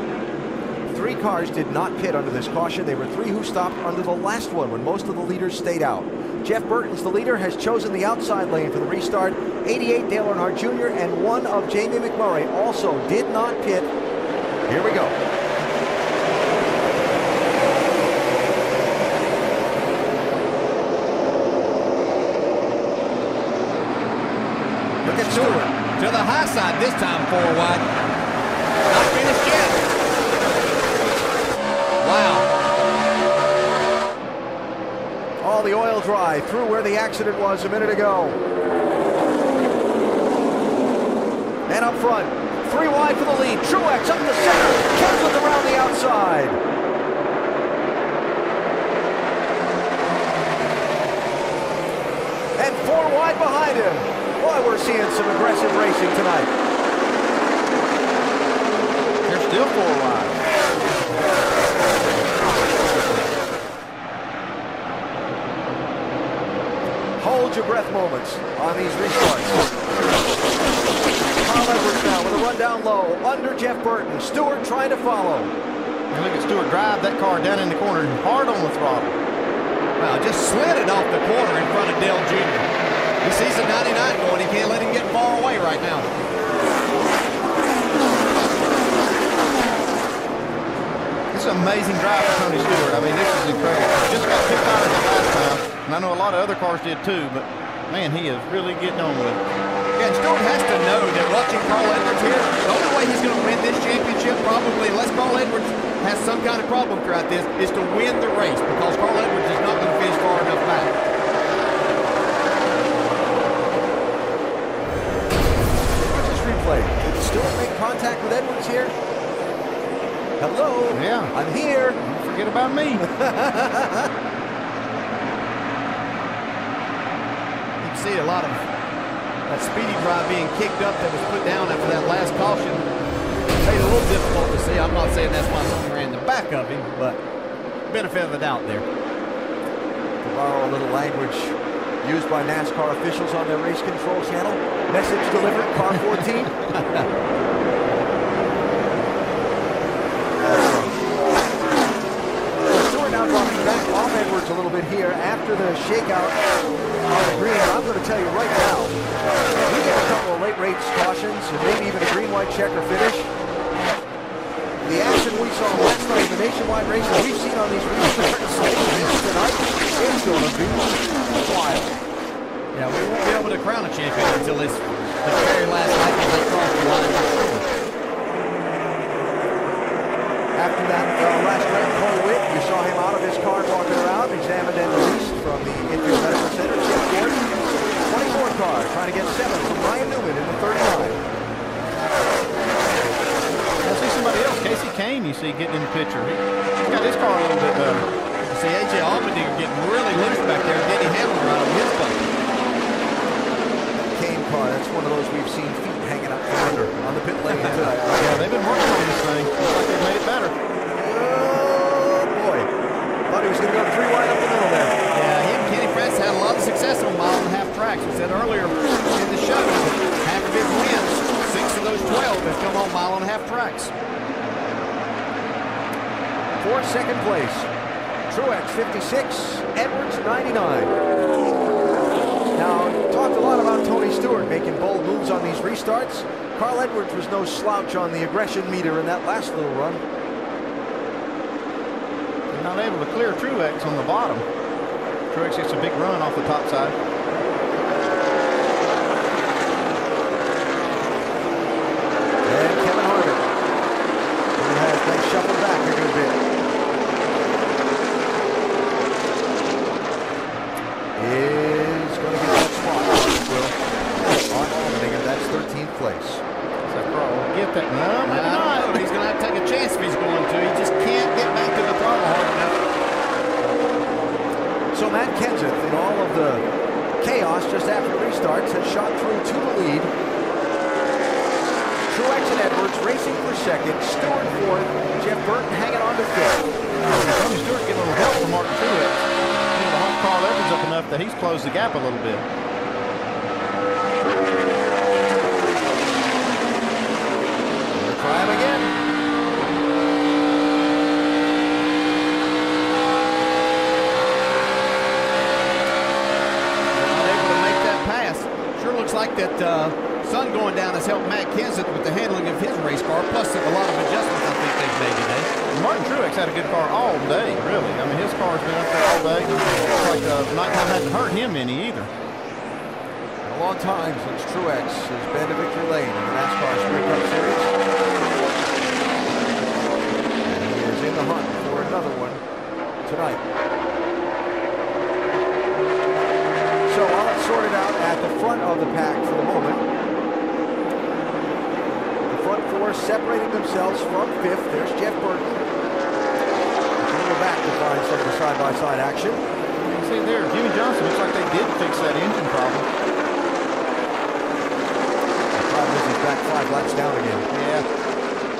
Three cars did not pit under this caution. They were three who stopped under the last one when most of the leaders stayed out. Jeff Burton's the leader, has chosen the outside lane for the restart. 88 Dale Earnhardt Jr. and one of Jamie McMurray also did not pit. Here we go. Look at Stewart to the high side this time, four wide. The oil dry through where the accident was a minute ago. And up front, three wide for the lead. Truex up the center, Kenseth around the outside. And four wide behind him. Boy, we're seeing some aggressive racing tonight. They're still four wide. Your breath moments on these restarts. Carl Edwards now with a run down low under Jeff Burton. Stewart trying to follow. And look at Stewart drive that car down in the corner and hard on the throttle. Wow, just slid it off the corner in front of Dale Jr. He sees a 99 going. He can't let him get far away right now. This is an amazing drive for Tony Stewart. I mean, this is incredible. Just got picked out at the last time. And I know a lot of other cars did too, but man, he is really getting on with it. Yeah, and Stewart has to know that watching Carl Edwards here, the only way he's going to win this championship, probably, unless Carl Edwards has some kind of problem throughout this, is to win the race, because Carl Edwards is not going to finish far enough back. What's this replay? Did Stewart make contact with Edwards here? Hello? Yeah. I'm here. Don't forget about me. See a lot of that speedy drive being kicked up that was put down after that last caution. Made it a little difficult to see. I'm not saying that's why someone ran the back of him, but benefit of the doubt there. To borrow a little language used by NASCAR officials on their race control channel, message delivered, car 14. Stewart now dropping back off Edwards a little bit here after the shakeout. Green, I'm going to tell you right now, we get a couple of late race cautions and maybe even a green-white checker finish. The action we saw last night, the nationwide races we've seen on these restarts tonight, is going to be wild. Yeah, we won't be able to crown a champion until this very last night when they cross the line. After that last night, Cole Witt, you saw him out of his car walking around, examined and released from the Infield Medical Center. Car trying to get seven from Ryan Newman in the third line. I see somebody else, Casey Kane, you see getting in the picture. He's got his car a little bit better. I see A.J. Allmendinger getting really loose back there. Denny Hamlin right on his bucket. Kane car, that's one of those we've seen feet hanging out from under on the pit lane tonight. Yeah, they've been working on this thing. Looks like they've made it better. Oh, boy. Thought he was going to go three wide up the middle there. Had a lot of success on mile and a half tracks. We said earlier in the show, half of his wins, 6 of those 12 have come on mile and a half tracks. For second place, Truex 56, Edwards 99. Now, talked a lot about Tony Stewart making bold moves on these restarts. Carl Edwards was no slouch on the aggression meter in that last little run. They're not able to clear Truex on the bottom. Truex gets a big run off the top side. And Kevin Harvick, who has been shuffled back a good bit. Is going to get that spot. On Allmendinger, that's 13th place. So Carl get that. No, no, no. He's going to have to take a chance if he's going to. He just can't get back to the throttle hard enough. So Matt Kenseth, in all of the chaos just after the restarts, has shot through to the lead. Truex and Edwards racing for second, Stewart fourth, Jeff Burton hanging on to fifth. Tony Stewart getting a little help from Martin Truex. Carl Edwards up enough that he's closed the gap a little bit. They're trying again. They're not able to make that pass. Sure looks like that sun going down has helped Matt Kenseth with the handling of his race car, plus a lot of adjustments I think they've made today. Martin Truex had a good car all day, really. I mean, his car's been up there all day. It's like nighttime hasn't hurt him any either. A long time since Truex has been to victory lane in the NASCAR Sprint Cup Series. And he is in the hunt for another one tonight. So while it's sorted out at the front of the pack for the moment, the front four separating themselves from fifth. There's Jeff Gordon. We're back to find some of the side-by-side action. You can see there, Jimmy Johnson looks like they did fix that engine problem. The problem is he's back 5 laps down again. Yeah,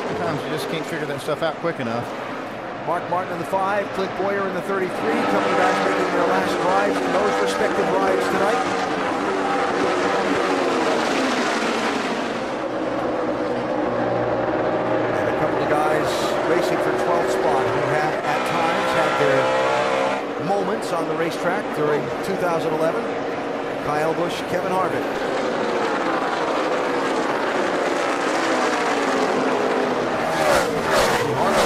sometimes you just can't figure that stuff out quick enough. Mark Martin in the 5, Clint Bowyer in the 33, coming back, making their last drive from those respective rides tonight. And a couple of guys racing for 12th spot who have at times had their moments on the racetrack during 2011. Kyle Busch, Kevin Harvick.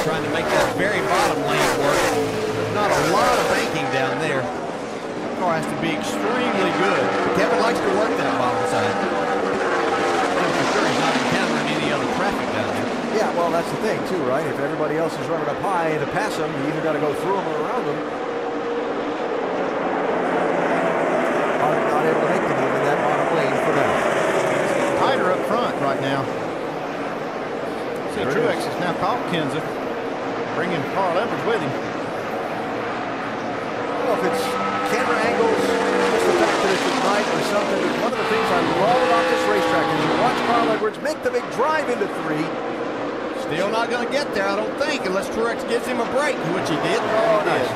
Trying to make that very bottom lane work. There's not a lot of banking down there. That car has to be extremely good. Kevin likes to work that bottom side. I'm sure he's not encountering any other traffic down there. Yeah, well, that's the thing, too, right? If everybody else is running up high to pass them, you either got to go through them or around them. Harvick not able to make the move in that bottom lane for now. It's getting tighter up front right now. See, Truex has now caught Kenseth. Bringing Carl Edwards with him. I don't know if it's camera angles, just the fact that it's at night or something. One of the things I love about this racetrack is you watch Carl Edwards make the big drive into 3. Still not going to get there, I don't think, unless Truex gives him a break, which he did. Oh, nice.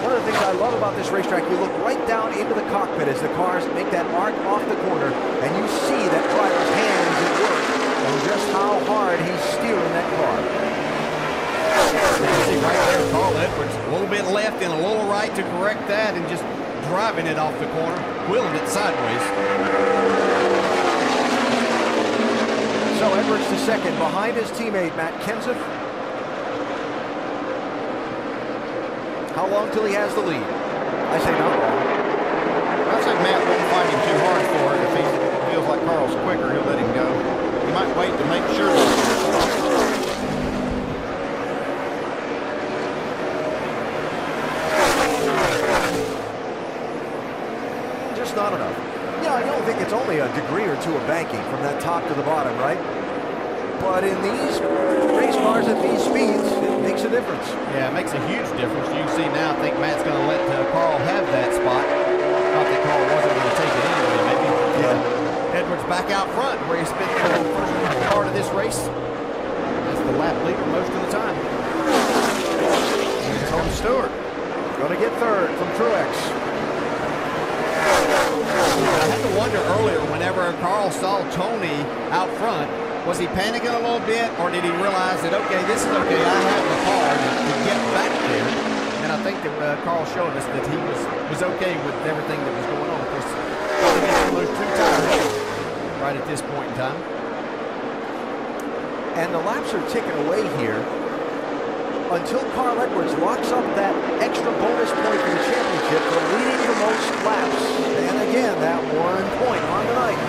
One of the things I love about this racetrack, you look right down into the cockpit as the cars make that arc off the corner, and you see that driver's hands at work and just how hard he's steering that car. See right there, Carl Edwards, a little bit left and a little right to correct that, and just driving it off the corner, wheeling it sideways. So Edwards to second, behind his teammate Matt Kenseth. How long till he has the lead? I say not long. I say Matt won't fight him too hard for it. If he feels like Carl's quicker, he'll let him go. He might wait to make sure. Not enough. Yeah, I don't think it's only a degree or two of banking from that top to the bottom, right? But in these race cars at these speeds, it makes a difference. Yeah, it makes a huge difference. You can see now, I think Matt's going to let Carl have that spot. Not that Carl wasn't going to take it anyway, maybe. Yeah. Edwards back out front where he spent the first part of this race as the lap leader most of the time. Tony Stewart going to get third from Truex. I had to wonder earlier, whenever Carl saw Tony out front, was he panicking a little bit, or did he realize that, okay, this is okay, I have the car to get back there? And I think that Carl showed us that he was okay with everything that was going on. Of course, he's too tired right at this point in time. And the laps are ticking away here until Carl Edwards locks up that extra bonus point for the championship for leading the most laps. And again, that 1 point on the night.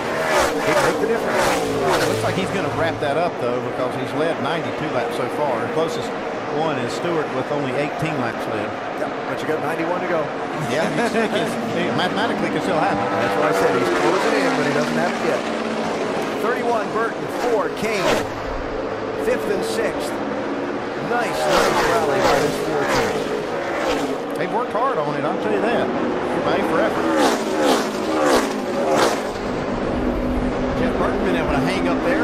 It'll make the difference. It looks like he's going to wrap that up, though, because he's led 92 laps so far. The closest one is Stewart with only 18 laps led. Yeah, but you got 91 to go. Yeah, he mathematically can still happen. That's what I said. He's closing in, but he doesn't have it yet. 31, Burton, 4, Kane, 5th and 6th. Nice rally by this Ford team. They've worked hard on it, I'll tell you that. Made for effort. Jeff Burton been able to hang up there,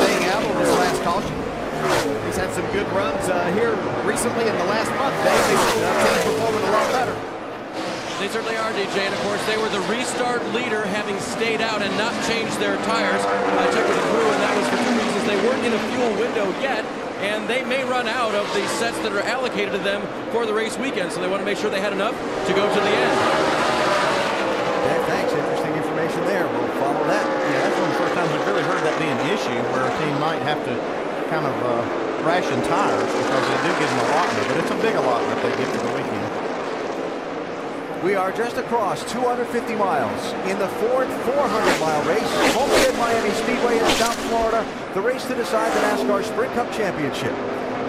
staying out on his last caution. He's had some good runs here recently in the last month. Dave's team performing a lot better. They certainly are, DJ, and of course they were the restart leader, having stayed out and not changed their tires. I checked with the crew, and that was for 2 reasons. They weren't in a fuel window yet, and they may run out of the sets that are allocated to them for the race weekend, so they want to make sure they had enough to go to the end. Yeah, thanks. Interesting information there. We'll follow that. Yeah, that's one of the first times we've really heard that be an issue, where a team might have to kind of ration tires, because they do give them allotment, but it's a big allotment they give for the weekend. We are just across 250 miles in the Ford 400-mile race, Homestead-Miami Speedway in South Florida, the race to decide the NASCAR Sprint Cup Championship.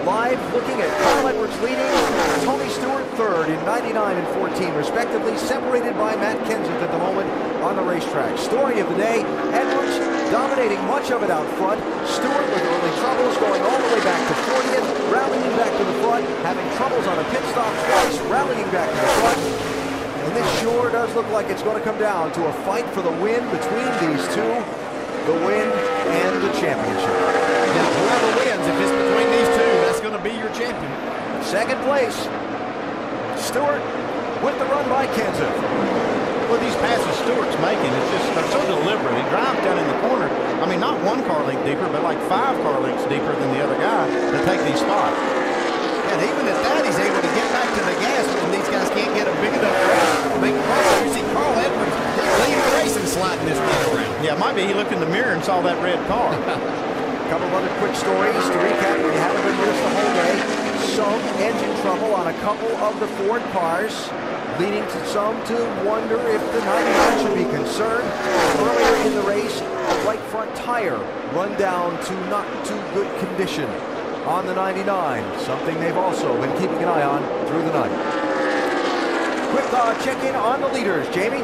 Live looking at Carl Edwards leading, Tony Stewart third in 99 and 14 respectively, separated by Matt Kenseth at the moment on the racetrack. Story of the day, Edwards dominating much of it out front, Stewart with early troubles going all the way back to 40th, rallying back to the front, having troubles on a pit stop twice, rallying back to the front. And this sure does look like it's going to come down to a fight for the win between these two, the win and the championship. Now whoever wins, if it's between these two, going to be your champion. Second place, Stewart, with the run by Kenseth. Well, these passes Stewart's making, it's just, they're so deliberate. He drives down in the corner. I mean, not one car length deeper, but like 5 car lengths deeper than the other guy to take these spots. And even at that, he's able to get back to the gas when these guys can't get a big enough race. Big cross. You see Carl Edwards leading the race and sliding this guy around. Yeah, might be he looked in the mirror and saw that red car. Couple other quick stories to recap. We haven't been with us the whole day. Some engine trouble on a couple of the Ford cars, leading to some to wonder if the 99 should be concerned. Earlier in the race, a right front tire run down to not too good condition on the 99, something they've also been keeping an eye on through the night. Quick check in on the leaders, Jamie.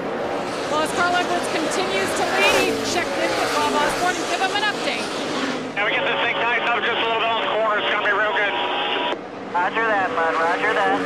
Well, as Carl Edwards continues to lead, check in with Bob Osborne and give him an update. Now we get this thing tightened up just a little bit on the corner. It's going to be real good. Roger that, bud. Roger that.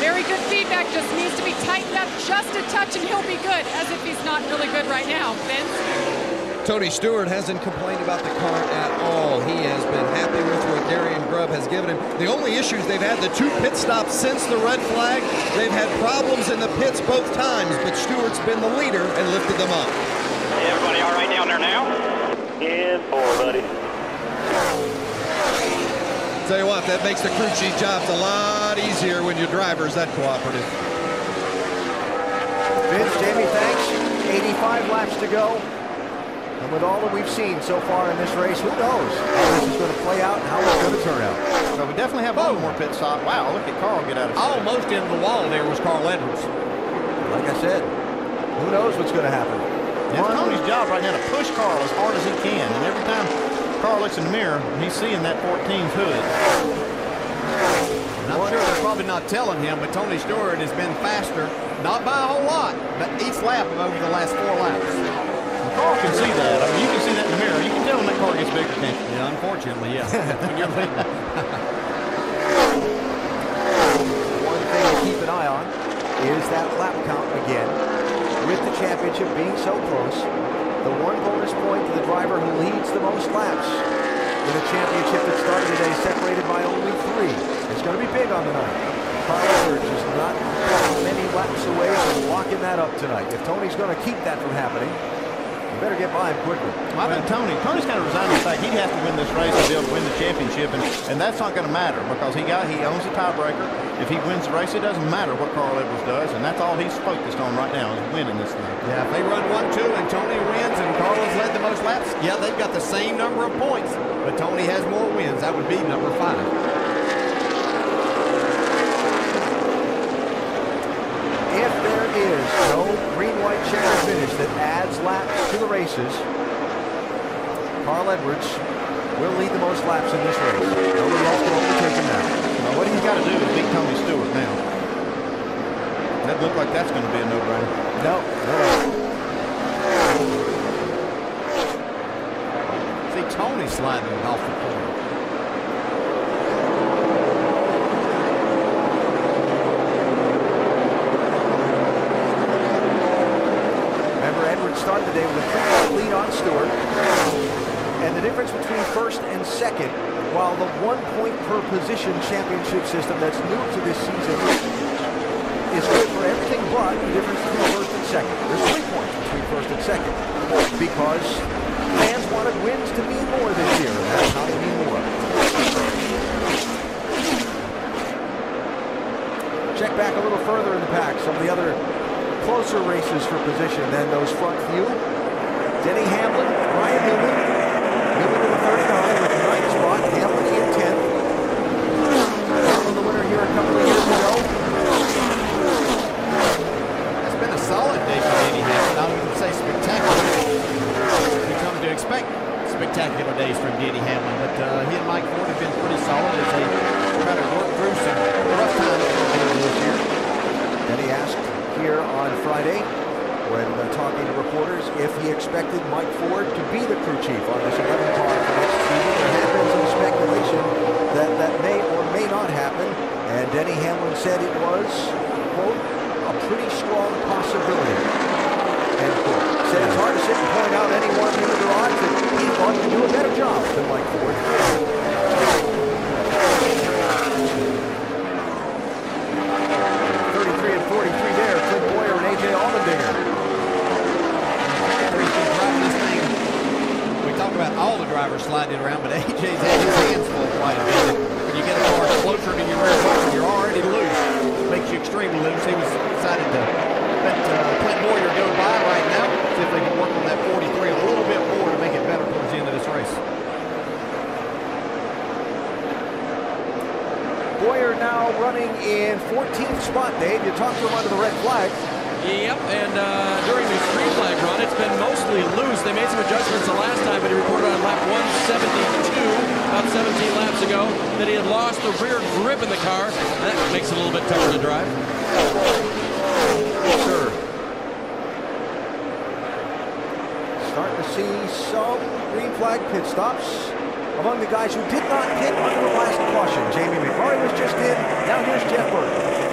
Very good feedback. Just needs to be tightened up just a touch, and he'll be good, as if he's not really good right now. Vince? Tony Stewart hasn't complained about the car at all. He has been happy with what Darian Grubb has given him. The only issues they've had, the 2 pit stops since the red flag. They've had problems in the pits both times, but Stewart's been the leader and lifted them up. Hey, everybody all right down there now? And four, buddy. Tell you what, that makes the crew chief jobs a lot easier when your driver's that cooperative. Vince, Jamie, thanks. 85 laps to go. And with all that we've seen so far in this race, who knows how this is going to play out and how it's going to turn out. So we definitely have one more pit stop. Wow, look at Carl get out of sight. Almost into the wall there was Carl Edwards. Like I said, who knows what's going to happen. It's Tony's job right now to push Carl as hard as he can, and every time Carl looks in the mirror, he's seeing that 14's hood. And I'm sure they're probably not telling him, but Tony Stewart has been faster, not by a whole lot, but each lap over the last 4 laps. And Carl can see that. I mean, you can see that in the mirror. You can tell when that car gets bigger. Yeah, unfortunately, yeah. When you're leading. One thing to keep an eye on is that lap count again. With the championship being so close, the 1 bonus point to the driver who leads the most laps in a championship that started today, separated by only 3. It's going to be big on the night. Carl Edwards is not many laps away from locking that up tonight. If Tony's going to keep that from happening, you better get by him quickly. Well, I think Tony's kind of resigned to the fact he'd have to win this race to be able to win the championship, and that's not going to matter because he owns the tiebreaker. If he wins the race, it doesn't matter what Carl Edwards does, and that's all he's focused on right now is winning this thing. Yeah, if they run 1-2 and Tony wins and Carl has led the most laps, yeah, they've got the same number of points, but Tony has more wins. That would be number 5. If there is no green-white checker finish that adds laps to the races, Carl Edwards will lead the most laps in this race. Nobody else can overtake him now. What he's got to do is beat Tony Stewart now. That looked like that's going to be a no-brainer. No. See Tony sliding off the corner. Remember, Edwards started the day with a 3-point lead on Stewart, and the difference between first and second. While the 1 point per position championship system that's new to this season is good for every but the difference between first and second. There's 3 points between first and second because fans wanted wins to mean more this year, and that's how they mean more. Check back a little further in the pack. Some of the other closer races for position than those front few. Denny Hamlin, Ryan Newman, Newman to the 39 with the 9th spot, Hamlin in 10th. Hamlin the winner here a couple of years ago. Solid day for Denny Hamlin. I wouldn't say spectacular. We come to expect spectacular days from Denny Hamlin, but he and Mike Ford have been pretty solid as they try to work through some rough times this year. Denny asked here on Friday when talking to reporters if he expected Mike Ford to be the crew chief on this 11 car for next season. There had been some speculation that that may or may not happen, and Denny Hamlin said it was, quote, a pretty strong possibility. And said it's hard to sit and point out anyone in the garage that he thought could do a better job than Mike Ford. And 33 and 43 there, Clint Bowyer and A.J. Allmendinger. We talk about all the drivers sliding around, but A.J.'s had his hands full quite a bit. When you get a car closer to your rear bumper, you're already loose. Makes you extremely loose. He was excited to let Clint Bowyer go by right now. See if they can work on that 43 a little bit more to make it better towards the end of this race. Bowyer now running in 14th spot, Dave. You talked to him under the red flag. Yep, and during this green flag run, it's been mostly loose. They made some adjustments the last time, but he reported on lap 172, about 17 laps ago, that he had lost the rear grip in the car. That makes it a little bit tougher to drive. Sure. Starting to see some green flag pit stops among the guys who did not hit under the last caution. Jamie McMurray was just in. Now here's Jeff Gordon.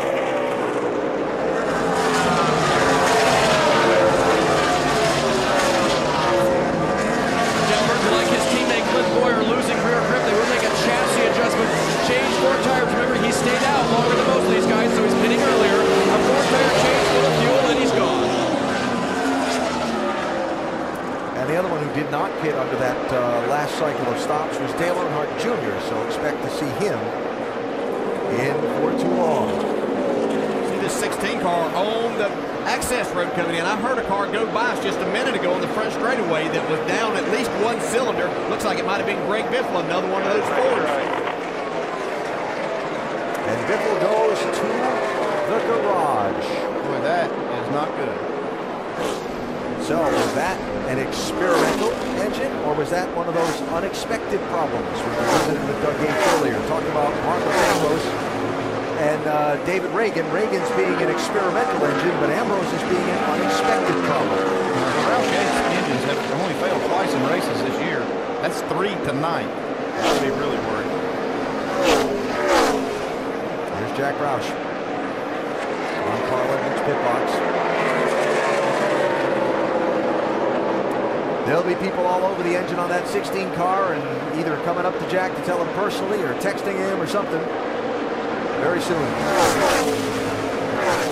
Changed four tires. Remember, he stayed out longer than most of these guys, so he's pitting earlier. A four-tire change for the fuel, and he's gone. And the other one who did not pit under that last cycle of stops was Dale Earnhardt Jr., so expect to see him in for too long. See this 16 car on the access road coming in. I heard a car go by just a minute ago on the front straightaway that was down at least one cylinder. Looks like it might have been Greg Biffle, another one of those Fords. And Biffle goes to the garage. Boy, that is not good. So, was that an experimental engine, or was that one of those unexpected problems we visited with Doug Gates earlier? Talking about Martin Ambrose and David Reagan. Reagan's being an experimental engine, but Ambrose is being an unexpected problem. Ralph Gates' engines have only failed twice in races this year. That's 3 to 9. That would be really worried. Here's Jack Roush on Carl Edwards' pit box. There'll be people all over the engine on that 16 car and either coming up to Jack to tell him personally or texting him or something very soon.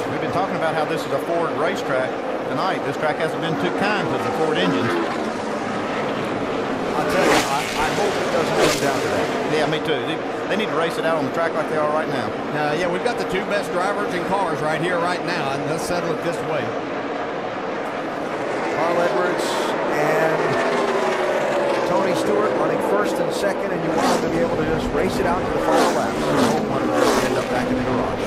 We've been talking about how this is a Ford racetrack tonight. This track hasn't been too kind to the Ford engines. I'll tell you, I hope it doesn't come down to that. Yeah, me too. They need to race it out on the track like they are right now. Yeah, we've got the two best drivers and cars right here, right now, and let's settle it this way. Carl Edwards and Tony Stewart running first and second, and you want them to be able to just race it out to the final lap. So you don't want them to end up back in the garage.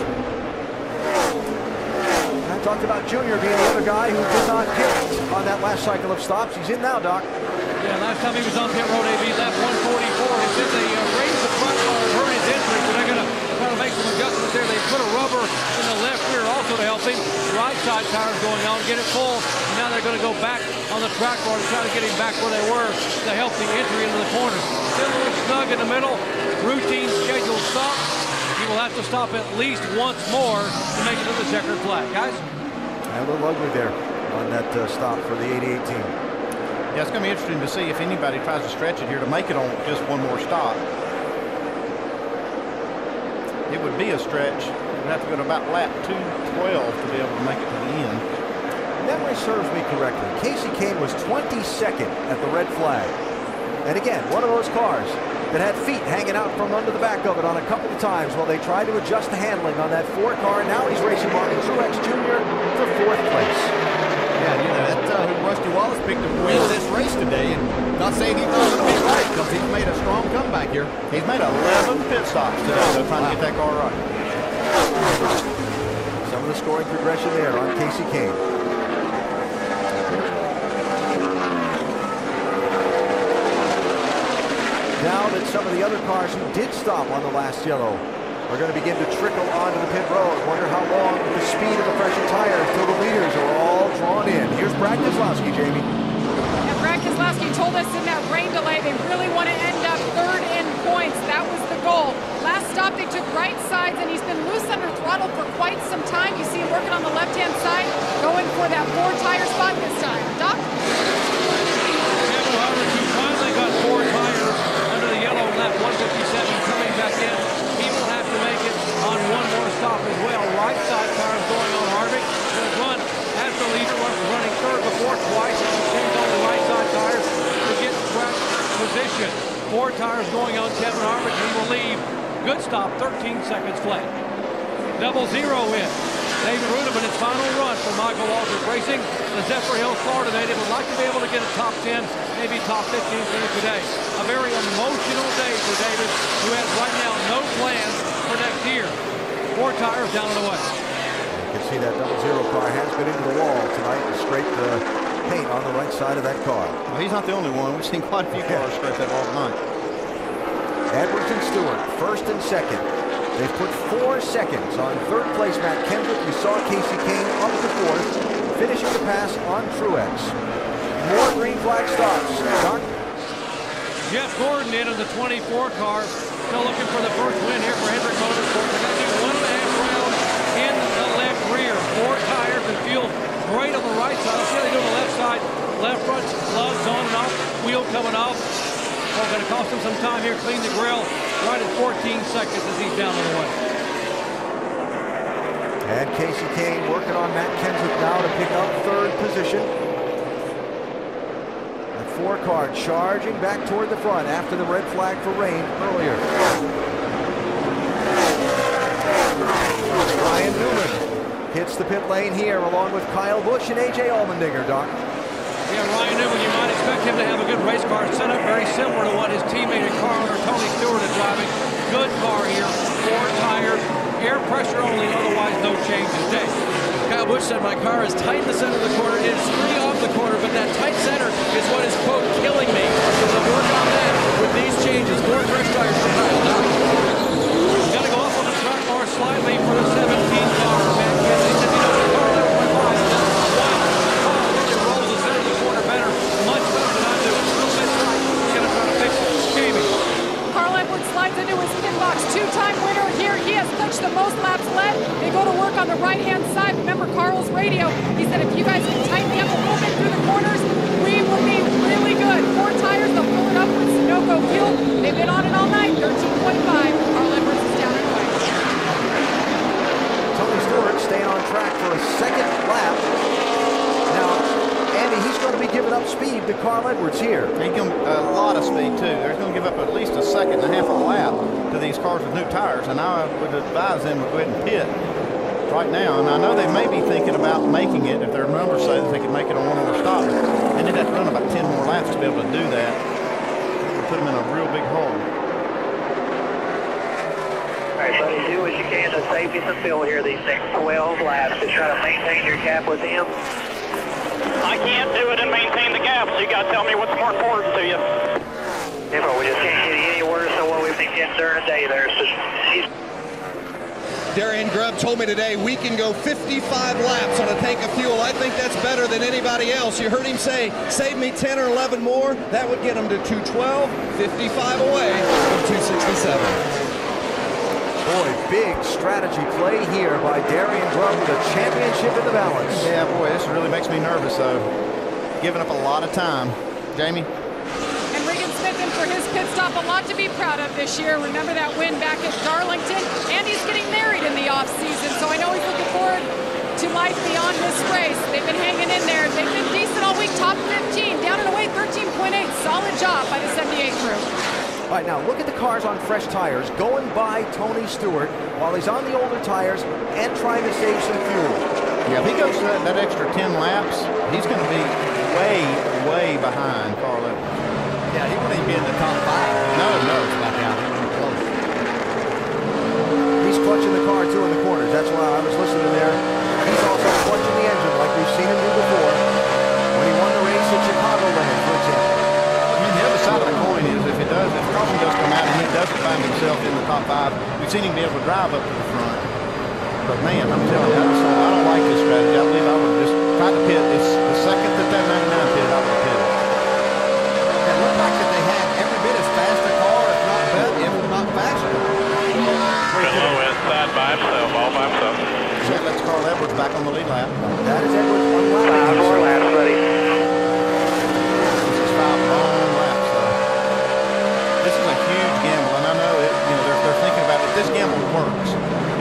And I talked about Junior being the other guy who did not hit on that last cycle of stops. He's in now, Doc. Yeah, last time he was on pit road, AB, lap 144, and since they raised the front bar and hurt his injury, so they're going to try to make some adjustments there. They put a rubber in the left rear also to help him. Right side tires going on, get it full, and now they're going to go back on the track bar to try to get him back where they were to help the injury into the corner. Still a little snug in the middle, routine scheduled stop. He will have to stop at least once more to make it to the checkered flag, guys. A little ugly there on that stop for the 88 team. Yeah, it's going to be interesting to see if anybody tries to stretch it here to make it on just one more stop. It would be a stretch. We have to go to about lap 212 to be able to make it to the end. Memory serves me correctly. Casey Kane was 22nd at the red flag. And again, one of those cars that had feet hanging out from under the back of it on a couple of times while they tried to adjust the handling on that Ford car. And now he's racing Martin Truex Jr. for 4th place. Yeah, you know, that Rusty Wallace picked up to win this race today, and not saying he thought it would be right, because he's made a strong comeback here. He's made 11 pit stops today, so trying to get that car right. Some of the scoring progression there on Casey Kane. Now that some of the other cars who did stop on the last yellow are going to begin to trickle onto the pit road. Wonder how long the speed of the pressure tire until the leaders are all drawn in. Here's Brad Keselowski, Jamie. And Brad Keselowski told us in that rain delay they really want to end up third in points. That was the goal. Last stop they took right sides, and he's been loose under throttle for quite some time. You see him working on the left-hand side, going for that four-tire spot this time. Doc? Kevin Harvick, who finally got four tires under the yellow left, 157 coming back in. Make it on one more stop as well. Right side tires going on Harvick. There's one as the leader, one was running third before twice. He continues on the right side tires to get track position. Four tires going on Kevin Harvick. He will leave. Good stop, 13 seconds flat. Double zero in. David Rudeman, his final run for Michael Waltrip Racing. The Zephyr Hills, Florida native would like to be able to get a top 10, maybe top 15 finish today. A very emotional day for David, who has right now no plans for next year. Four tires down and away. You can see that double zero car has been into the wall tonight and scraped the paint on the right side of that car. Well, he's not the only one. We've seen quite a few cars scrape that wall tonight. Edwards and Stewart, first and second. They've put 4 seconds on third place Matt Kenseth. We saw Casey Kane up to fourth, finishing the pass on Truex. More green flag stops. John? Jeff Gordon in the 24 car. Still looking for the first win here for Hendrick Motorsports. They got to do 1.5 rounds in the left rear. Four tires and fuel great on the right side. Let's see how they do on the left side. Left front gloves on and off. Wheel coming off. Oh, going to cost him some time here. Clean the grill. Right at 14 seconds as he's down the way. And Casey Kane working on Matt Kenseth now to pick up third position. The four-car charging back toward the front after the red flag for rain earlier. Ryan Newman hits the pit lane here along with Kyle Busch and A.J. Allmendinger, Doc. Yeah, Ryan Newman, you might expect him to have a good race car set up, very similar to what his teammate and car owner Tony Stewart is driving. Good car here, four tires, air pressure only, otherwise no change today. Kyle Busch said, my car is tight in the center of the corner, it is free off the corner, but that tight center is what is, quote, killing me. So the work on that with these changes, more fresh tires for Kyle Busch. Got to go off on the front bar slightly for the 17 car. Matt Kenseth said, you know what, car that went by is not Carl Edwards slides into his pin box. Two-time winner here. He has touched the most laps led. They go to work on the right-hand side. Remember Carl's radio. He said, if you guys can tighten me up a little bit through the corners, we will be really good. Four tires, they'll fill it up with Sunoco fuel. They've been on it all night. 13.5. Carl Edwards is down and away. Tony Stewart staying on track for a second lap. Now, Andy, he's going to be giving up speed to Carl Edwards here. He's giving a lot of speed, too. They're going to give up at least 1.5 seconds a lap to these cars with new tires, and I would advise them to go ahead and pit right now. And I know they may be thinking about making it. If their numbers say that they can make it on one more stop, and they'd have to run about 10 more laps to be able to do that. It'll put them in a real big hole. Everybody do what you can to save you some fuel here these next 12 laps to try to maintain your gap with him. I can't do it and maintain the gap, so you got to tell me what's more important to you. Yeah, but we just can't get any worse than what we've been getting during the day there. Darian Grubb told me today we can go 55 laps on a tank of fuel. I think that's better than anybody else. You heard him say, save me 10 or 11 more. That would get him to 212, 55 away from 267. Boy, big strategy play here by Darian Grubb with a championship in the balance. Yeah, boy, this really makes me nervous, though. Giving up a lot of time. Jamie? And Reagan's Kenseth, and for his pit stop, a lot to be proud of this year. Remember that win back at Darlington, and he's getting married in the offseason, so I know he's looking forward to life beyond this race. They've been hanging in there. They've been decent all week, top 15, down and away, 13.8. Solid job by the 78 crew. All right, now look at the cars on fresh tires going by Tony Stewart while he's on the older tires and trying to save some fuel. Yeah, if he goes to that extra 10 laps, he's going to be way, way behind Carl Edwards. Yeah, he won't even be in the top 5. No, it's back out. He's clutching the car, too, in the corners. That's why I was listening there. He's also clutching the engine like we've seen him do before when he won the race at Chicagoland, for example. I mean, the other side of the coin is if Carlton does come out and he doesn't find himself in the top 5, we've seen him be able to drive up to the front. But, man, I'm telling you, I don't like this strategy. I believe I would just try to pit. It's the second that 99 pit, I would pit. It looked like that they had every bit as fast a car, if not better, if not faster. Fellow inside by himself, all by himself. That lets Carl Edwards back on the lead lap. That is Edwards' one lap. 5 more laps, buddy. This is 5 long laps, though. This is a huge gamble, and I know it, you know, they're thinking about it. This gamble works.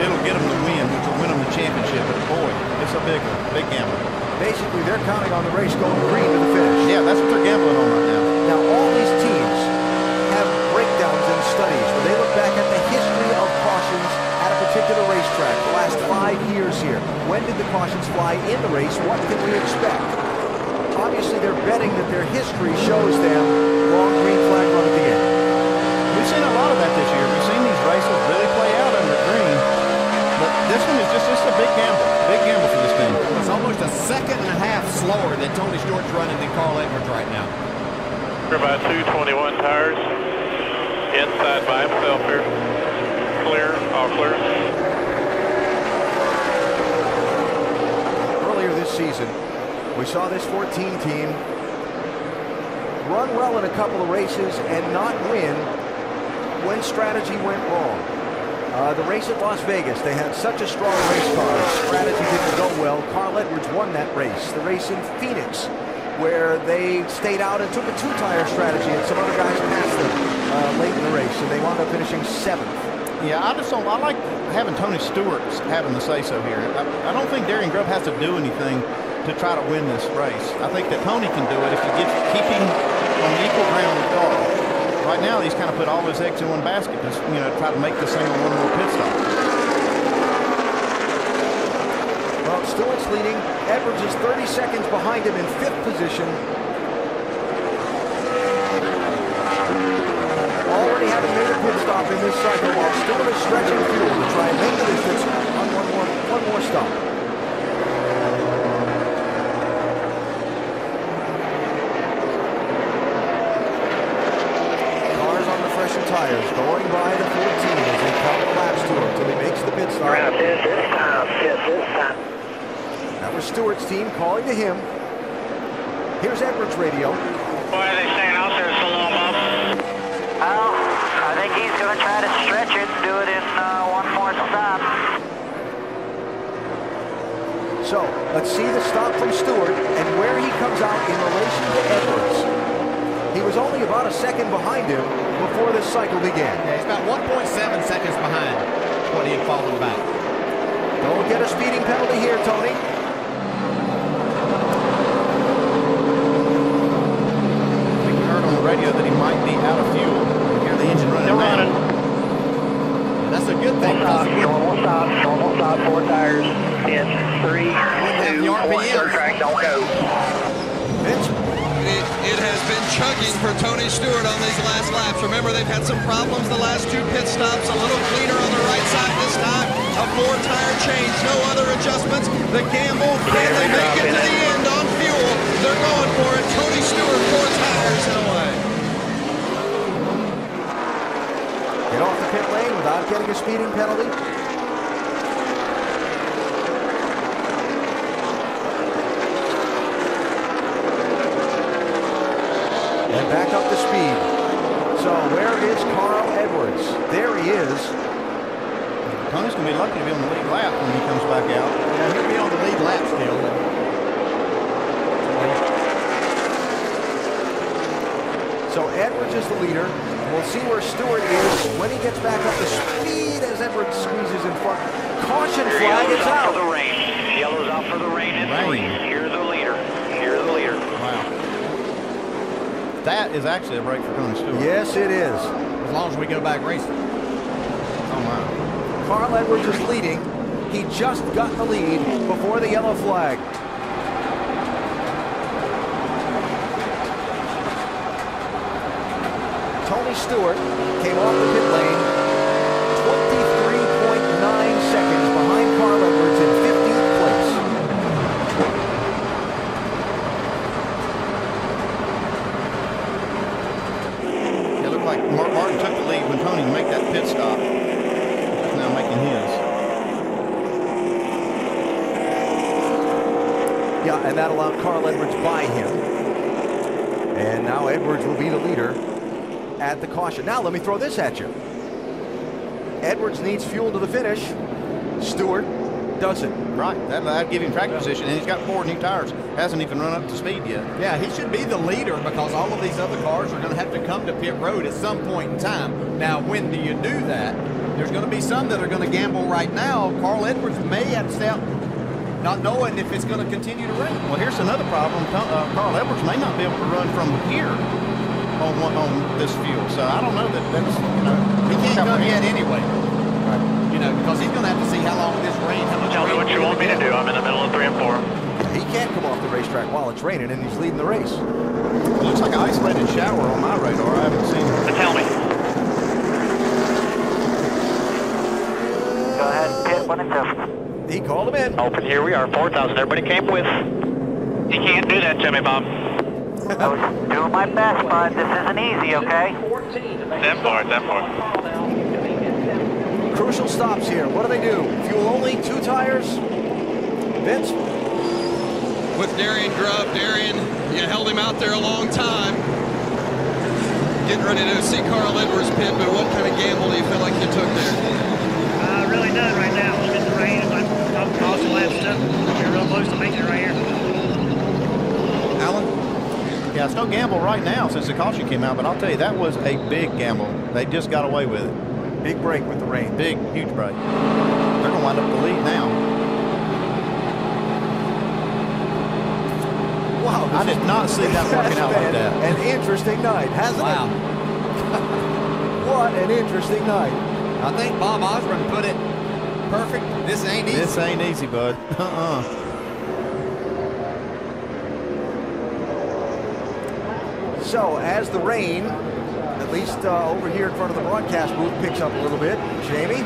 It'll get them the win, which will win them the championship. But boy, it's a big gamble. Basically, they're counting on the race going green to the finish. Yeah, that's what they're gambling on right now. Now, all these teams have breakdowns and studies where they look back at the history of cautions at a particular racetrack the last 5 years here. When did the cautions fly in the race? What can we expect? Obviously, they're betting that their history shows them long green flag run at the end. We've seen a lot of that this year. We've seen these races really play out under green. But this one is just a big gamble for this thing. It's almost a second and a half slower than Tony Stewart's running than Carl Edwards right now. We're by 221 tires. Inside by himself here. Clear, all clear. Earlier this season, we saw this 14 team run well in a couple of races and not win when strategy went wrong. The race at Las Vegas, they had such a strong race car. Strategy didn't go well. Carl Edwards won that race. The race in Phoenix, where they stayed out and took a two-tire strategy, and some other guys passed them late in the race, and they wound up finishing 7th. Yeah, I like having Tony Stewart having the say-so here. I don't think Darian Grubb has to do anything to try to win this race. I think that Tony can do it if you keep him on equal ground with Carl. Right now, he's kind of put all his eggs in one basket to, you know, try to make this thing on one more pit stop. Well, Stewart's leading. Edwards is 30 seconds behind him in 5th position. Already haven't made a pit stop in this cycle while Stewart is stretching fuel to try and make the distance on one more stop. Tires going by the 14 as they count the laps to him until he makes the pit stop. That was Stewart's team calling to him. Here's Edwards' radio. What are they saying out there, Saloma? Oh, I think he's going to try to stretch it and do it in one more stop. So, let's see the stop from Stewart and where he comes out in relation to Edwards. He was only about a second behind him before this cycle began. Yeah, he's about 1.7 seconds behind when he had fallen back. Don't get a speeding penalty here, Tony. I think we heard on the radio that he might be out of fuel. You hear the engine running. They're running. That's a good thing. Normal stop, 4 tires. In 3, 2, 1, third track, don't go. It has been chugging for Tony Stewart on these last laps. Remember, they've had some problems the last 2 pit stops. A little cleaner on the right side this time. A 4-tire change, no other adjustments. The gamble, can they make it to the end on fuel? They're going for it. Tony Stewart, 4 tires in a way. Get off the pit lane without getting a speeding penalty. And back up to speed. So where is Carl Edwards? There he is. Tony's going to be lucky to be on the lead lap when he comes back out. Yeah, he'll be on the lead lap still. So Edwards is the leader. We'll see where Stewart is when he gets back up to speed as Edwards squeezes in front. Caution flag is out. For the rain. Yellow's out for the rain. Here's the leader. Here's the leader. Wow. That is actually a break for Tony Stewart. Yes, it is. As long as we go back racing. Oh, wow. Carl Edwards is leading. He just got the lead before the yellow flag. Tony Stewart came off the pit lane 23.9 seconds behind Carl Edwards in 15th place. It looked like Mark Martin took the lead when Tony made that pit stop. He's now making his. Yeah, and that allowed Carl Edwards by him. And now Edwards will be the leader at the caution. Now let me throw this at you. Edwards needs fuel to the finish. Stewart doesn't. Right. That'd give him track position, and he's got four new tires. Hasn't even run up to speed yet. Yeah, he should be the leader because all of these other cars are going to have to come to pit road at some point in time. Now, when do you do that? There's going to be some that are going to gamble right now. Carl Edwards may have stepped, not knowing if it's going to continue to rain. Well, here's another problem. Carl Edwards may not be able to run from here on this fuel, so I don't know that that's, you know, he can't come yet anyway, right? You know, because he's going to have to see how long this rain. Tell me what you want me to do. I'm in the middle of 3 and 4. He can't come off the racetrack while it's raining, and he's leading the race. It looks like an isolated shower on my radar. I haven't seen it. Tell me. Go ahead, pit 1 and 2. He called him in. Open. Here we are, 4,000. Everybody came with. He can't do that to me, Bob. I was doing my best, bud. This isn't easy, okay? That part. Crucial stops here. What do they do? Fuel only, 2 tires. Vince? With Darian Grubb, Darian, you held him out there a long time. Getting ready to see Carl Edwards pit, but what kind of gamble do you feel like you took there? Really none right now. Look at the rain. I'm crossing the last step. You're real close to making it right here. Alan? Yeah, it's no gamble right now since the caution came out, but I'll tell you, that was a big gamble. They just got away with it. Big break with the rain. Big, huge break. They're going to wind up the lead now. Wow. I did not see that working out like that. An interesting night, hasn't it? Wow. What an interesting night. I think Bob Osborne put it perfect. This ain't easy. This ain't easy, bud. Uh-uh. So as the rain, at least over here in front of the broadcast booth, picks up a little bit, Jamie?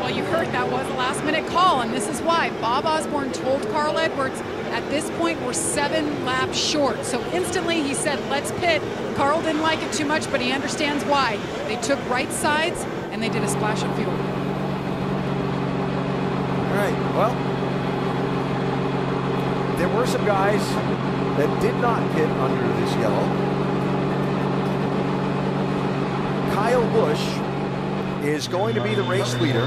Well, you heard that was a last-minute call, and this is why Bob Osborne told Carl Edwards, at this point, we're 7 laps short. So instantly he said, let's pit. Carl didn't like it too much, but he understands why. They took right sides, and they did a splash of fuel. All right, well, there were some guys that did not pit under this yellow. Kyle Busch is going to be the race leader.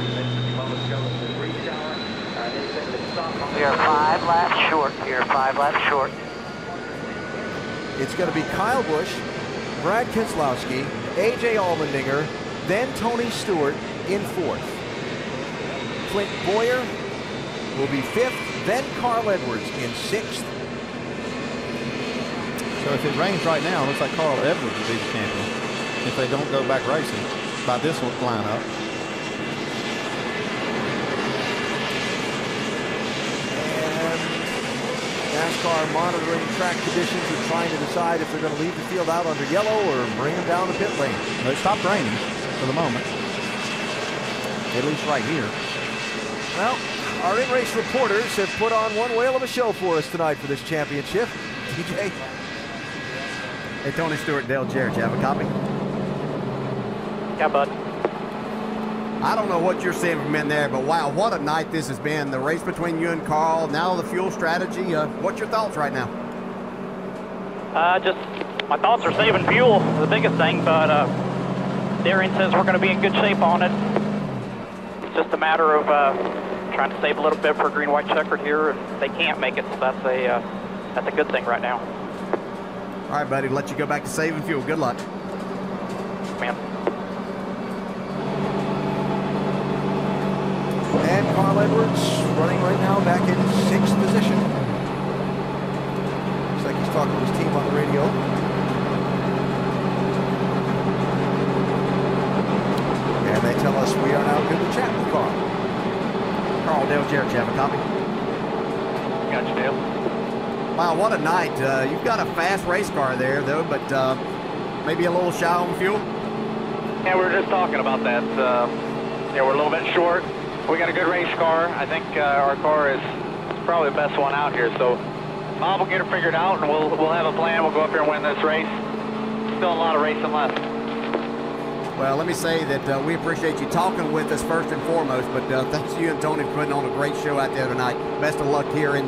We are 5 laps short. We are 5 laps short. It's going to be Kyle Busch, Brad Keselowski, A.J. Allmendinger, then Tony Stewart in 4th. Clint Bowyer will be 5th, then Carl Edwards in 6th. So if it rains right now, it looks like Carl Edwards will be the champion if they don't go back racing by this lineup. And NASCAR monitoring track conditions and trying to decide if they're going to leave the field out under yellow or bring them down the pit lane. It stopped raining for the moment, at least right here. Well, our in-race reporters have put on one whale of a show for us tonight for this championship. TJ? Hey, Tony Stewart, Dale Jarrett, you have a copy? Yeah, bud. I don't know what you're seeing from in there, but wow, what a night this has been. The race between you and Carl, now the fuel strategy. What's your thoughts right now? Just my thoughts are saving fuel, the biggest thing, but Darian says we're going to be in good shape on it. It's just a matter of trying to save a little bit for green-white checkered here. They can't make it, so that's a good thing right now. All right, buddy, let you go back to saving fuel. Good luck. Ma'am. And Carl Edwards running right now back in 6th position. Looks like he's talking to his team on the radio. And they tell us we are now good to chat with Carl. Carl, Dale Jarrett, you have a copy? Gotcha, Dale. Wow, what a night. You've got a fast race car there, though, but maybe a little shy on fuel? Yeah, we were just talking about that. Yeah, we're a little bit short. We got a good race car. I think our car is probably the best one out here, so Bob will get it figured out, and we'll have a plan. We'll go up here and win this race. Still a lot of racing left. Well, let me say that we appreciate you talking with us first and foremost, but thanks to you and Tony for putting on a great show out there tonight. Best of luck here in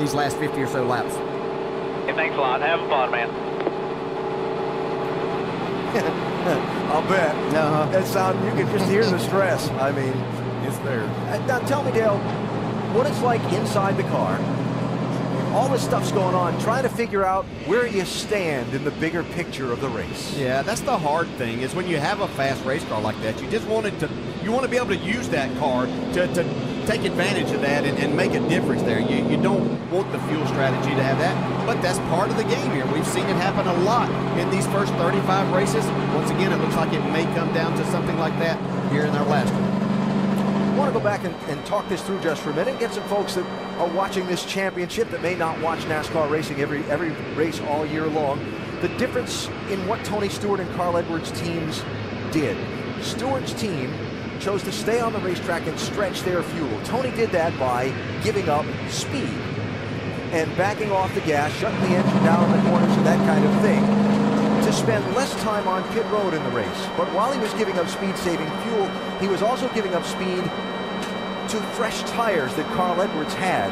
these last 50 or so laps. Hey, thanks a lot. Have fun, man. I'll bet. Uh-huh. That sound, you can just hear the stress. I mean, it's there. Now, tell me, Dale, what it's like inside the car. All this stuff's going on, trying to figure out where you stand in the bigger picture of the race. Yeah, that's the hard thing, is when you have a fast race car like that, you just want it to, you want to be able to use that car to take advantage of that and make a difference there. You don't want the fuel strategy to have that, but that's part of the game here. We've seen it happen a lot in these first 35 races. Once again, it looks like it may come down to something like that here in our last one. I want to go back and talk this through just for a minute. Get some folks that are watching this championship that may not watch NASCAR racing every race all year long. The difference in what Tony Stewart and Carl Edwards' teams did. Stewart's team chose to stay on the racetrack and stretch their fuel. Tony did that by giving up speed and backing off the gas, shutting the engine down in the corners and that kind of thing, to spend less time on pit road in the race. But while he was giving up speed saving fuel, he was also giving up speed to fresh tires that Carl Edwards had.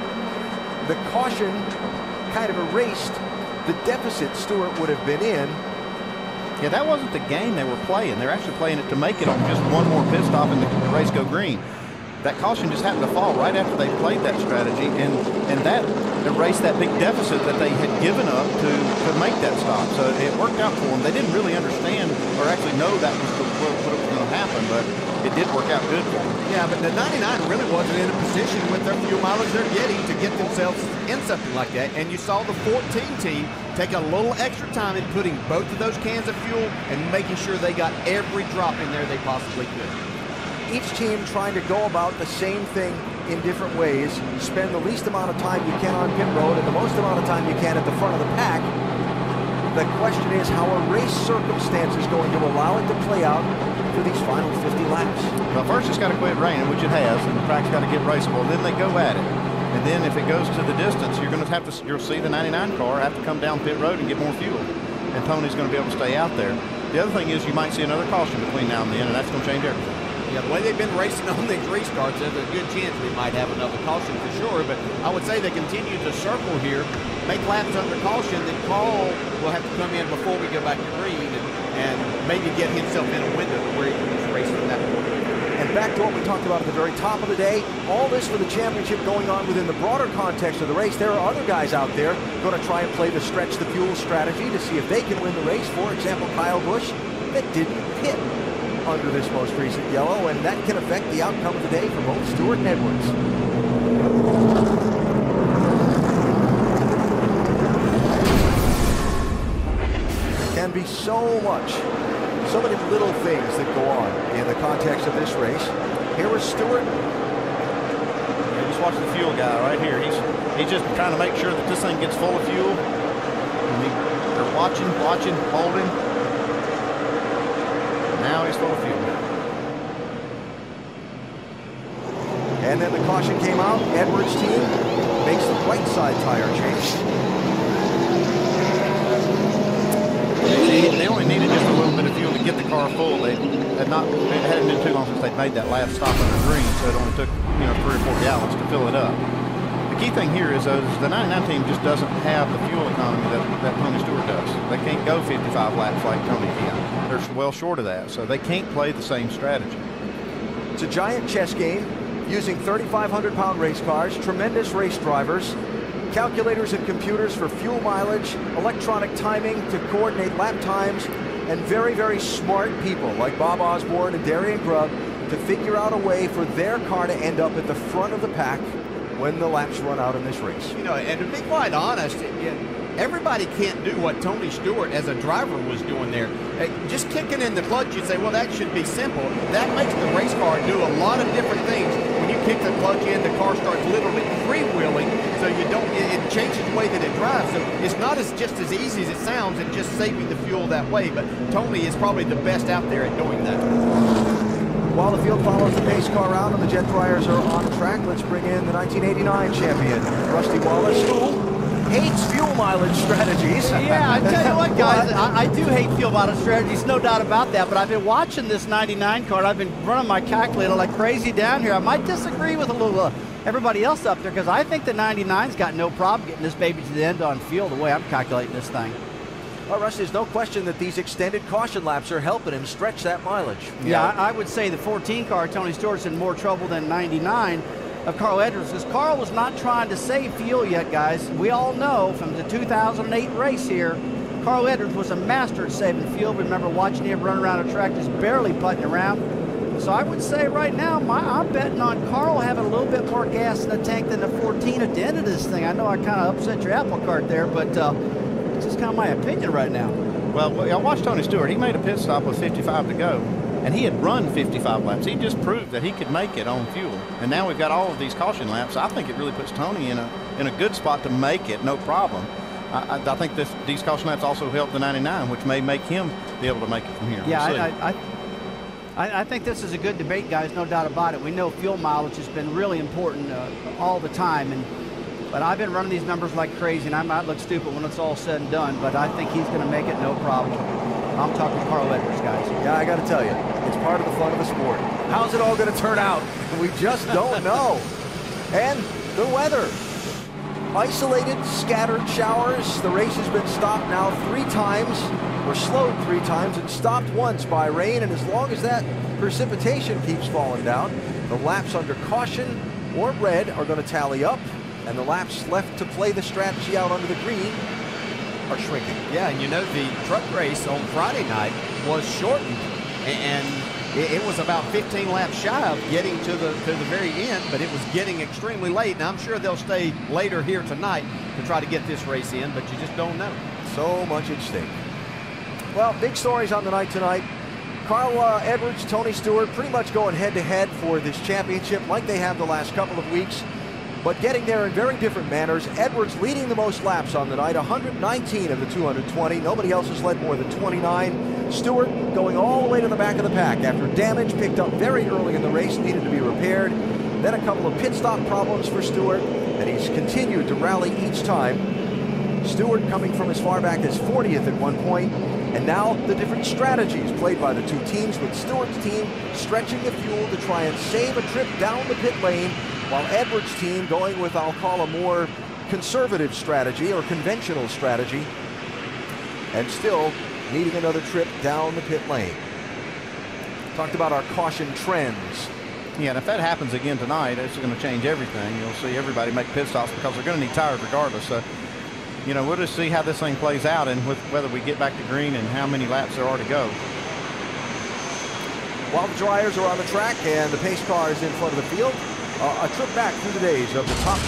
The caution kind of erased the deficit Stewart would have been in. Yeah, that wasn't the game they were playing. They're actually playing it to make it on just one more pit stop and the race go green. That caution just happened to fall right after they played that strategy, and that erased that big deficit that they had given up to make that stop. So it worked out for them. They didn't really understand or actually know that was what was going to happen, but it did work out good for them. Yeah, but the 99 really wasn't in a position with their fuel mileage they're getting to get themselves in something like that. And you saw the 14 team take a little extra time in putting both of those cans of fuel and making sure they got every drop in there they possibly could. Each team trying to go about the same thing in different ways. Spend the least amount of time you can on pit road and the most amount of time you can at the front of the pack. The question is how a race circumstance is going to allow it to play out for these final 50 laps. Well, first it's got to quit raining, which it has, and the track's got to get raceable. Then they go at it. And then if it goes to the distance, you're going to have to, you'll see the 99 car have to come down pit road and get more fuel. And Tony's going to be able to stay out there. The other thing is you might see another caution between now and then, and that's going to change everything. Yeah, the way they've been racing on these race cars, there's a good chance we might have another caution for sure, but I would say they continue to circle here, make laps under caution, then Carl will have to come in before we go back to green and maybe get himself in a window where he can just race from that point. And back to what we talked about at the very top of the day, all this for the championship going on within the broader context of the race. There are other guys out there going to try and play the stretch the fuel strategy to see if they can win the race. For example, Kyle Busch, that didn't hit under this most recent yellow, and that can affect the outcome of the day for both Stewart and Edwards. There can be so much, so many little things that go on in the context of this race. Here was Stewart. Yeah, just watch the fuel guy right here. He's just trying to make sure that this thing gets full of fuel. They're watching, holding. Now he's full of fuel. And then the caution came out. Edwards' team makes the right side tire change. They only needed just a little bit of fuel to get the car full. It hadn't been too long since they'd made that last stop on the green, so it only took 3 or 4 gallons to fill it up. The key thing here is the 99 team just doesn't have the fuel economy that Tony Stewart does. They can't go 55 laps like Tony can. They're well short of that, so they can't play the same strategy. It's a giant chess game using 3,500-pound race cars, tremendous race drivers, Calculators and computers for fuel mileage, electronic timing to coordinate lap times, and very, very smart people like Bob Osborne and Darian Grubb to figure out a way for their car to end up at the front of the pack when the laps run out in this race. You know, and to be quite honest, everybody can't do what Tony Stewart as a driver was doing there. Just kicking in the clutch, you'd say, well, that should be simple. That makes the race car do a lot of different things. When you kick the clutch in, the car starts literally freewheeling, so you don't, it changes the way that it drives. So it's not as just as easy as it sounds and just saving the fuel that way, but Tony is probably the best out there at doing that. While the field follows the pace car round and the jet dryers are on track, let's bring in the 1989 champion, Rusty Wallace, who hates fuel mileage strategies. Yeah, I tell you what, guys, I do hate fuel mileage strategies, no doubt about that, but I've been watching this 99 car, and I've been running my calculator like crazy down here. I might disagree with a little everybody else up there, because I think the 99's got no problem getting this baby to the end on fuel the way I'm calculating this thing. Well, Russ, there's no question that these extended caution laps are helping him stretch that mileage. Yeah, I would say the 14 car, Tony Stewart's in more trouble than 99 of Carl Edwards, because Carl was not trying to save fuel yet, guys. We all know from the 2008 race here, Carl Edwards was a master at saving fuel. We remember watching him run around a track, just barely putting around. So I would say right now, I'm betting on Carl having a little bit more gas in the tank than the 14 at the end of this thing. I know I kind of upset your apple cart there, but this is kind of my opinion right now. Well, I watched Tony Stewart. He made a pit stop with 55 to go, and he had run 55 laps. He just proved that he could make it on fuel. And now we've got all of these caution laps. I think it really puts Tony in a good spot to make it, no problem. I think these caution laps also help the 99, which may make him be able to make it from here. Yeah, I think this is a good debate, guys, no doubt about it. We know fuel mileage has been really important all the time, and but I've been running these numbers like crazy, and I might look stupid when it's all said and done, but I think he's going to make it no problem. I'm talking Carl Edwards, guys. Yeah, I got to tell you, it's part of the fun of the sport. How's it all going to turn out? We just don't know. And the weather. Isolated, scattered showers. The race has been stopped now 3 times, or slowed 3 times, and stopped once by rain. And as long as that precipitation keeps falling down, the laps under caution or red are going to tally up, and the laps left to play the strategy out under the green are shrinking. Yeah, and you know, the truck race on Friday night was shortened, and it was about 15 laps shy of getting to the very end, but it was getting extremely late, and I'm sure they'll stay later here tonight to try to get this race in, but you just don't know. So much at stake. Well, big stories on the night tonight. Carl Edwards, Tony Stewart, pretty much going head-to-head for this championship like they have the last couple of weeks, but getting there in very different manners. Edwards leading the most laps on the night, 119 of the 220. Nobody else has led more than 29. Stewart going all the way to the back of the pack after damage picked up very early in the race, needed to be repaired. Then a couple of pit stop problems for Stewart, and he's continued to rally each time. Stewart coming from as far back as 40th at one point, and now the different strategies played by the two teams, with Stewart's team stretching the fuel to try and save a trip down the pit lane, while Edwards' team going with, I'll call, a more conservative strategy or conventional strategy, and still needing another trip down the pit lane. Talked about our caution trends. Yeah, and if that happens again tonight, it's going to change everything. You'll see everybody make pit stops because they're going to need tires regardless. So, you know, we'll just see how this thing plays out and with whether we get back to green and how many laps there are to go. While the dryers are on the track and the pace car is in front of the field, a trip back through the days of the top 2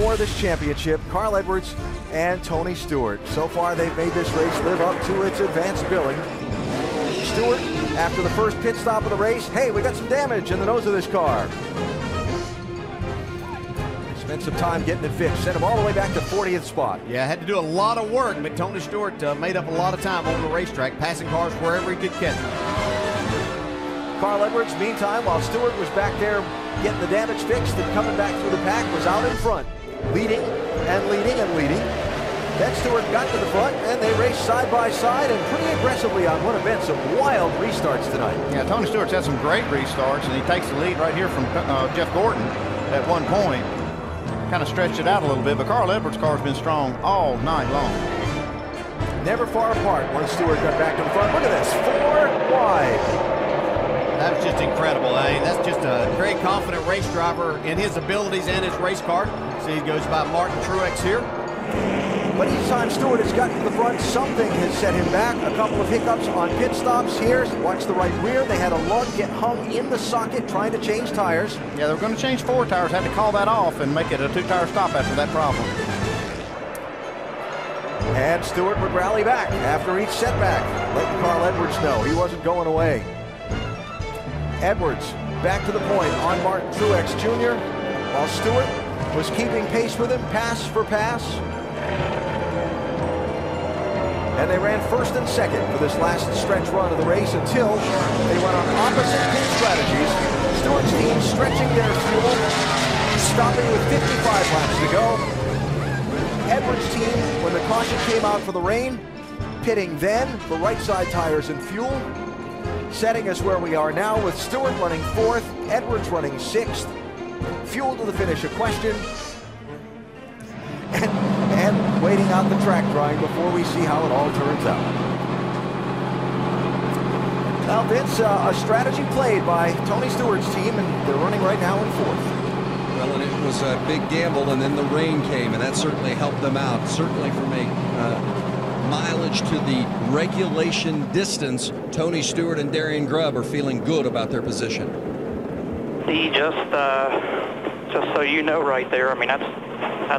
for this championship, Carl Edwards and Tony Stewart. So far, they've made this race live up to its advanced billing. Stewart, after the first pit stop of the race, hey, we got some damage in the nose of this car. Spent some time getting it fixed, sent him all the way back to 40th spot. Yeah, had to do a lot of work, but Tony Stewart made up a lot of time on the racetrack, passing cars wherever he could catch them. Carl Edwards, meantime, while Stewart was back there getting the damage fixed and coming back through the pack, was out in front, leading and leading and leading. Then Stewart got to the front, and they raced side by side and pretty aggressively on what have been some wild restarts tonight. Yeah, Tony Stewart's had some great restarts, and he takes the lead right here from Jeff Gordon at one point. Kind of stretched it out a little bit, but Carl Edwards' car's been strong all night long. Never far apart once Stewart got back to the front. Look at this, 4 wide. That was just incredible. I mean, that's just a very confident race driver in his abilities and his race car. He goes by Martin Truex here. But each time Stewart has gotten to the front, something has set him back. A couple of hiccups on pit stops here. Watch the right rear. They had a lug get hung in the socket trying to change tires. Yeah, they were going to change four tires. Had to call that off and make it a two-tire stop after that problem. And Stewart would rally back after each setback, letting Carl Edwards know he wasn't going away. Edwards back to the point on Martin Truex Jr. while Stewart was keeping pace with him, pass for pass. And they ran first and second for this last stretch run of the race until they went on opposite pit strategies. Stewart's team stretching their fuel, stopping with 55 laps to go. Edwards' team, when the caution came out for the rain, pitting then for right side tires and fuel, setting us where we are now with Stewart running fourth, Edwards running sixth, fuel to the finish a question, and waiting out the track drying before we see how it all turns out. Now, Vince, a strategy played by Tony Stewart's team, and they're running right now in fourth. Well, and it was a big gamble, and then the rain came, and that certainly helped them out. Certainly from a mileage to the regulation distance, Tony Stewart and Darian Grubb are feeling good about their position. See, just so you know right there, I mean, that's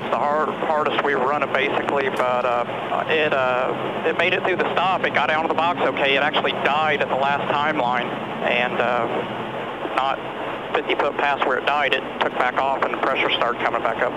the hardest we've run it basically, but it made it through the stop. It got out of the box okay. It actually died at the last timeline, and not 50-foot pass where it died, it took back off and the pressure started coming back up.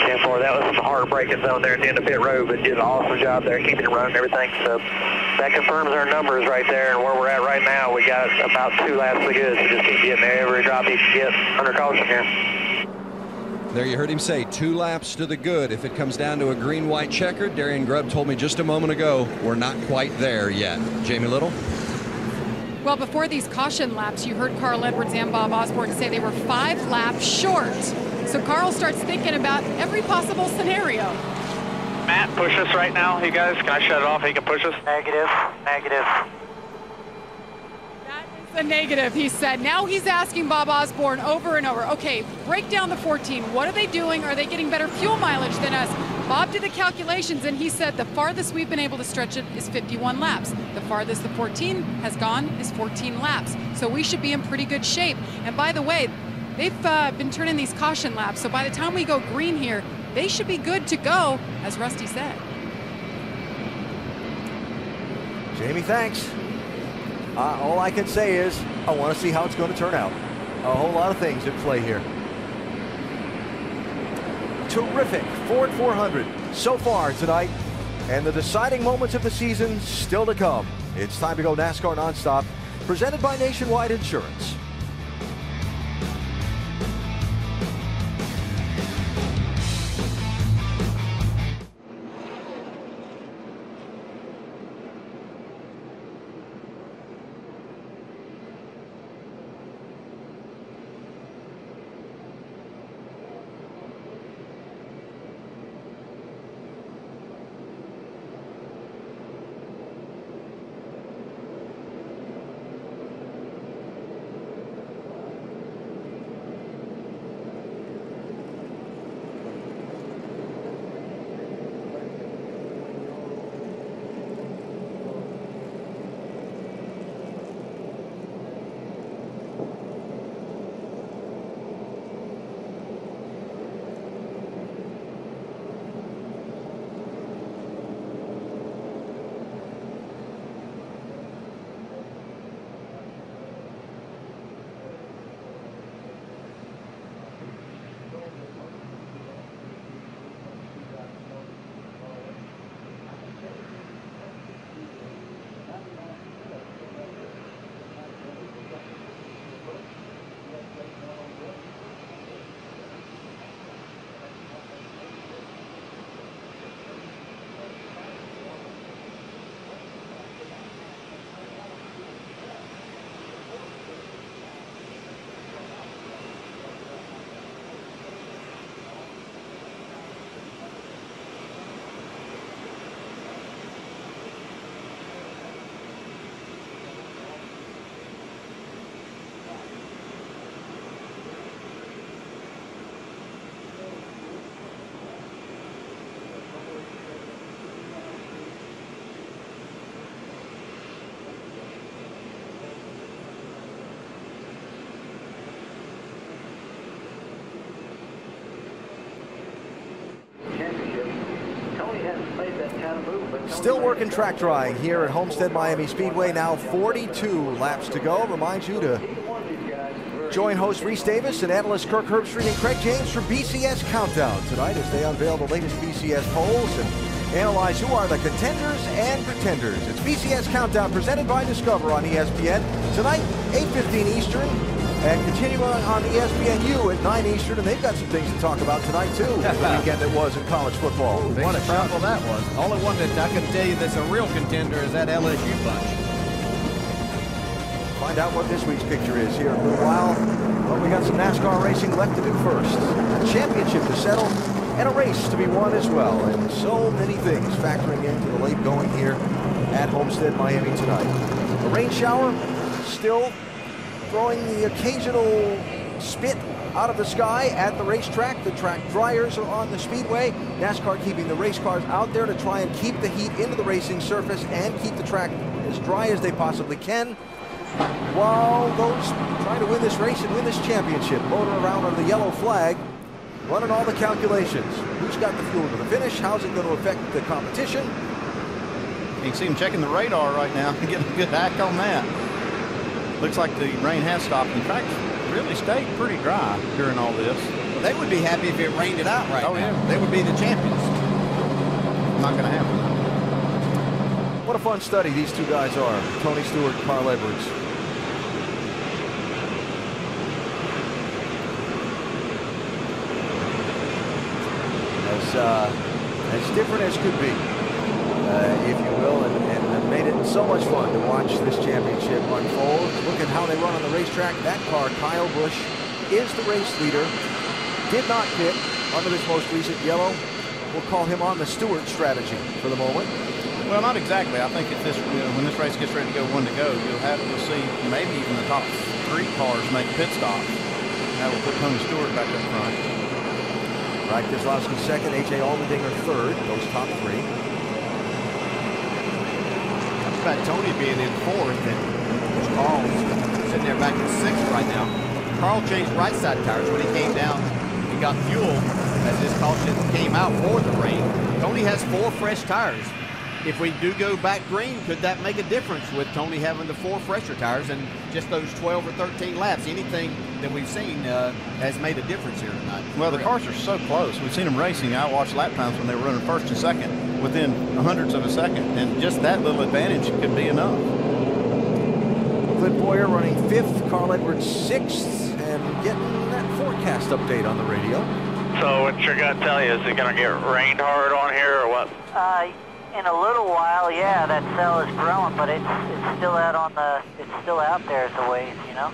10-4, that was some hard braking zone there at the end of pit road, but did an awesome job there keeping it running and everything. So that confirms our numbers right there and where we're at right now. We got about two laps to go, so just keep getting every drop you can get under caution here. There you heard him say, two laps to the good. If it comes down to a green-white checker, Darian Grubb told me just a moment ago, we're not quite there yet. Jamie Little? Well, before these caution laps, you heard Carl Edwards and Bob Osborne say they were 5 laps short. So Carl starts thinking about every possible scenario. Matt, push us right now, you guys. Can I shut it off? He can push us. Negative, negative. That is a negative, he said. Now he's asking Bob Osborne over and over, okay, break down the 14. What are they doing? Are they getting better fuel mileage than us? Bob did the calculations, and he said the farthest we've been able to stretch it is 51 laps. The farthest the 14 has gone is 14 laps. So we should be in pretty good shape. And by the way, they've been turning these caution laps. So by the time we go green here, they should be good to go, as Rusty said. Jamie, thanks. All I can say is I want to see how it's going to turn out. A whole lot of things at play here. Terrific Ford 400 so far tonight, and the deciding moments of the season still to come. It's time to go NASCAR Nonstop, presented by Nationwide Insurance. Still working track drying here at Homestead-Miami Speedway. Now 42 laps to go. Reminds you to join host Reese Davis and analyst Kirk Herbstreit and Craig James for BCS Countdown tonight as they unveil the latest BCS polls and analyze who are the contenders and pretenders. It's BCS Countdown presented by Discover on ESPN. Tonight, 8:15 Eastern, and continuing on ESPNU at 9 Eastern, and they've got some things to talk about tonight, too. The weekend it was in college football. Ooh, what a travel that was. Only one that I can tell you that's a real contender is that LSU bunch. Find out what this week's picture is here in a little while. But we got some NASCAR racing left to do first. A championship to settle and a race to be won as well. And so many things factoring into the late going here at Homestead-Miami tonight. A rain shower still throwing the occasional spit out of the sky at the racetrack. The track dryers are on the speedway. NASCAR keeping the race cars out there to try and keep the heat into the racing surface and keep the track as dry as they possibly can, while those trying to win this race and win this championship motor around under the yellow flag, running all the calculations. Who's got the fuel to the finish? How's it going to affect the competition? You can see him checking the radar right now and getting a good hack on that. Looks like the rain has stopped. In fact, really stayed pretty dry during all this. Well, they would be happy if it rained it out right now. Yeah. They would be the champions. Not going to happen. What a fun study these two guys are, Tony Stewart and Carl Edwards. As different as could be, if you will, and made it so much fun to watch this championship unfold. Look at how they run on the racetrack. That car, Kyle Busch, is the race leader. Did not pit under this most recent yellow. We'll call him on the Stewart strategy for the moment. Well, not exactly. I think if this, when this race gets ready to go you'll see maybe even the top three cars make pit stops. That will put Tony Stewart back up front. Brad Keselowski second, A.J. Allmendinger third, those top three. That's about Tony being in fourth, and Carl's sitting there back in sixth right now. Carl changed right side tires when he came down and got fuel as this caution came out for the rain. Tony has four fresh tires. If we do go back green, could that make a difference with Tony having the four fresher tires and just those 12 or 13 laps? Anything that we've seen has made a difference here tonight. Well, the cars are so close. We've seen them racing. I watched lap times when they were running first and second within hundreds of a second, and just that little advantage could be enough. Clint Bowyer running fifth, Carl Edwards sixth, and getting that forecast update on the radio. So what your gut tell you, is it going to get rained hard on here or what? In a little while, yeah, that cell is growing, but it's still out on the, it's still out there as a ways, you know.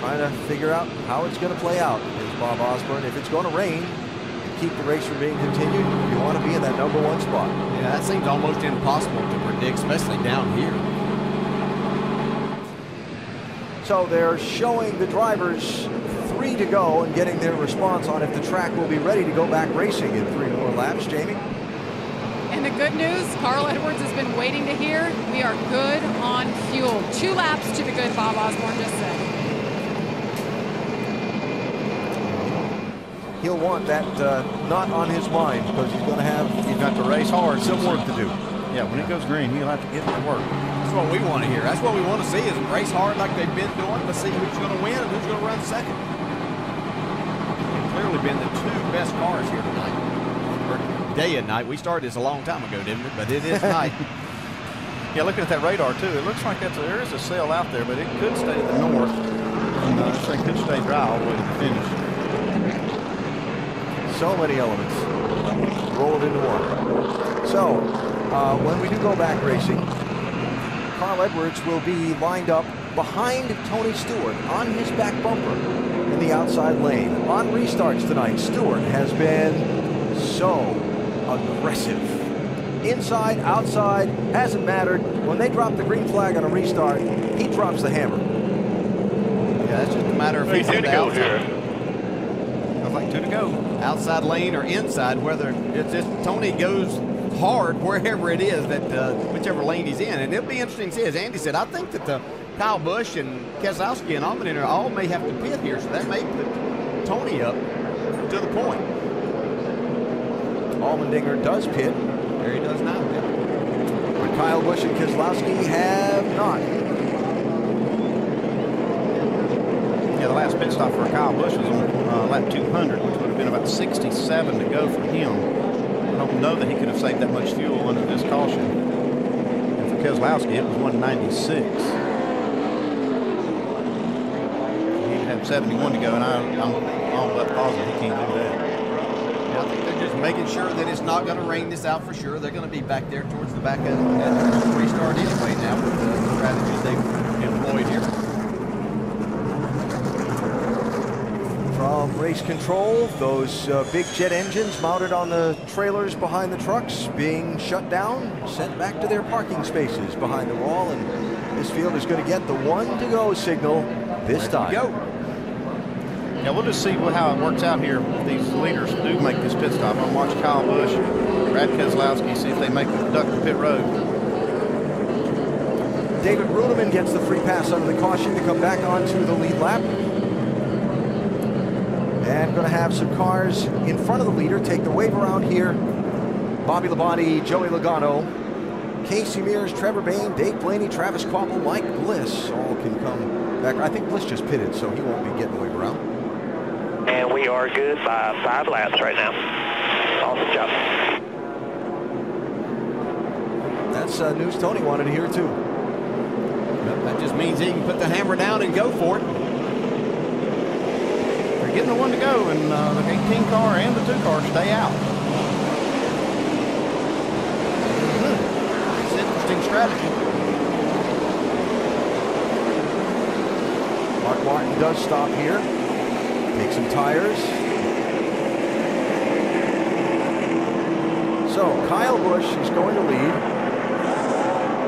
Trying to figure out how it's going to play out is Bob Osborne. If it's going to rain and keep the race from being continued, you want to be in that #1 spot. Yeah, that seems almost impossible to predict, especially down here. So they're showing the drivers three to go and getting their response on if the track will be ready to go back racing in three more laps. Jamie? And the good news, Carl Edwards has been waiting to hear, we are good on fuel. Two laps to the good, Bob Osborne just said. He'll want that not on his mind because he's going to have, he's got to race hard, some work to do. Yeah, when it goes green, he'll have to get to work. That's what we want to hear. That's what we want to see is race hard like they've been doing, but see who's going to win and who's going to run second. They've clearly been the two best cars here tonight. Or day and night. We started this a long time ago, didn't we? But it is night. Yeah, looking at that radar, too. It looks like that's a, there is a sail out there, but it could stay to the north. And this thing could stay dry all the way to the finish. So many elements rolled into one. So, when we do go back racing, Carl Edwards will be lined up behind Tony Stewart on his back bumper in the outside lane. On restarts tonight, Stewart has been so aggressive. Inside, outside, hasn't mattered. When they drop the green flag on a restart, he drops the hammer. Yeah, it's just a matter of feet to go here. Sounds like two to go. Outside lane or inside, whether it's just Tony goes hard wherever it is that whichever lane he's in, and it'll be interesting to see. As Andy said, I think that the Kyle Busch and Keselowski and Allmendinger all may have to pit here, so that may put Tony up to the point. Allmendinger does pit. He does not pit. But Kyle Busch and Keselowski have not. Yeah, the last pit stop for Kyle Busch was on lap 200, which would have been about 67 to go for him. I don't know that he could have saved that much fuel under this caution. And for Keselowski, it was 196. He'd have 71 to go, and I'm all but positive he can't do that. I think they're just making sure that it's not going to rain this out for sure. They're going to be back there towards the back end at the restart anyway now with the strategies they've employed here. From race control, those big jet engines mounted on the trailers behind the trucks being shut down, sent back to their parking spaces behind the wall, and this field is going to get the one-to-go signal this time. Go. Yeah, we'll just see how it works out here. If these leaders do make this pit stop, I'll watch Kyle Busch, Brad Keselowski, see if they make the duck to pit road. David Ruderman gets the free pass under the caution to come back onto the lead lap. And going to have some cars in front of the leader take the wave around here. Bobby Labonte, Joey Logano, Casey Mears, Trevor Bayne, Dave Blaney, Travis Koppel, Mike Bliss all can come back. I think Bliss just pitted, so he won't be getting wave around. And we are good by 5 laps right now. Awesome job. That's news Tony wanted to hear too. Well, that just means he can put the hammer down and go for it. They're getting the one to go, and the 18 car and the 2 car stay out. It's an interesting strategy. Mark Martin does stop here. Take some tires. So Kyle Busch is going to lead.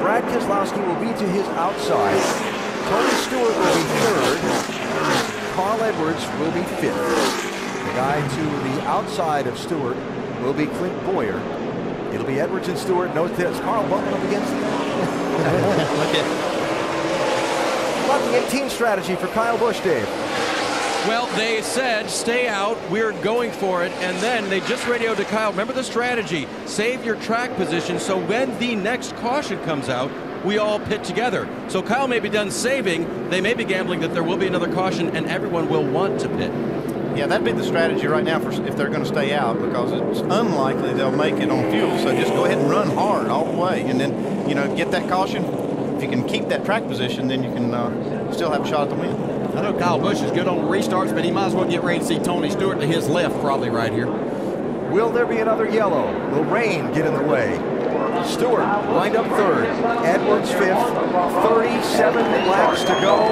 Brad Keselowski will be to his outside. Tony Stewart will be third. Carl Edwards will be fifth. The guy to the outside of Stewart will be Clint Bowyer. It'll be Edwards and Stewart. No tips. Carl bumping up against him. What the 18 strategy for Kyle Busch, Dave? Well, they said, stay out, we're going for it, and then they just radioed to Kyle, remember the strategy, save your track position so when the next caution comes out, we all pit together. So Kyle may be done saving, they may be gambling that there will be another caution and everyone will want to pit. Yeah, that'd be the strategy right now for if they're going to stay out, because it's unlikely they'll make it on fuel, so just go ahead and run hard all the way, and then, you know, get that caution. If you can keep that track position, then you can still have a shot at the win. I know Kyle Busch is good on restarts, but he might as well get ready to see Tony Stewart to his left probably right here. Will there be another yellow? Will rain get in the way? Stewart lined up third. Edwards fifth. 37 laps to go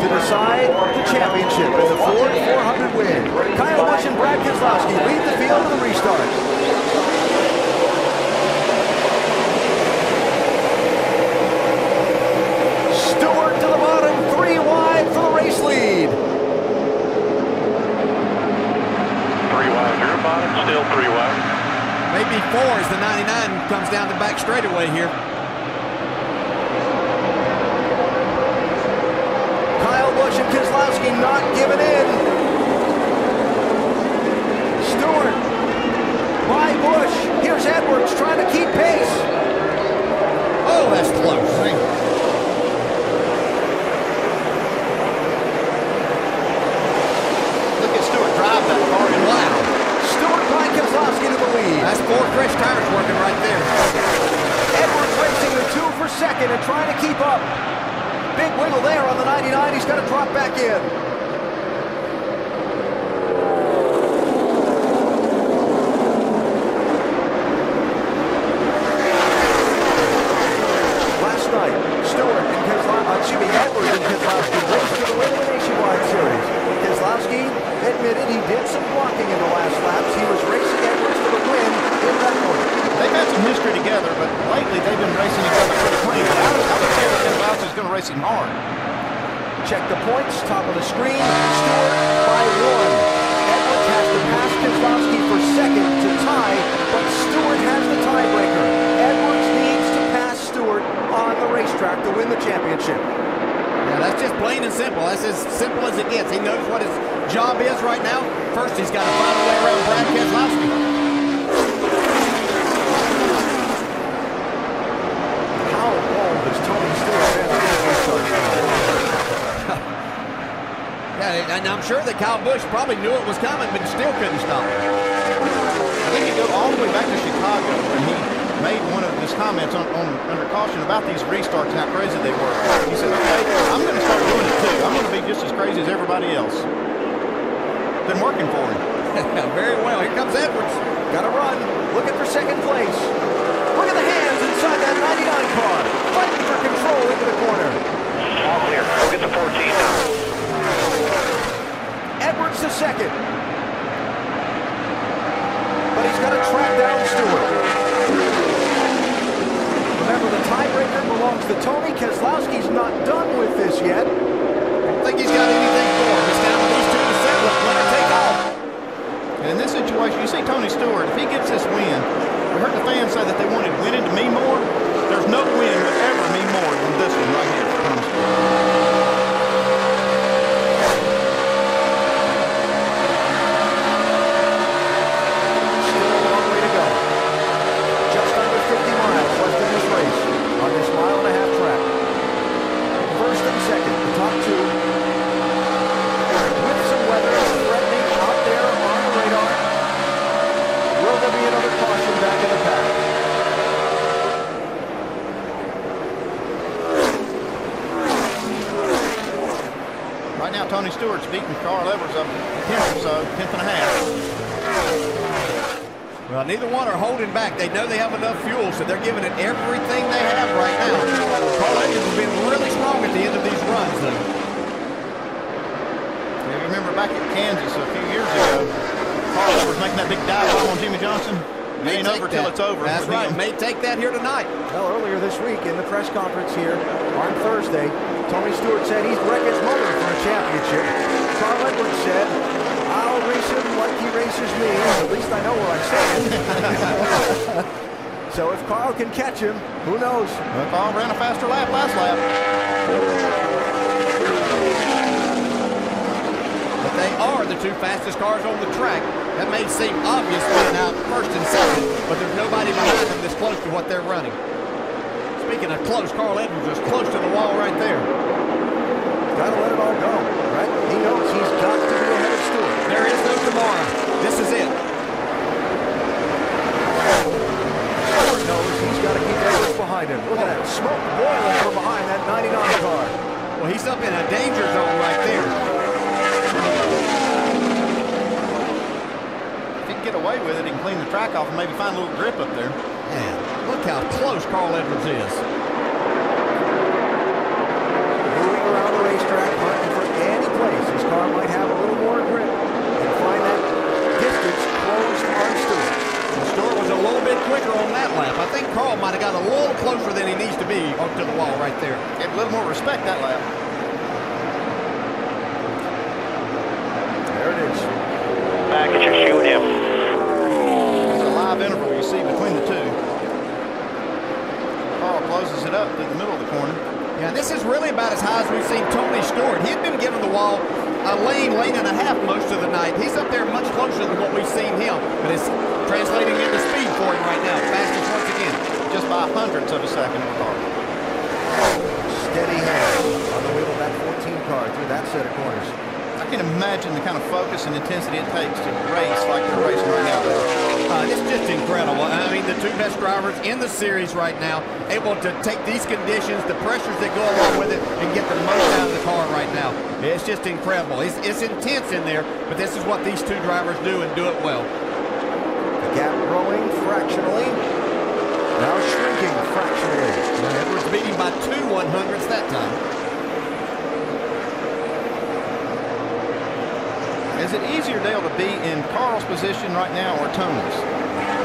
to decide the championship in the Ford 400 win. Kyle Busch and Brad Keselowski lead the field in the restart. Lead. Three wide, your bottom, still three wide. Maybe four as the 99 comes down the back straightaway here. Kyle Busch and Keselowski not giving in. Stewart by Busch. Here's Edwards trying to keep pace. Oh, that's close. Right? That's 4 fresh tires working right there. Edwards racing the 2 for second and trying to keep up. Big wiggle there on the 99. He's got to drop back in. Last night, Stewart and Keselowski, Edwards and Keselowski raced to the win of the Nationwide Series. Keselowski admitted he did some blocking in the last laps. He was racing Edwards for the win. They've had some history together, but lately they've been racing together pretty clean. I would say that Keselowski's going to race him hard. Check the points, top of the screen. Stewart by 1. Edwards has to pass Keselowski for second to tie, but Stewart has the tiebreaker. Edwards needs to pass Stewart on the racetrack to win the championship. Yeah, that's just plain and simple. That's as simple as it gets. He knows what his job is right now. First, he's got to find a way around Brad Keselowski. sure that Kyle Busch probably knew it was coming, but still couldn't stop it. I think he go all the way back to Chicago, and he made one of his comments under caution about these restarts and how crazy they were. He said, okay, I'm going to start doing it too. I'm going to be just as crazy as everybody else. Been working for him. Very well. Here comes Edwards. Got to run. Looking for second place. Look at the hands inside that 99 car. Fighting for control into the corner. All clear. Go get the 14 now. Edwards the second. But he's going to track down Stewart. Remember, the tiebreaker belongs to Tony. Keselowski's not done with this yet. I don't think he's got anything for him. It's down to these two to settle. Let her take off. And in this situation, you see Tony Stewart, if he gets this win, we heard the fans say that they wanted winning to mean more. There's no win would ever mean more than this one right here for Tony Stewart. Tony Stewart's beating Carl Edwards up 10th and a half. Well, neither one are holding back. They know they have enough fuel, so they're giving it everything they have right now. Carl Edwards has been really strong at the end of these runs, though. Yeah, you remember back at Kansas a few years ago, Carl Edwards making that big dive on Jimmy Johnson. It ain't over till it's over. That's right. May take that here tonight. Well, earlier this week in the press conference here on Thursday, Tony Stewart said he's Brecken's motor for a championship. Carl Edwards said, I'll race him like he races me. At least I know where I stand. So if Carl can catch him, who knows? Well, Carl ran a faster lap last lap. But they are the two fastest cars on the track. That may seem obvious right now, first and second, but there's nobody behind them that's close to what they're running. Speaking of close, Carl Edwards is close to the wall right there. Got to let it all go, right? He knows he's got to be ahead of Stewart. There is no tomorrow. This is it. Stewart knows he's got to keep Edwards behind him. Look at that smoke boiling from behind that 99 car. Well, he's up in a danger zone right there. If he can get away with it, he can clean the track off and maybe find a little grip up there. Yeah. Look how close Carl Edwards is. Moving around the racetrack, hunting for any place his car might have a little more grip and find that distance closed on Stewart. Stewart was a little bit quicker on that lap. I think Carl might have got a little closer than he needs to be up to the wall right there. Get a little more respect that lap. There it is. Back at your shoe him. It's a live interval you see between the two. Closes it up through the middle of the corner. Yeah, this is really about as high as we've seen Tony Stewart. He'd been giving the wall a lane and a half most of the night. He's up there much closer than what we've seen him, but it's translating into speed for him right now. Fastest once again, just by hundredths of a second. Steady hand on the wheel of that 14 car through that set of corners. I can imagine the kind of focus and intensity it takes to race like they're racing right now. It's just incredible. I mean, the two best drivers in the series right now, able to take these conditions, the pressures that go along with it, and get the most out of the car right now. It's just incredible. It's intense in there, but this is what these two drivers do, and do it well. The gap growing fractionally, now shrinking fractionally. And Edwards beating by 2 one-hundredths that time. Is it easier, Dale, to be in Carl's position right now or Tony's?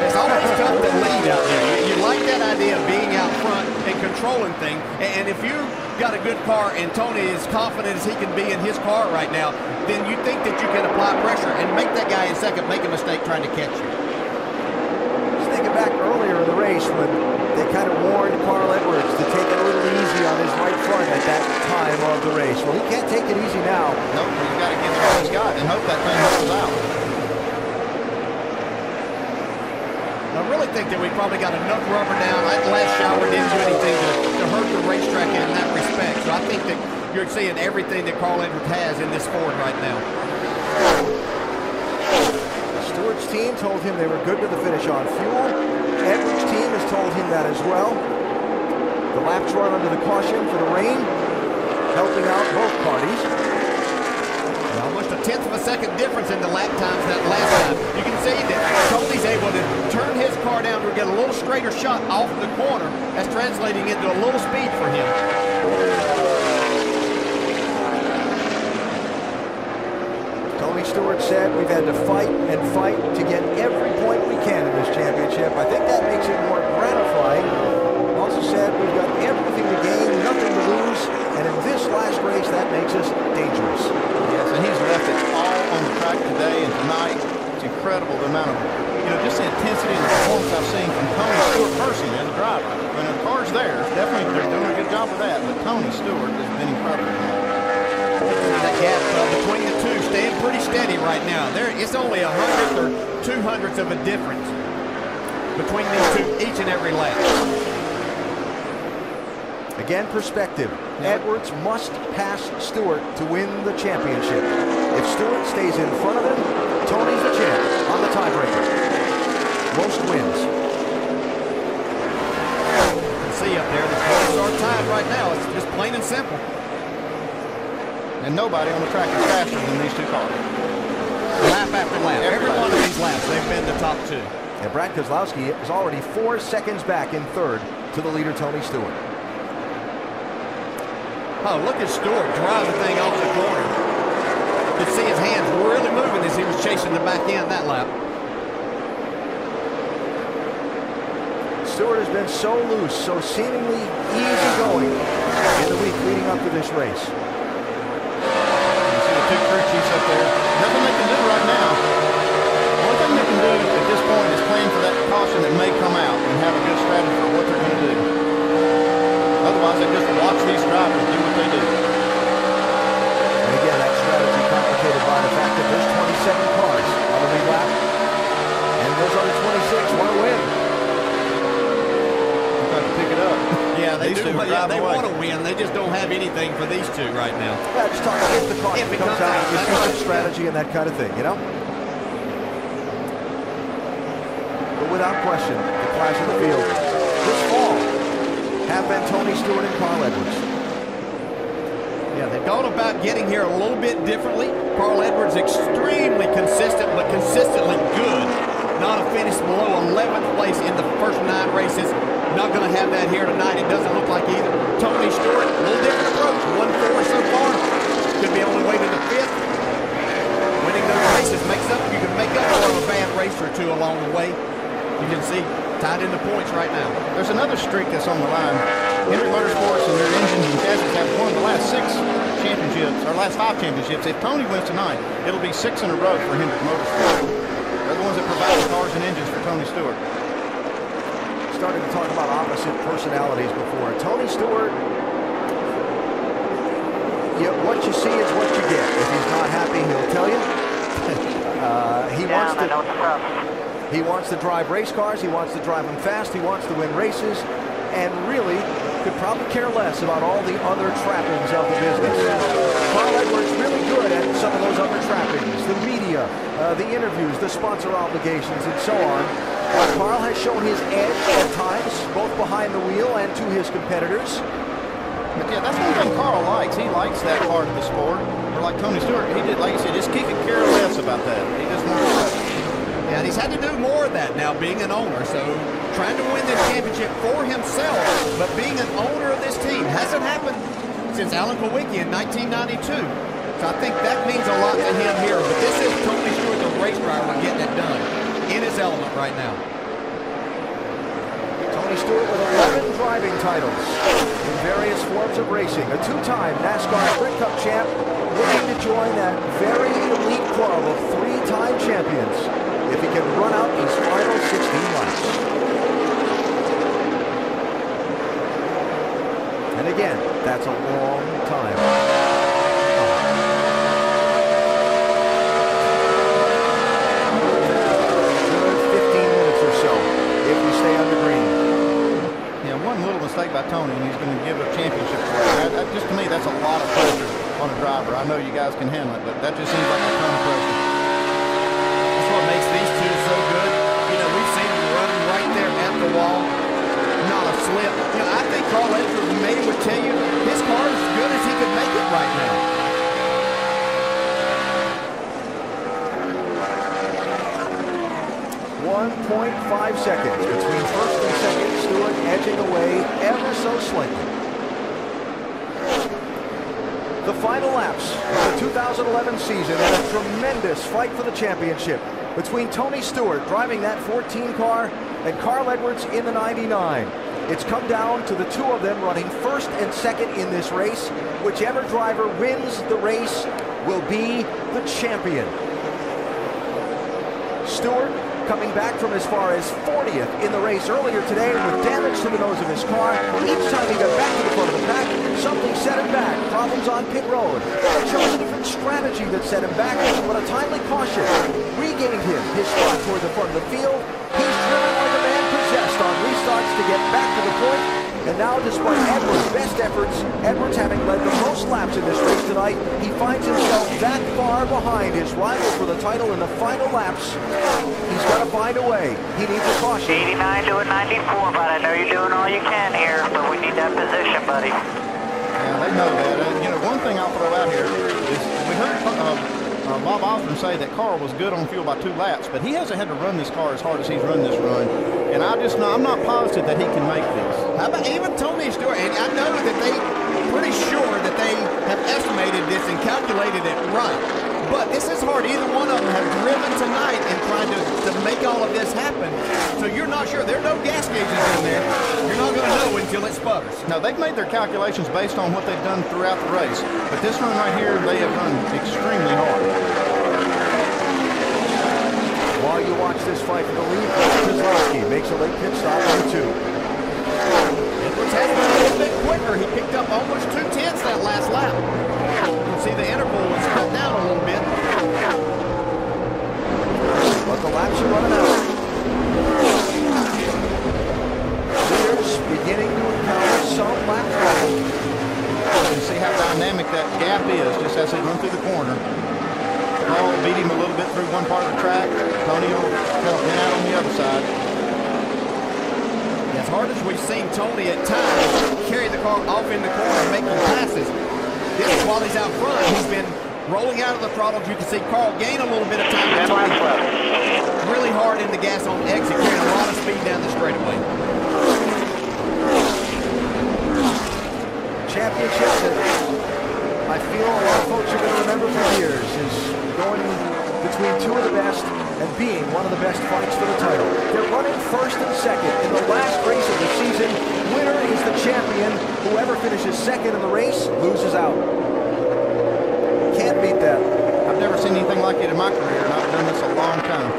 It's always tough to lead out there. You like that idea of being out front and controlling things. And if you've got a good car and Tony is confident as he can be in his car right now, then you think that you can apply pressure and make that guy in second make a mistake trying to catch you. Just thinking back earlier in the race when they kind of warned Carl Edwards to take it a little easy on his right front at that time of the race. Well, he can't take it easy now. Nope, he's got to get all he's got and hope that thing holds out. I really think that we probably got enough rubber down. That last shower didn't do anything to hurt the racetrack in that respect. respect. So I think that you're seeing everything that Carl Edwards has in this Ford right now. Stewart's team told him they were good to the finish on fuel. Edwards' team has told him that as well. The laps run under the caution for the rain, helping out both parties. Almost a tenth of a second difference in the lap times that last time. You can see that Tony's able to turn his car down to get a little straighter shot off the corner. That's translating into a little speed for him. Tony Stewart said, "We've had to fight and fight to get every point we can in this championship. I think that makes it more gratifying." Also said, "We've got everything to gain, nothing to lose. And in this last race, that makes us dangerous." Yes, and he's left it all on the track today and tonight. It's incredible the amount of, just the intensity and performance I've seen from Tony Stewart personally as a driver. When the car's there, definitely they're doing a good job of that. But Tony Stewart has been incredible. That gap between the two staying pretty steady right now. There, it's only 100th or 200th of a difference between these two each and every lap. Again, perspective. Edwards must pass Stewart to win the championship. If Stewart stays in front of him, Tony's a champ on the tiebreaker. Most wins. You can see up there, the points are tied right now. It's just plain and simple. And nobody on the track is faster than these two cars. Lap after lap. Every one of these laps, they've been the top two. And Brad Keselowski is already 4 seconds back in third to the leader, Tony Stewart. Oh, look at Stewart drive the thing off the corner. You could see his hands really moving as he was chasing the back end that lap. Stewart has been so loose, so seemingly easygoing in the week leading up to this race. You see the two crew chiefs up there. Nothing they can do right now. The only thing they can do at this point is plan for that caution that may come out and have a good strategy for what they're going to do. Otherwise, they just watch these drivers do what they do. And again, that strategy complicated by the fact that there's 27 cars on the lead lap. And those other 26 want to win. They've got to pick it up. Yeah, they do. They want to win. They just don't have anything for these two right now. Yeah, just talking about the car comes out, it's kind of strategy and that kind of thing, you know? But without question, the clash of the field this fall have been Tony Stewart and Carl Edwards. Yeah, they've gone about getting here a little bit differently. Carl Edwards extremely consistent, but consistently good. Not a finish below 11th place in the first 9 races. Not going to have that here tonight. It doesn't look like either. Tony Stewart, a little different approach. 1-4 so far. Could be on the way to the 5th. Winning those races makes up. You can make up for a bad race or two along the way. You can see tied in the points right now. There's another streak that's on the line. Henry Motorsports and their engines and chassis have won the last 6 championships, or last 5 championships. If Tony wins tonight, it'll be 6 in a row for Henry Motorsports. They're the ones that provide the cars and engines for Tony Stewart. Starting to talk about opposite personalities before. Tony Stewart, what you see is what you get. If he's not happy, he'll tell you. He wants to drive race cars, he wants to drive them fast, he wants to win races, and really could probably care less about all the other trappings of the business. Carl Edwards really good at some of those other trappings, the media, the interviews, the sponsor obligations, and so on. Carl has shown his edge at times, both behind the wheel and to his competitors. But yeah, that's one thing Carl likes. He likes that part of the sport. Or like Tony Stewart, he did, like you said, just keep it care less about that. He doesn't want to. And he's had to do more of that now, being an owner. So trying to win this championship for himself, but being an owner of this team hasn't happened since Alan Kulwicki in 1992. So I think that means a lot to him here. But this is Tony Stewart, the race driver, getting it done in his element right now. Tony Stewart with 11 driving titles in various forms of racing. A two-time NASCAR Sprint Cup champ, looking to join that very elite club of three-time champions if he can run out these final 16 laps. And again, that's a long time. Good 15 minutes or so if we stay on the green. Yeah, one little mistake by Tony, and he's going to give a championship away. That, just to me, that's a lot of pressure on a driver. I know you guys can handle it, but that just seems like a ton of pressure. That's what makes these two so good. You know, we've seen them running right there at the wall. Not a slip. You know, I think Carl Edwards maybe would tell you his car is as good as he could make it right now. .5 seconds between first and second. Stewart edging away ever so slightly. The final laps of the 2011 season, and a tremendous fight for the championship between Tony Stewart driving that 14 car and Carl Edwards in the 99. It's come down to the two of them running first and second in this race. Whichever driver wins the race will be the champion. Stewart coming back from as far as 40th in the race earlier today with damage to the nose of his car. Each time he got back to the front of the pack, something set him back. Problems on pit road. They chose a different strategy that set him back, but a timely caution regained him his spot toward the front of the field. He's driven like a man possessed on restarts to get back to the point. And now, despite Edwards' best efforts, Edwards having led the most laps in this race tonight, he finds himself that far behind his rival for the title in the final laps. He's got to find a way. He needs a caution. 89 to a 94, but I know you're doing all you can here, but we need that position, buddy. Yeah, they know that. You know, one thing I'll throw out here is we heard Bob Osborne say that Carl was good on fuel by 2 laps, but he hasn't had to run this car as hard as he's run this run. And I'm not positive that he can make this. How about even Tony Stewart? And I know that they have estimated this and calculated it right. But this is hard. Either one of them have driven tonight and trying to make all of this happen. So you're not sure. There are no gas gauges in there. You're not going to know until it sputters. Now, they've made their calculations based on what they've done throughout the race. But this run right here, they have run extremely hard. While you watch this fight for the lead, Keselowski makes a late pit stop on 2. Edwards has been a little bit quicker. He picked up almost 2/10 that last lap. You can see the interval was cut down a little bit. But the laps are running out. Leaders beginning to encounter some lap trouble. You can see how dynamic that gap is just as they run through the corner. Carl beat him a little bit through one part of the track. Tony will win out on the other side. As hard as we've seen Tony at times carry the car off in the corner, making passes. This, while he's out front, he's been rolling out of the throttle. You can see Carl gain a little bit of time. Really hard in the gas on the exit, carrying a lot of speed down the straightaway. Championship that I feel a lot of folks are going to remember for years is going between two of the best and being one of the best fights for the title. They're running first and second in the last race of the season. Winner is the champion. Whoever finishes second in the race loses out. Can't beat that. I've never seen anything like it in my career, and I've done this a long time.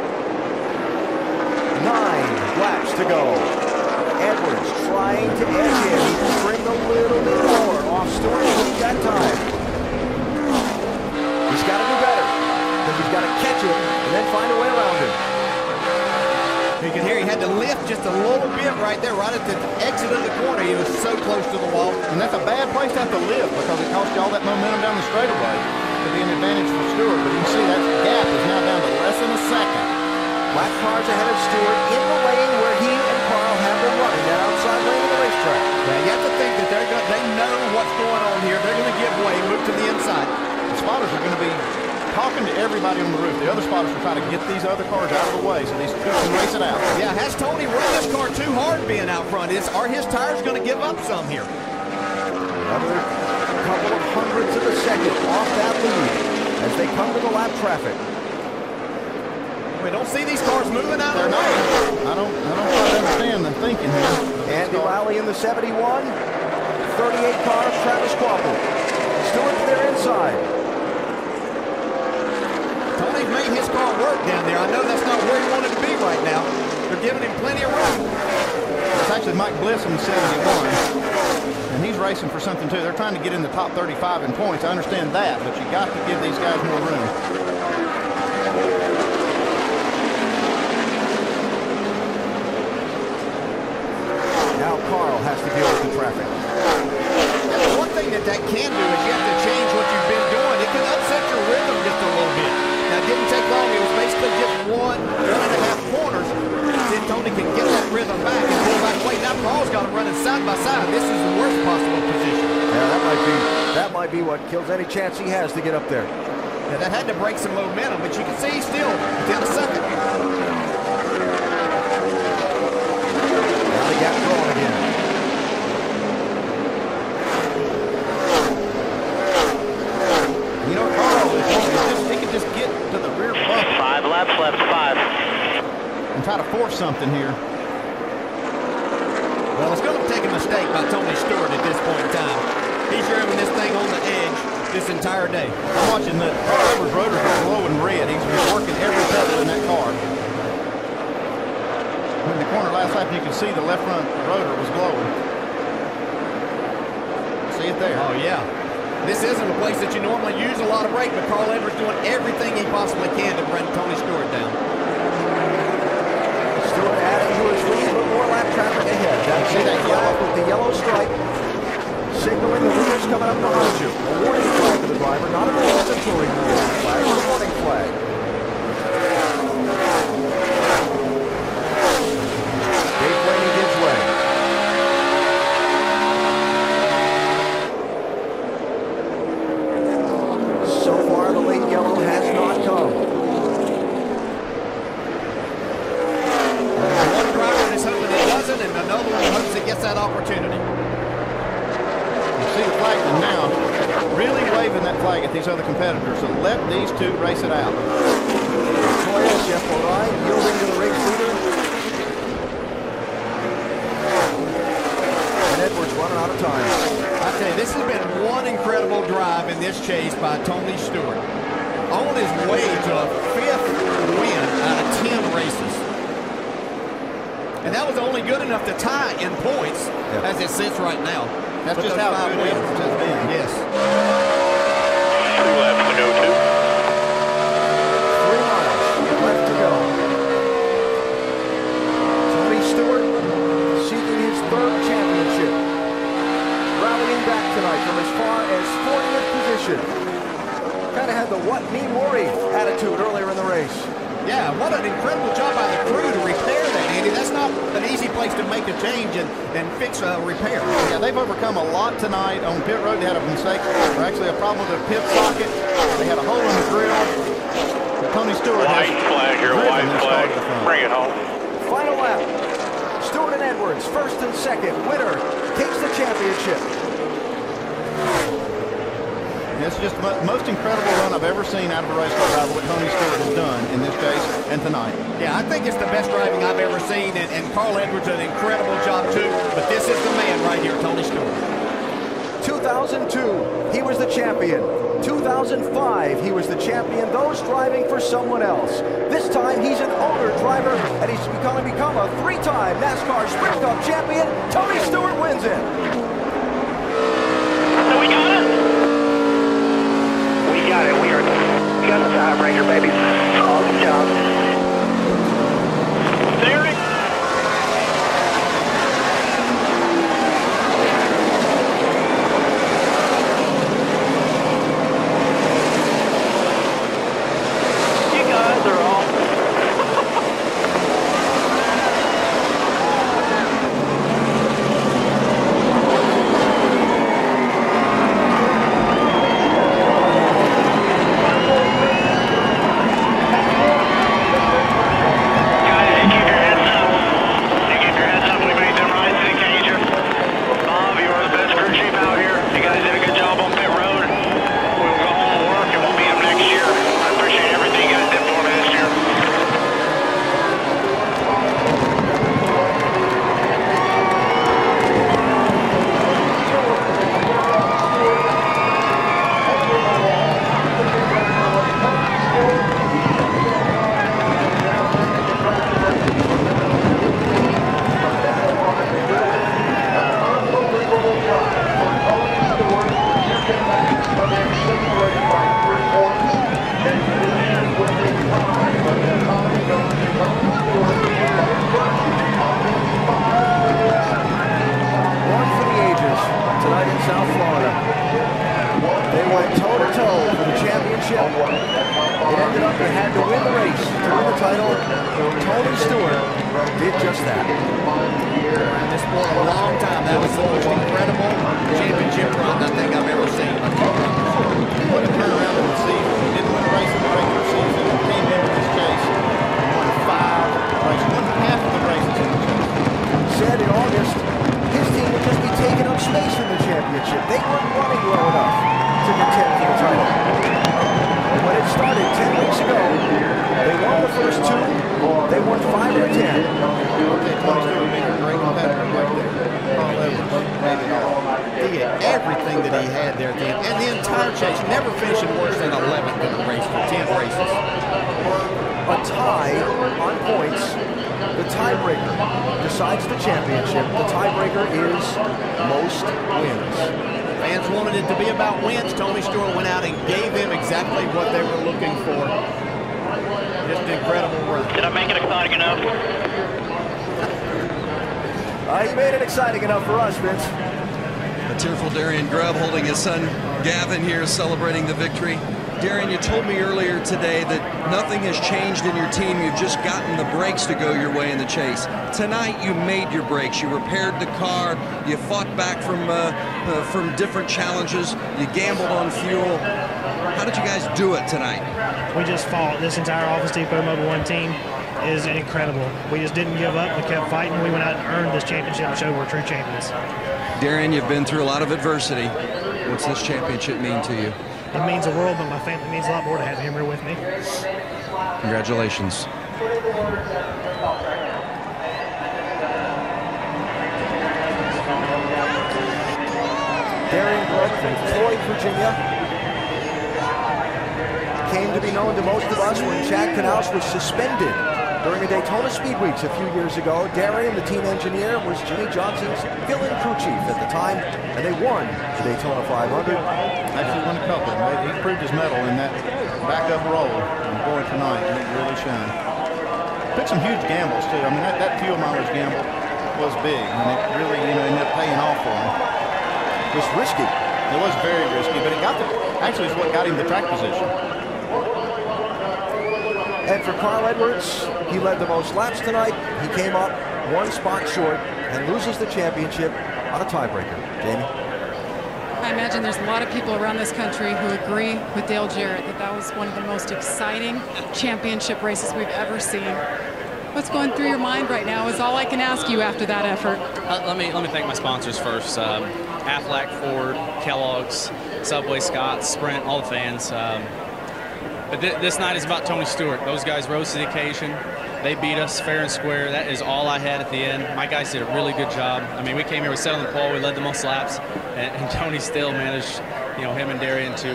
9 laps to go. Edwards trying to edge in. He can bring a little bit more off Stewart that time. He's got to do better. He's got to catch it and then find a way around it. You can hear he had to lift just a little bit right there, right at the exit of the corner. He was so close to the wall. And that's a bad place to have to lift because it cost you all that momentum down the straightaway to be an advantage for Stewart. But you can see that gap is now down to less than a second. Black cars ahead of Stewart in the lane where he and Carl have been running, that outside lane of the racetrack. Now you have to think that they know what's going on here. They're going to give way, move to the inside. The spotters are going to be talking to everybody on the roof. The other spotters will try to get these other cars out of the way so these two can race it out. Yeah, has Tony run this car too hard being out front? Are his tires going to give up some here? Another couple of hundredths of a second off that lead as they come to the lap traffic. We don't see these cars moving out of the way. I don't quite understand the thinking here. Andy Riley in the 71. 38 car, Travis Crawford. Stewart to their inside. Tony's made his car work down there. I know that's not where he wanted to be right now. They're giving him plenty of room. It's actually Mike Bliss in the 71. And he's racing for something, too. They're trying to get in the top 35 in points. I understand that, but you got to give these guys more room. Now Carl has has to deal with the traffic. One thing that can do is you have to change what you've been doing. It can upset your rhythm just a little bit. Now, it didn't take long. It was basically just one and a half corners. Then Tony can get that rhythm back and pull back play. Now Paul's got him running side by side. This is the worst possible position. Yeah, that might be what kills any chance he has to get up there. Yeah, that had to break some momentum, but you can see he's still down a second. Now he got going again. You know, Carl, he can just get to the rear bump. 5 laps left, 5. And try to force something here. Well, it's going to take a mistake by Tony Stewart at this point in time. He's driving this thing on the edge this entire day. I'm watching that Carl Edwards rotor go low and red. He's been working every pedal in that car. In the corner last lap, you can see the left front rotor was glowing. See it there. Oh, yeah. This isn't a place that you normally use a lot of brake, but Carl Edwards doing everything he possibly can to bring Tony Stewart down. Stewart adding to his lead with more lap traffic ahead. See that yellow with the yellow stripe. Signaling the leaders coming up behind you. A warning flag for the driver, not an obligatory warning flag, a warning flag. Dave Blaney gives way. So far, the late yellow has not come. One driver is hoping it doesn't, and another one hopes it gets that opportunity. See the flag now, really waving that flag at these other competitors, so let these two race it out. Montoya, Jeff Gordon, yielding to the race leader. And Edwards running out of time. I tell you, this has been one incredible drive in this chase by Tony Stewart. On his way to a 5th win out of 10 races. And that was only good enough to tie in points as it sits right now. That's just how it went. Yes. 3 laps to go. 3 miles left to go. Tony Stewart seeking his 3rd championship, rallying back tonight from as far as 40th position. Kind of had the what me worry attitude earlier in the race. Yeah, what an incredible job by the crew to repair that, Andy. That's not an easy place to make a change and fix a repair. Yeah, they've overcome a lot tonight. On pit road, they had a mistake, or actually a problem with their pit socket. They had a hole in the grill. But Tony Stewart has white flag. Bring it home. Final lap. Stewart and Edwards, 1st and 2nd. Winner takes the championship. It's just the most incredible run I've ever seen out of a race car driver, what Tony Stewart has done in this case and tonight. Yeah, I think it's the best driving I've ever seen, and Carl Edwards did an incredible job too, but this is the man right here, Tony Stewart. 2002, he was the champion. 2005, he was the champion. Those driving for someone else. This time, he's an older driver, and he's going to become a 3-time NASCAR Sprint Cup champion. Tony Stewart wins it. Got it, we got the tiebreaker, baby. Awesome job. There it is. You guys are all. toe for the championship. It ended up they had to win the race to win the title. Tony Stewart did just that. Around this sport a long time. That was the most incredible championship run I think I've ever seen. What a turnaround of the season. He didn't win a race in the regular season. He came in this case. He won 5 races. Won half of the races in the championship. Said in August, his team would just be taking up space in the championship. They weren't running well enough to contend for the title. And when it started 10 weeks ago, they won the first 2. They won 5 of 10. Okay, Tony's never been a great competitor right there. Carl Edwards made it all. He had everything that he had there at the end. And the entire chase, never finishing worse than 11th in the race for 10 races. A tie on points. The tiebreaker decides the championship. The tiebreaker is most wins. Fans wanted it to be about wins. Tony Stewart went out and gave them exactly what they were looking for. Just an incredible run. Did I make it exciting enough? You made it exciting enough for us, Vince. A tearful Darian Grubb holding his son Gavin here, celebrating the victory. Darian, you told me earlier today that nothing has changed in your team. You've just gotten the brakes to go your way in the chase. Tonight, you made your brakes. You repaired the car. You fought back from different challenges. You gambled on fuel. How did you guys do it tonight? We just fought. This entire Office Depot Mobile One team is incredible. We just didn't give up. We kept fighting. We went out and earned this championship and showed we're true champions. Darian, you've been through a lot of adversity. What's this championship mean to you? It means the world, but my family means a lot more to have him here with me. Congratulations. Darian Grubb from Floyd, Virginia. Came to be known to most of us when Chad Knauss was suspended during the Daytona Speed Weeks a few years ago. Darian, the team engineer, was Jimmy Johnson's fill-in crew chief at the time, and they won the Daytona 500. Actually won a couple. He proved his medal in that backup roll. And boy, tonight, he really shined. Took some huge gambles, too. I mean, that fuel mileage gamble was big. And it really, you know, ended up paying off for him. It was risky. It was very risky, but it got the, actually, it's what got him the track position. And for Carl Edwards, he led the most laps tonight. He came up 1 spot short and loses the championship on a tiebreaker. Jamie? I imagine there's a lot of people around this country who agree with Dale Jarrett that that was one of the most exciting championship races we've ever seen. What's going through your mind right now is all I can ask you after that effort. Let me thank my sponsors first. Aflac, Ford, Kellogg's, Subway, Scott, Sprint, all the fans. But this night is about Tony Stewart. Those guys rose to the occasion. They beat us fair and square. That is all I had at the end. My guys did a really good job. I mean, we came here, we sat on the pole, we led the most laps, and Tony still managed, you know, him and Darian to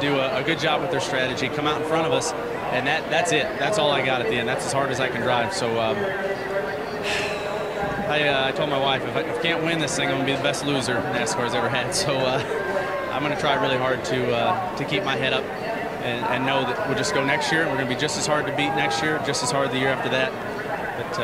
do a good job with their strategy, come out in front of us, and that's it. That's all I got at the end. That's as hard as I can drive. So I told my wife, if I can't win this thing, I'm gonna be the best loser NASCAR's ever had. So I'm gonna try really hard to keep my head up. And know that we'll just go next year, and we're going to be just as hard to beat next year, just as hard the year after that. But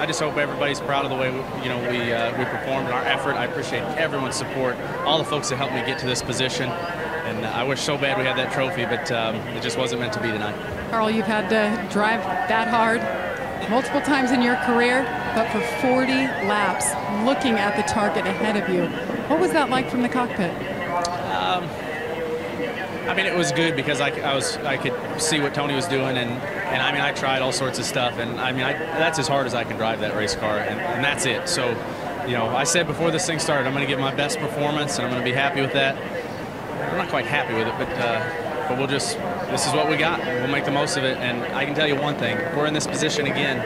I just hope everybody's proud of the way we performed and our effort. I appreciate everyone's support, all the folks that helped me get to this position. And I wish so bad we had that trophy, but it just wasn't meant to be tonight. Carl, you've had to drive that hard multiple times in your career, but for 40 laps, looking at the target ahead of you. What was that like from the cockpit? I mean, it was good because I could see what Tony was doing, and I mean, I tried all sorts of stuff, and I mean, that's as hard as I can drive that race car, and that's it. So, you know, I said before this thing started, I'm going to give my best performance, and I'm going to be happy with that. I'm not quite happy with it, but we'll just, this is what we got. We'll make the most of it, and I can tell you one thing: if we're in this position again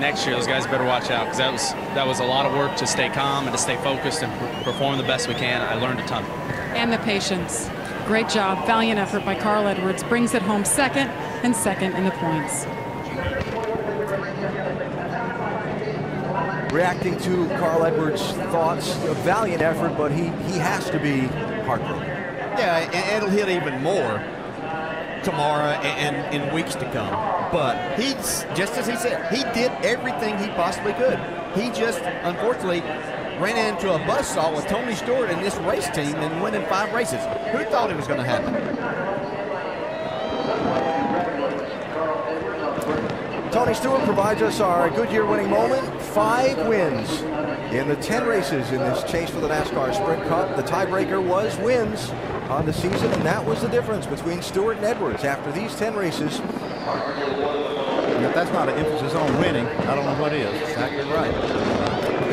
next year, those guys better watch out, because that was a lot of work to stay calm and to stay focused and perform the best we can. I learned a ton. And the patience. Great job, valiant effort by Carl Edwards. Brings it home second, and second in the points. Reacting to Carl Edwards' thoughts, a valiant effort, but he has to be heartbroken. Yeah, and it'll hit even more tomorrow and in weeks to come. But he's, just as he said, he did everything he possibly could. He just, unfortunately, ran into a buzzsaw with Tony Stewart and this race team and winning 5 races. Who thought it was going to happen? Tony Stewart provides us our Goodyear winning moment. 5 wins in the 10 races in this chase for the NASCAR Sprint Cup. The tiebreaker was wins on the season, and that was the difference between Stewart and Edwards after these 10 races. If that's not an emphasis on winning, I don't know what is. Exactly right.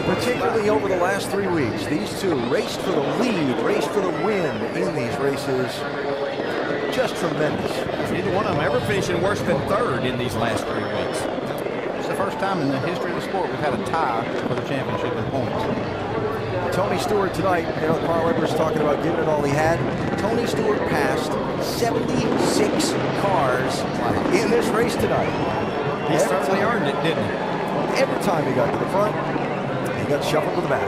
Particularly over the last 3 weeks, these two raced for the lead, raced for the win in these races. Just tremendous. Neither one of them ever finishing worse than third in these last 3 weeks. It's the first time in the history of the sport we've had a tie for the championship in points. Tony Stewart tonight, you know, Carl Edwards talking about giving it all he had. Tony Stewart passed 76 cars in this race tonight. He certainly earned it, didn't he? Every time he got to the front, he got shuffled to the back.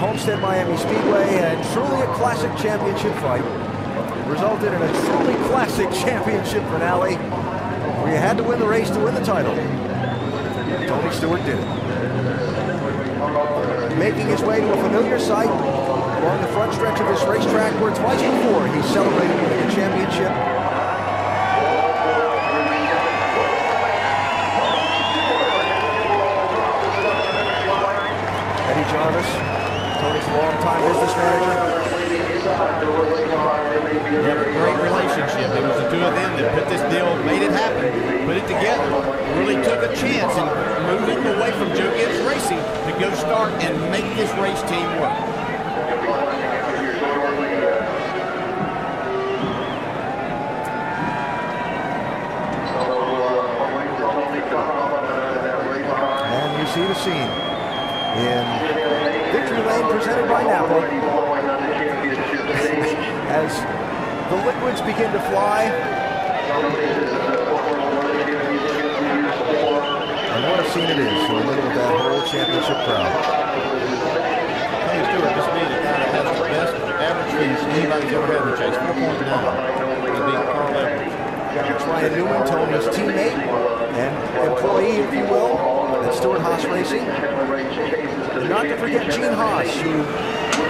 Homestead-Miami Speedway, and truly a classic championship fight resulted in a truly classic championship finale where you had to win the race to win the title. Tony Stewart did it. Making his way to a familiar sight along the front stretch of this racetrack where twice before he celebrated winning a championship. Eddie Jarvis, Tony's long-time business manager. They have a great relationship. It was the two of them that put this deal, made it happen, put it together, really took a chance and moving away from Joe Gibbs Racing to go start and make this race team work. And you see the scene in Victory Lane presented by Napa as the liquids begin to fly. And what a scene it is in the middle of that whole championship crowd. Tony Stewart just being the guy that has the best average race anybody's ever had in the chase. 4.9 to beat Carl Edwards. Ryan Newman, Tony's teammate and employee, if you will, at Stewart Haas Racing. And not to forget Gene Haas, who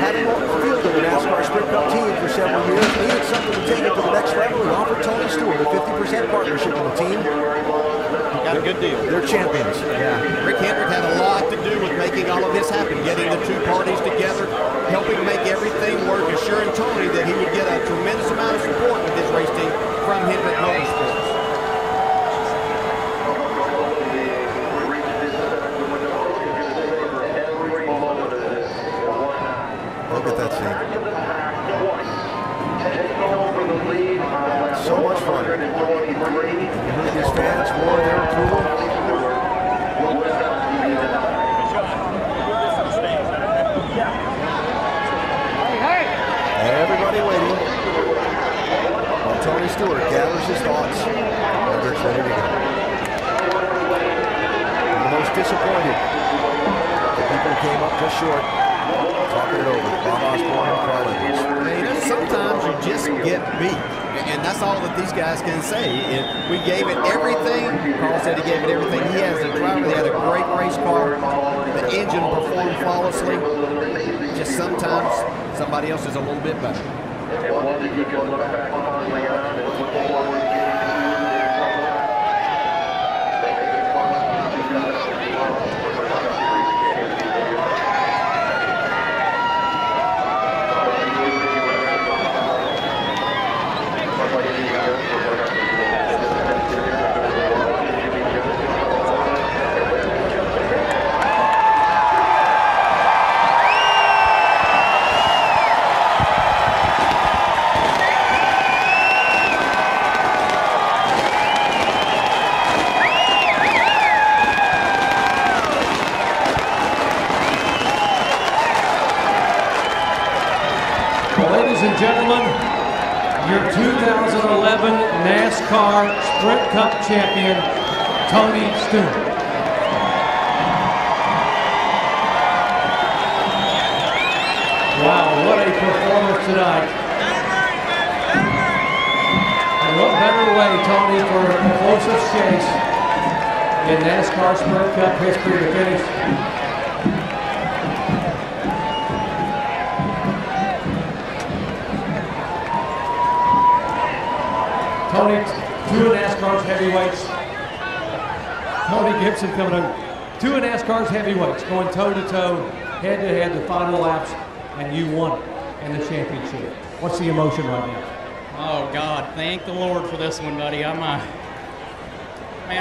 had him on the field of the NASCAR Sprint Cup team for several years, needed something to take it to the next level and offered Tony Stewart a 50% partnership in the team. Got a good deal. They're champions. Yeah. Rick Hendrick had a lot to do with making all of this happen, getting the two parties together, helping make everything work, assuring Tony that he would get a tremendous amount of support with this race team from Hendrick Motorsports. Look at that scene. So much fun. You heard these fans more of their approval. Everybody waiting while Tony Stewart gathers his thoughts. And they're ready to go. And the most disappointed, the people came up just short. Talking it over, Bob Osborne and Carl Edwards. You know, sometimes you just get beat, and that's all that these guys can say. If we gave it everything, Carl said he gave it everything. He has the driver, he had a great race car, the engine performed flawlessly. Just sometimes somebody else is a little bit better. gentlemen, your 2011 NASCAR Sprint Cup champion, Tony Stewart. Wow, what a performance tonight. And what better way, Tony, for the closest chase in NASCAR Sprint Cup history to finish? Tony, two of NASCAR's heavyweights. Tony Gibson coming up. Two of NASCAR's heavyweights going toe-to-toe, head-to-head, the final laps, and you won it in the championship. What's the emotion right now? Oh, God, thank the Lord for this one, buddy. Man,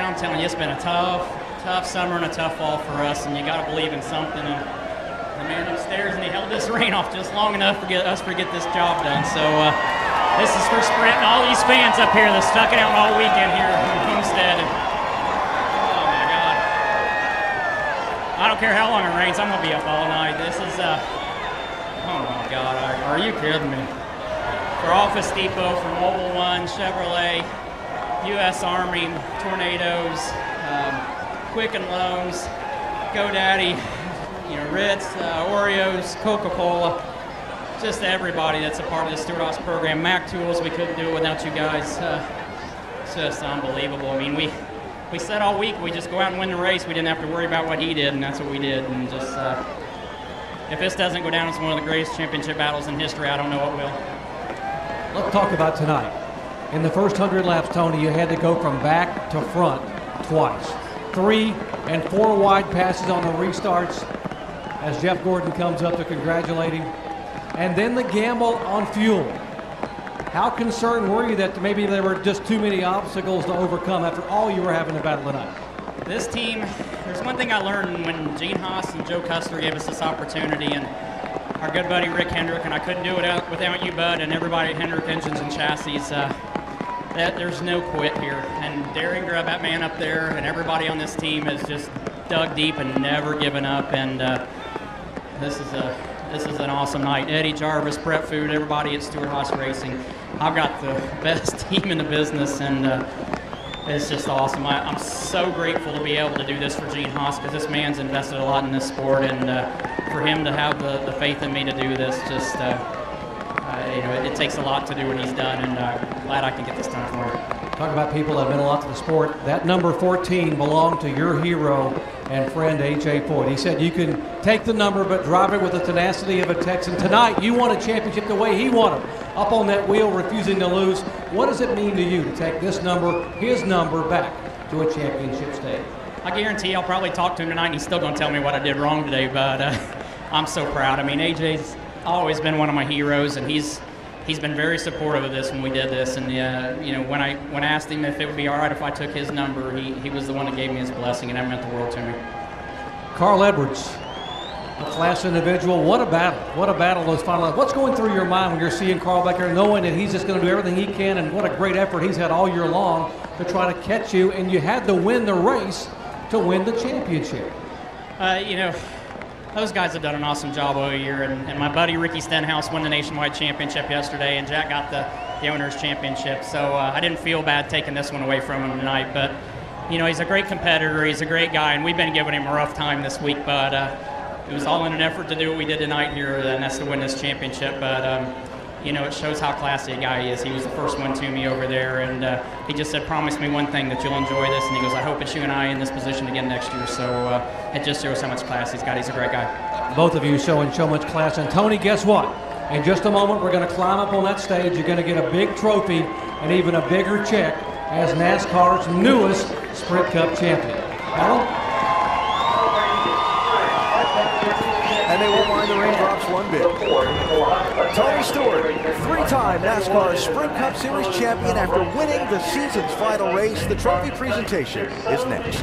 I'm telling you, it's been a tough summer and a tough fall for us, and you got to believe in something. And the man upstairs, and he held this rain off just long enough for us to get this job done. So, this is for Sprint and all these fans up here that stuck it out all weekend here in Homestead. Oh my God. I don't care how long it rains, I'm gonna be up all night. This is, oh my God, are you kidding me? For Office Depot, for Mobil 1, Chevrolet, U.S. Army, tornadoes, Quicken Loans, GoDaddy, you know, Ritz, Oreos, Coca-Cola. Just to everybody that's a part of the Stewart Haas program. Mac Tools, we couldn't do it without you guys. It's just unbelievable. I mean, we said all week we just go out and win the race. We didn't have to worry about what he did, and that's what we did. And just if this doesn't go down as one of the greatest championship battles in history, I don't know what will. Let's talk about tonight. In the first 100 laps, Tony, you had to go from back to front twice. 3 and 4 wide passes on the restarts as Jeff Gordon comes up to congratulate him. And then the gamble on fuel. How concerned were you that maybe there were just too many obstacles to overcome after all you were having to battle tonight? This team, there's one thing I learned when Gene Haas and Joe Custer gave us this opportunity, and our good buddy Rick Hendrick, and I couldn't do it without you, bud, and everybody at Hendrick Engines and Chassis, that there's no quit here. And Darian Grubb, that man up there, and everybody on this team has just dug deep and never given up, and this is an awesome night. Eddie Jarvis, Brett Food, everybody at Stewart Haas Racing. I've got the best team in the business, and it's just awesome. I'm so grateful to be able to do this for Gene Haas, because this man's invested a lot in this sport, and for him to have the faith in me to do this, just you know, it takes a lot to do what he's done, and I'm glad I can get this time for him. Talk about people that have been a lot to the sport. That number 14 belonged to your hero and friend A.J. Foyt. He said you can take the number but drive it with the tenacity of a Texan. Tonight you won a championship the way he won it, up on that wheel, refusing to lose. What does it mean to you to take this number, his number, back to a championship stage? I guarantee I'll probably talk to him tonight and he's still going to tell me what I did wrong today, but I'm so proud. I mean, A.J.'s always been one of my heroes, and he's been very supportive of this when we did this, and you know, when I asked him if it would be all right if I took his number, he was the one that gave me his blessing, and that meant the world to me. Carl Edwards, a class individual. What a battle. What a battle those final. What's going through your mind when you're seeing Carl back there, knowing that he's just going to do everything he can, and what a great effort he's had all year long to try to catch you, and you had to win the race to win the championship? You know, those guys have done an awesome job all year, and my buddy Ricky Stenhouse won the Nationwide Championship yesterday, and Jack got the Owners Championship, so I didn't feel bad taking this one away from him tonight, but you know, he's a great competitor, he's a great guy, and we've been giving him a rough time this week, but it was all in an effort to do what we did tonight here, and that's to win this championship, but you know, it shows how classy a guy he is. He was the first one to me over there, and he just said, promise me one thing, that you'll enjoy this, and he goes, I hope it's you and I in this position again next year, so it just shows how much class he's got. He's a great guy. Both of you showing so much class, and Tony, guess what? In just a moment, we're going to climb up on that stage. You're going to get a big trophy and even a bigger check as NASCAR's newest Sprint Cup champion. Alan? And they won't mind the raindrops one bit. Tony Stewart, three-time NASCAR Sprint Cup Series champion after winning the season's final race. The trophy presentation is next.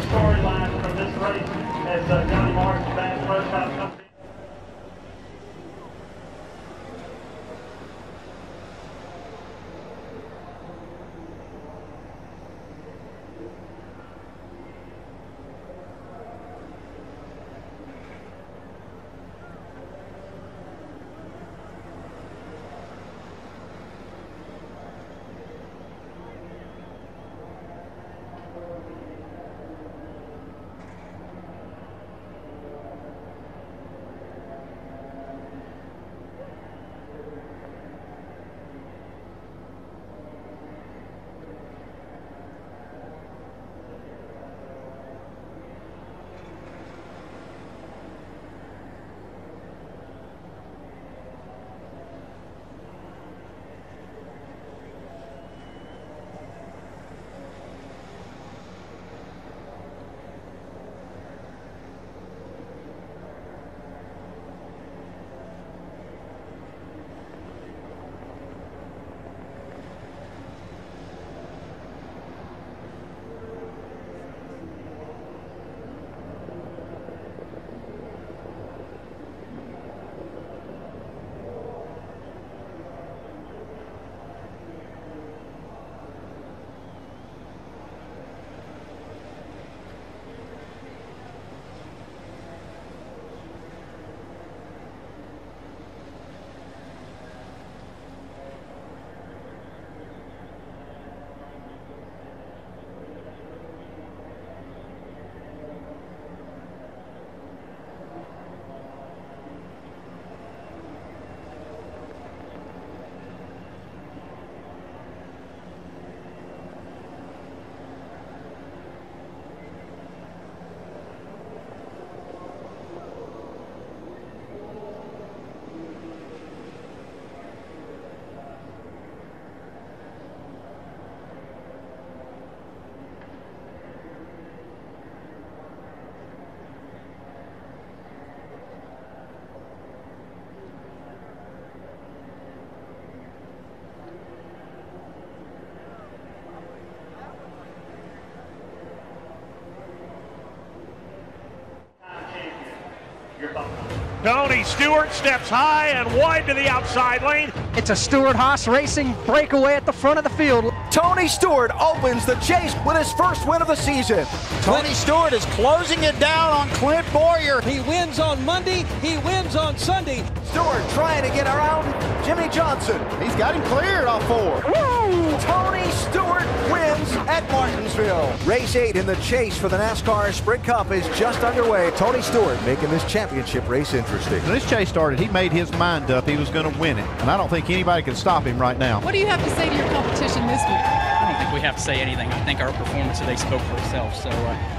Tony Stewart steps high and wide to the outside lane. It's a Stewart-Haas Racing breakaway at the front of the field. Tony Stewart opens the chase with his first win of the season. Tony Stewart is closing it down on Clint Bowyer. He wins on Monday, he wins on Sunday. Stewart trying to get around Jimmy Johnson. He's got him cleared off four. Woo! Tony Stewart wins at Martinsville. Race 8 in the chase for the NASCAR Sprint Cup is just underway. Tony Stewart making this championship race interesting. When this chase started, he made his mind up he was going to win it, and I don't think anybody can stop him right now. What do you have to say to your competition this week? I don't think we have to say anything. I think our performance today spoke for itself, so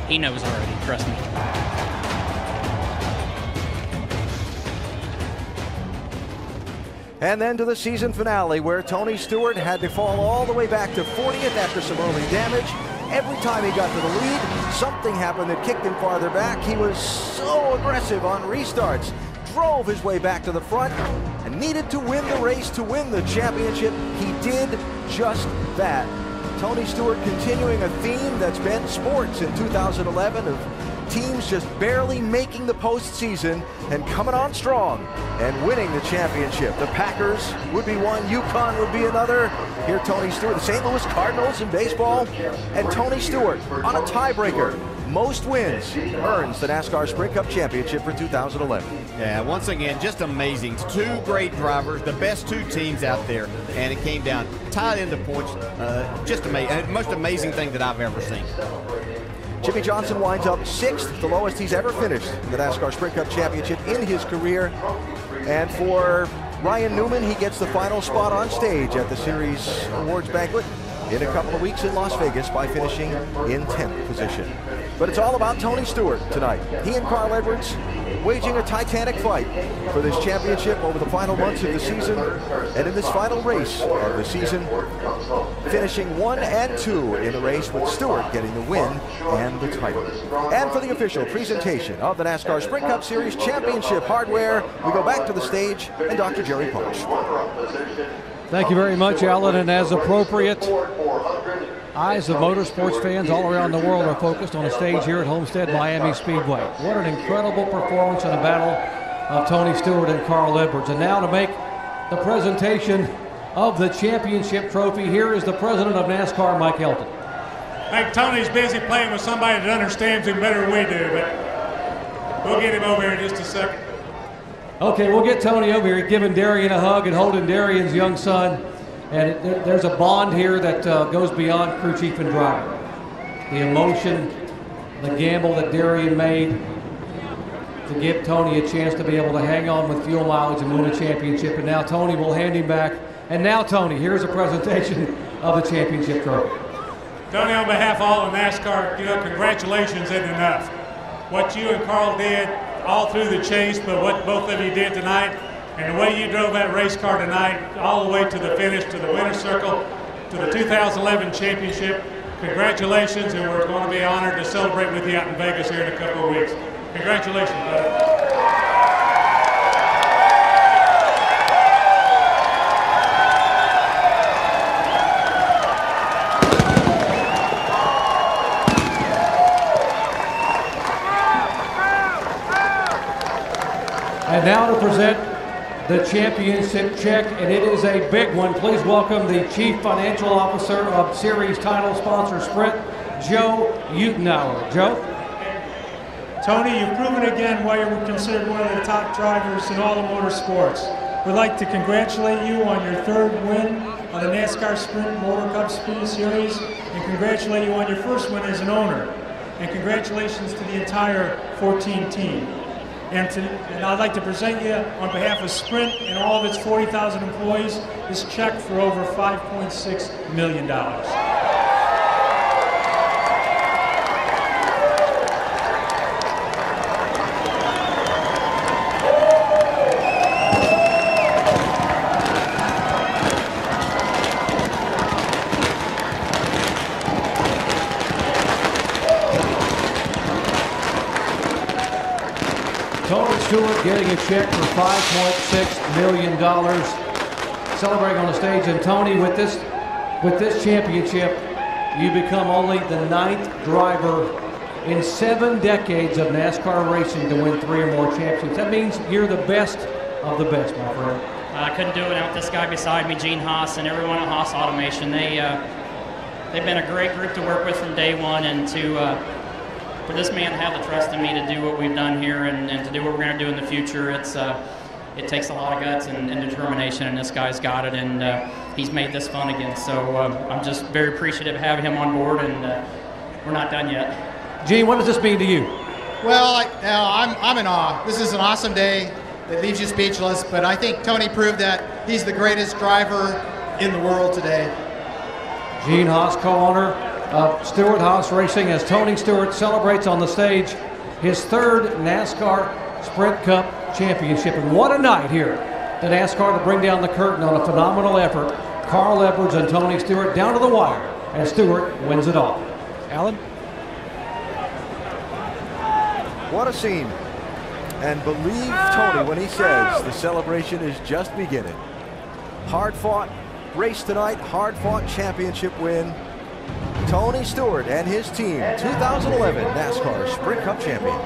he knows already, trust me. And then to the season finale, where Tony Stewart had to fall all the way back to 40th after some early damage. Every time he got to the lead, something happened that kicked him farther back. He was so aggressive on restarts, drove his way back to the front, and needed to win the race to win the championship. He did just that. Tony Stewart continuing a theme that's been sports in 2011 of teams just barely making the postseason and coming on strong and winning the championship. The Packers would be one, UConn would be another. Here Tony Stewart, the St. Louis Cardinals in baseball, and Tony Stewart on a tiebreaker. Most wins earns the NASCAR Sprint Cup Championship for 2011. Yeah, once again, just amazing. Two great drivers, the best two teams out there, and it came down tied into points. Just amazing, most amazing thing that I've ever seen. Jimmy Johnson winds up 6th, the lowest he's ever finished in the NASCAR Sprint Cup Championship in his career. And for Ryan Newman, he gets the final spot on stage at the series awards banquet in a couple of weeks in Las Vegas by finishing in 10th position. But it's all about Tony Stewart tonight. He and Carl Edwards waging a titanic fight for this championship over the final months of the season and in this final race of the season, finishing 1 and 2 in the race, with Stewart getting the win and the title. And for the official presentation of the NASCAR Sprint Cup Series Championship hardware, we go back to the stage and Dr. Jerry Polish. Thank you very much, Alan, and as appropriate, eyes of motorsports fans all around the world are focused on the stage here at Homestead-Miami Speedway. What an incredible performance in the battle of Tony Stewart and Carl Edwards. And now to make the presentation of the championship trophy, here is the president of NASCAR, Mike Helton. I think Tony's busy playing with somebody that understands him better than we do, but we'll get him over here in just a second. Okay, we'll get Tony over here, giving Darian a hug and holding Darian's young son. And there's a bond here that goes beyond crew chief and driver. The emotion, the gamble that Darian made to give Tony a chance to be able to hang on with fuel mileage and win a championship. And now Tony will hand him back. And now, Tony, here's a presentation of the championship trophy. Tony, on behalf of all of NASCAR, congratulations isn't enough. What you and Carl did all through the chase, but what both of you did tonight, and the way you drove that race car tonight, all the way to the finish, to the winner's circle, to the 2011 championship. Congratulations, and we're going to be honored to celebrate with you out in Vegas here in a couple of weeks. Congratulations, brother. And now to present the championship check, and it is a big one. Please welcome the Chief Financial Officer of Series Title Sponsor Sprint, Joe Eutenauer. Joe? Tony, you've proven again why you were considered one of the top drivers in all of motorsports. We'd like to congratulate you on your 3rd win on the NASCAR Sprint Motor Cup Speed Series, and congratulate you on your first win as an owner. And congratulations to the entire 14 team. And I'd like to present you, on behalf of Sprint and all of its 40,000 employees, this check for over $5.6 million. Stewart getting a check for $5.6 million, celebrating on the stage. And Tony, with this championship, you become only the 9th driver in 7 decades of NASCAR racing to win 3 or more championships. That means you're the best of the best, my friend. I couldn't do it without this guy beside me, Gene Haas, and everyone at Haas Automation. They've been a great group to work with from day one, and to for this man to have the trust in me to do what we've done here and to do what we're going to do in the future, it takes a lot of guts and determination, and this guy's got it, and he's made this fun again. So I'm just very appreciative of having him on board, and we're not done yet. Gene, what does this mean to you? Well, I'm in awe. This is an awesome day that leaves you speechless, but I think Tony proved that he's the greatest driver in the world today. Gene Haas, co-owner of Stewart Haas Racing, as Tony Stewart celebrates on the stage his third NASCAR Sprint Cup championship. And what a night here at NASCAR to bring down the curtain on a phenomenal effort. Carl Edwards and Tony Stewart down to the wire, and Stewart wins it all. Alan? What a scene. And believe Tony when he says the celebration is just beginning. Hard-fought race tonight, hard-fought championship win. Tony Stewart and his team, 2011 NASCAR Sprint Cup champions.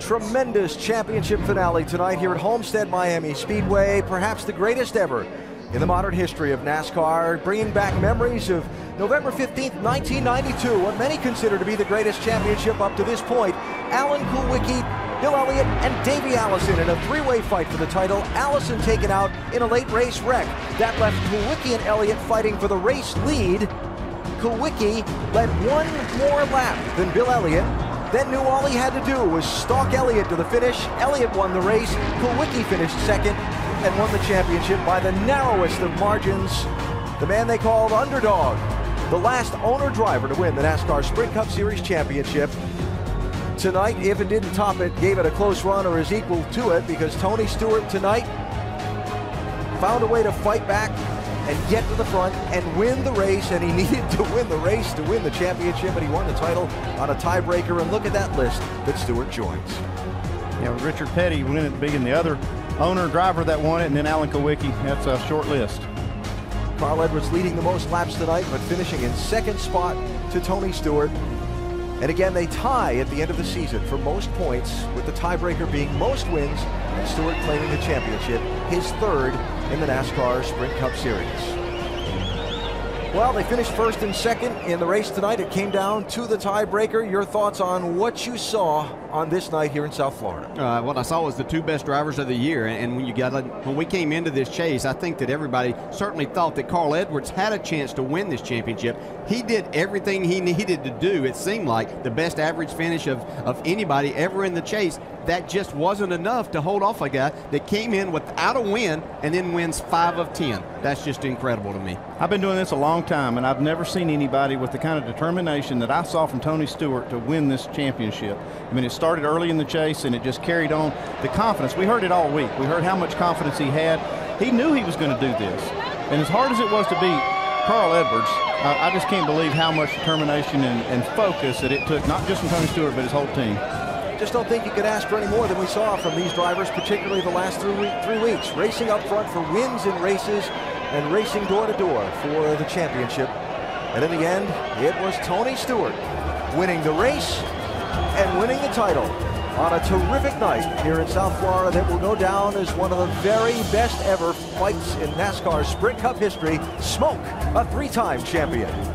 Tremendous championship finale tonight here at Homestead-Miami Speedway, perhaps the greatest ever in the modern history of NASCAR, bringing back memories of November 15th, 1992, what many consider to be the greatest championship up to this point. Alan Kulwicki, Bill Elliott, and Davey Allison in a three-way fight for the title. Allison taken out in a late race wreck. That left Kulwicki and Elliott fighting for the race lead. Kulwicki led one more lap than Bill Elliott, then knew all he had to do was stalk Elliott to the finish. Elliott won the race. Kulwicki finished second and won the championship by the narrowest of margins. The man they called Underdog, the last owner-driver to win the NASCAR Sprint Cup Series championship. Tonight, if it didn't top it, gave it a close run or is equal to it, because Tony Stewart tonight found a way to fight back and get to the front and win the race, and he needed to win the race to win the championship, and he won the title on a tiebreaker. And look at that list that Stewart joins. Yeah, Richard Petty winning it big, and the other owner-driver that won it, and then Alan Kulwicki. That's a short list. Carl Edwards leading the most laps tonight, but finishing in second spot to Tony Stewart. And again, they tie at the end of the season for most points, with the tiebreaker being most wins and Stewart claiming the championship, his third in the NASCAR Sprint Cup Series. Well, they finished first and second in the race tonight. It came down to the tiebreaker. Your thoughts on what you saw on this night here in South Florida? What I saw was the two best drivers of the year. And when we came into this chase, I think that everybody certainly thought that Carl Edwards had a chance to win this championship. He did everything he needed to do. It seemed like the best average finish of anybody ever in the chase. That just wasn't enough to hold off a guy that came in without a win and then wins 5 of 10. That's just incredible to me. I've been doing this a long time, and I've never seen anybody with the kind of determination that I saw from Tony Stewart to win this championship. I mean, it started early in the chase, and it just carried on. The confidence, we heard it all week. We heard how much confidence he had. He knew he was going to do this. And as hard as it was to beat Carl Edwards, I just can't believe how much determination and focus that it took, not just from Tony Stewart, but his whole team. Just don't think you could ask for any more than we saw from these drivers, particularly the last three weeks, racing up front for wins in races and racing door to door for the championship. And in the end, it was Tony Stewart winning the race and winning the title on a terrific night here in South Florida that will go down as one of the very best ever fights in NASCAR Sprint Cup history. Smoke a three-time champion.